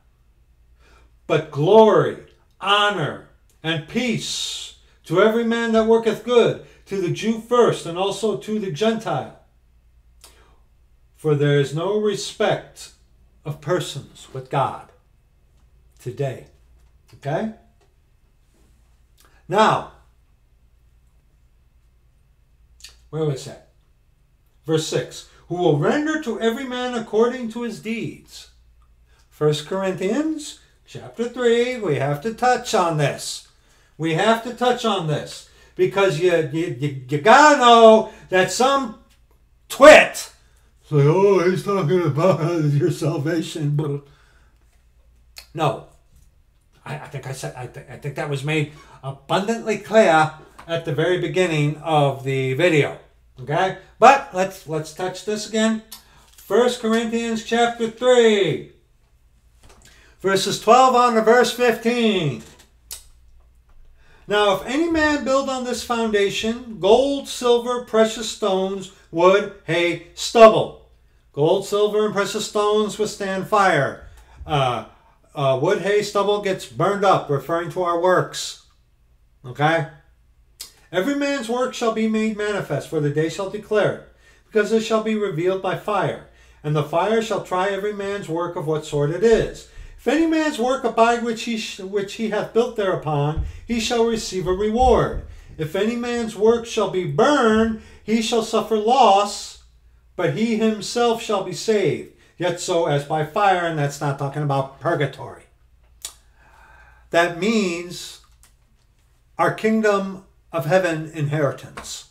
But glory, honor, and peace to every man that worketh good, to the Jew first, and also to the Gentile. For there is no respect of persons with God today. Okay? Now, where was that? Verse 6, who will render to every man according to his deeds. 1 Corinthians chapter 3, we have to touch on this. We have to touch on this because you gotta know that some twit, say, oh, he's talking about your salvation. No, I think that was made abundantly clear at the very beginning of the video. Okay, but let's touch this again. 1 Corinthians chapter 3, verses 12 on to verse 15. Now, if any man build on this foundation, gold, silver, precious stones, wood, hay, stubble. Gold, silver, and precious stones withstand fire. Wood, hay, stubble gets burned up, referring to our works. Okay? Every man's work shall be made manifest, for the day shall declare it, because it shall be revealed by fire. And the fire shall try every man's work of what sort it is. If any man's work abide which he hath built thereupon, he shall receive a reward. If any man's work shall be burned, he shall suffer loss, but he himself shall be saved, yet so as by fire. And that's not talking about purgatory. That means our kingdom of heaven inheritance.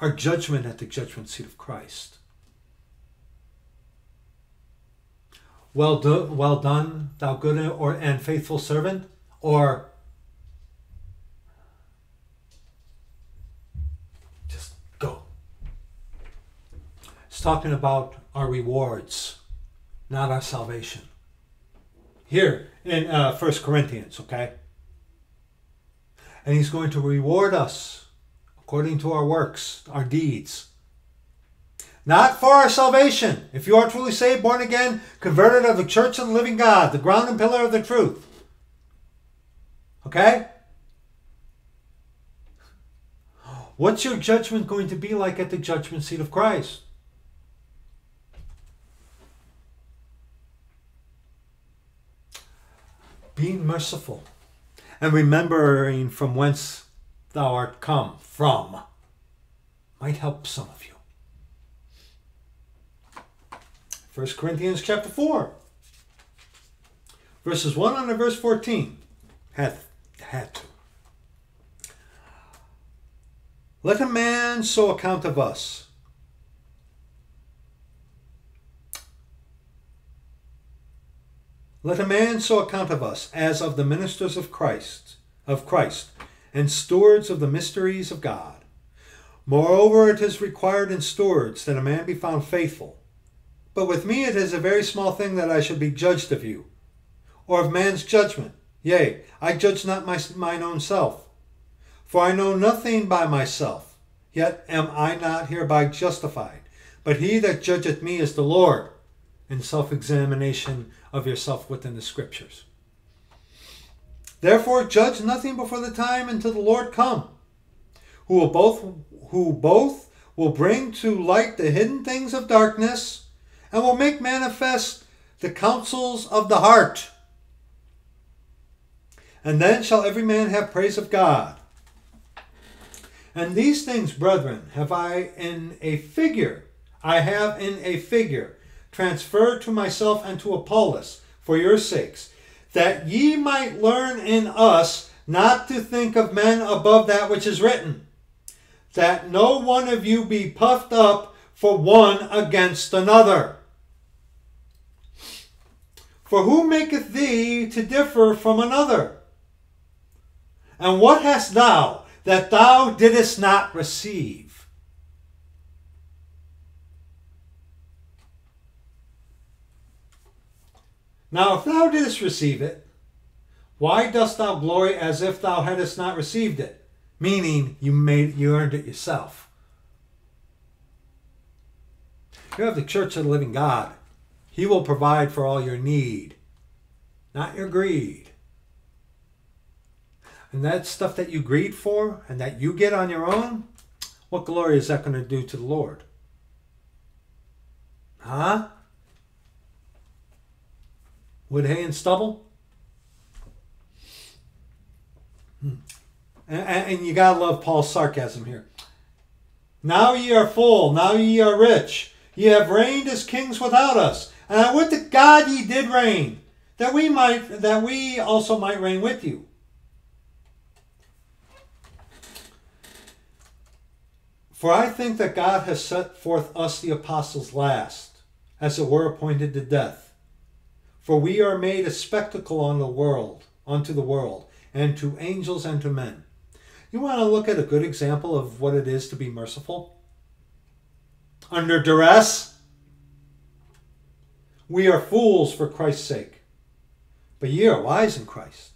Our judgment at the judgment seat of Christ. Well done, thou good and faithful servant, or just go. It's talking about our rewards, not our salvation. Here in 1 Corinthians, okay? And he's going to reward us according to our works, our deeds. Not for our salvation. If you are truly saved, born again, converted of the church of the living God, the ground and pillar of the truth. Okay? What's your judgment going to be like at the judgment seat of Christ? Being merciful and remembering from whence thou art come from might help some of you. 1 Corinthians chapter 4, verses 1 on to verse 14. Had to. Let a man so account of us, let a man so account of us as of the ministers of Christ, and stewards of the mysteries of God. Moreover, it is required in stewards that a man be found faithful. But with me it is a very small thing that I should be judged of you, or of man's judgment. Yea, I judge not mine own self. For I know nothing by myself, yet am I not hereby justified. But he that judgeth me is the Lord, in self-examination of yourself within the Scriptures. Therefore judge nothing before the time until the Lord come, who both will bring to light the hidden things of darkness, and will make manifest the counsels of the heart. And then shall every man have praise of God. And these things, brethren, I have in a figure, transferred to myself and to Apollos, for your sakes, that ye might learn in us not to think of men above that which is written, that no one of you be puffed up for one against another. For who maketh thee to differ from another? And what hast thou that thou didst not receive? Now if thou didst receive it, why dost thou glory as if thou hadst not received it? Meaning you earned it yourself. You have the church of the living God. He will provide for all your need, not your greed. And that stuff that you greed for and that you get on your own, what glory is that going to do to the Lord? Huh? Wood, hay, and stubble? And you got to love Paul's sarcasm here. Now ye are full, now ye are rich. Ye have reigned as kings without us. And I would to God ye did reign, that we also might reign with you. For I think that God has set forth us the apostles last, as it were appointed to death. For we are made a spectacle unto the world, and to angels and to men. You want to look at a good example of what it is to be merciful? Under duress. We are fools for Christ's sake, but ye are wise in Christ.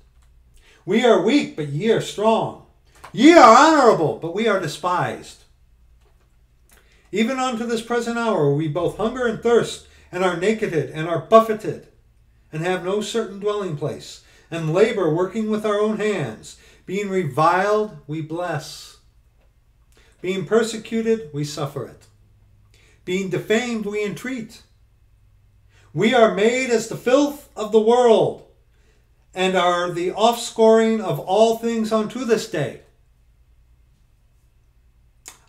We are weak, but ye are strong. Ye are honorable, but we are despised. Even unto this present hour we both hunger and thirst, and are nakeded, and are buffeted, and have no certain dwelling place, and labor working with our own hands. Being reviled, we bless. Being persecuted, we suffer it. Being defamed, we entreat. We are made as the filth of the world, and are the offscouring of all things unto this day.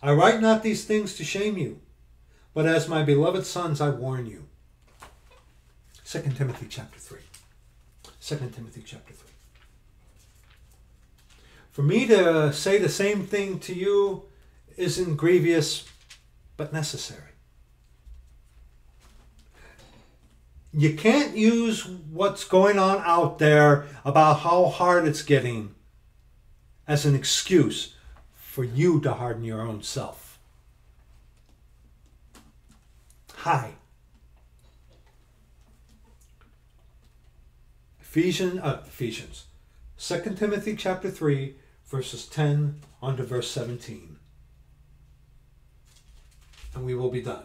I write not these things to shame you, but as my beloved sons I warn you. 2 Timothy chapter 3. 2 Timothy chapter 3. For me to say the same thing to you isn't grievous, but necessary. You can't use what's going on out there about how hard it's getting as an excuse for you to harden your own self. Hi. Ephesians. 2 Timothy chapter 3, verses 10 on to verse 17. And we will be done.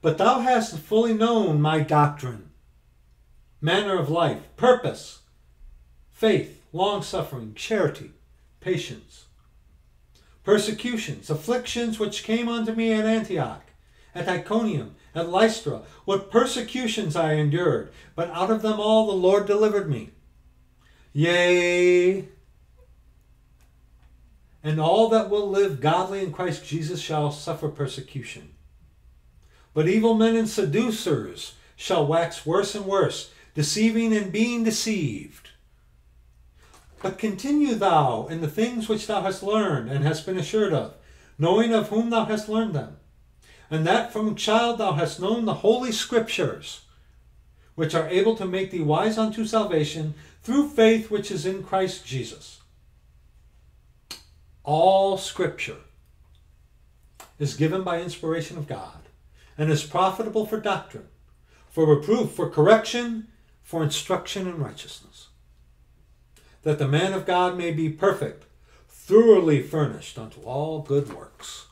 But thou hast fully known my doctrine, manner of life, purpose, faith, long-suffering, charity, patience, persecutions, afflictions which came unto me at Antioch, at Iconium, at Lystra, what persecutions I endured, but out of them all the Lord delivered me. Yea, and all that will live godly in Christ Jesus shall suffer persecution. But evil men and seducers shall wax worse and worse, deceiving and being deceived. But continue thou in the things which thou hast learned and hast been assured of, knowing of whom thou hast learned them, and that from a child thou hast known the holy Scriptures, which are able to make thee wise unto salvation through faith which is in Christ Jesus. All Scripture is given by inspiration of God, and is profitable for doctrine, for reproof, for correction, for instruction in righteousness, that the man of God may be perfect, thoroughly furnished unto all good works.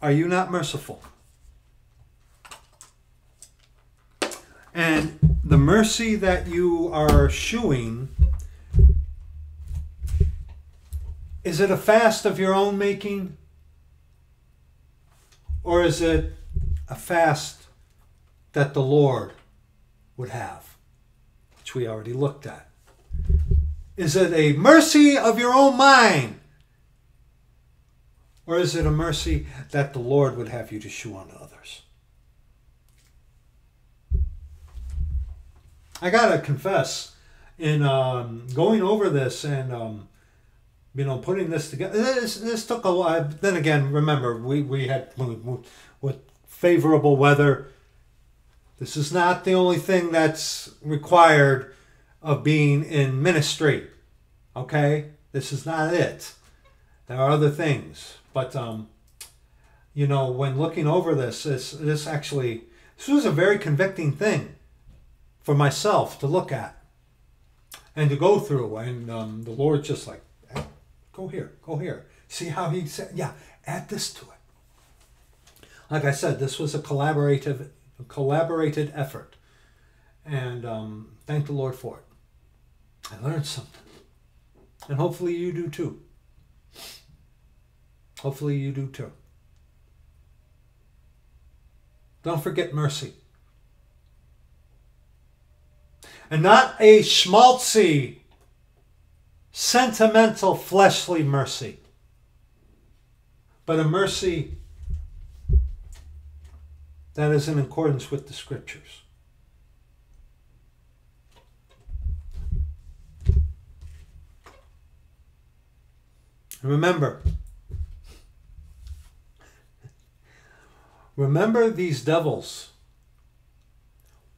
Are you not merciful? And the mercy that you are shewing, is it a fast of your own making? Or is it a fast that the Lord would have, which we already looked at? Is it a mercy of your own mind? Or is it a mercy that the Lord would have you to shew unto others? I gotta confess, in going over this and you know, putting this together, this took a while. Then again, remember, we had moved with favorable weather. This is not the only thing that's required of being in ministry. Okay, this is not it. There are other things, but you know, when looking over this, this was a very convicting thing for myself to look at and to go through, and the Lord just like, go here, see how he said, yeah, add this to it. Like I said, this was a collaborated effort, and thank the Lord for it. I learned something, and hopefully you do too. Hopefully you do too. Don't forget mercy. And not a schmaltzy, sentimental, fleshly mercy, but a mercy that is in accordance with the Scriptures. And remember these devils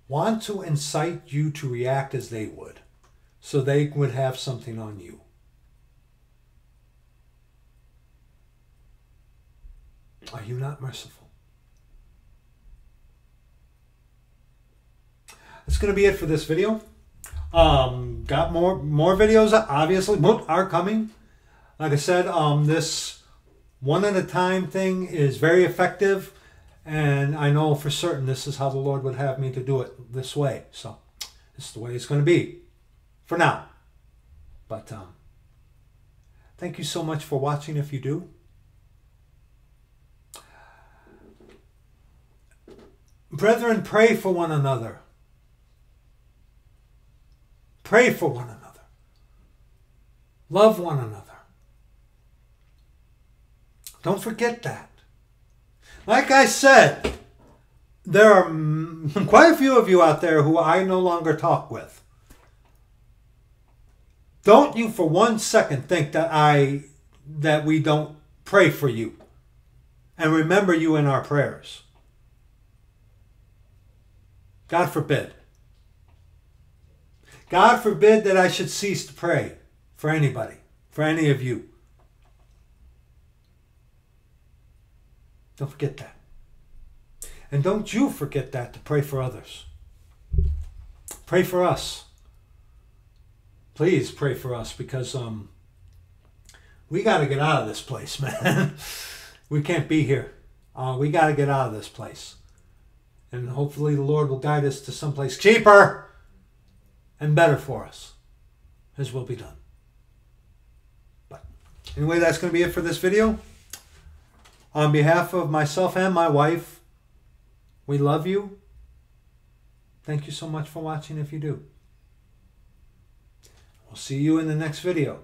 want to incite you to react as they would, so they would have something on you. Are you not merciful? That's going to be it for this video. Got more videos, obviously, are coming. Like I said, this one at a time thing is very effective. And I know for certain this is how the Lord would have me to do it, this way. So this is the way it's going to be for now. But thank you so much for watching if you do. Brethren, pray for one another. Pray for one another. Love one another. Don't forget that. Like I said, there are quite a few of you out there who I no longer talk with. Don't you for one second think that we don't pray for you and remember you in our prayers. God forbid. God forbid that I should cease to pray for anybody, for any of you. Don't forget that. And don't you forget that, to pray for others. Pray for us. Please pray for us, because we got to get out of this place, man. We can't be here. We got to get out of this place. And hopefully the Lord will guide us to someplace cheaper and better for us. His will be done. But anyway, that's going to be it for this video. On behalf of myself and my wife, we love you. Thank you so much for watching if you do. We'll see you in the next video.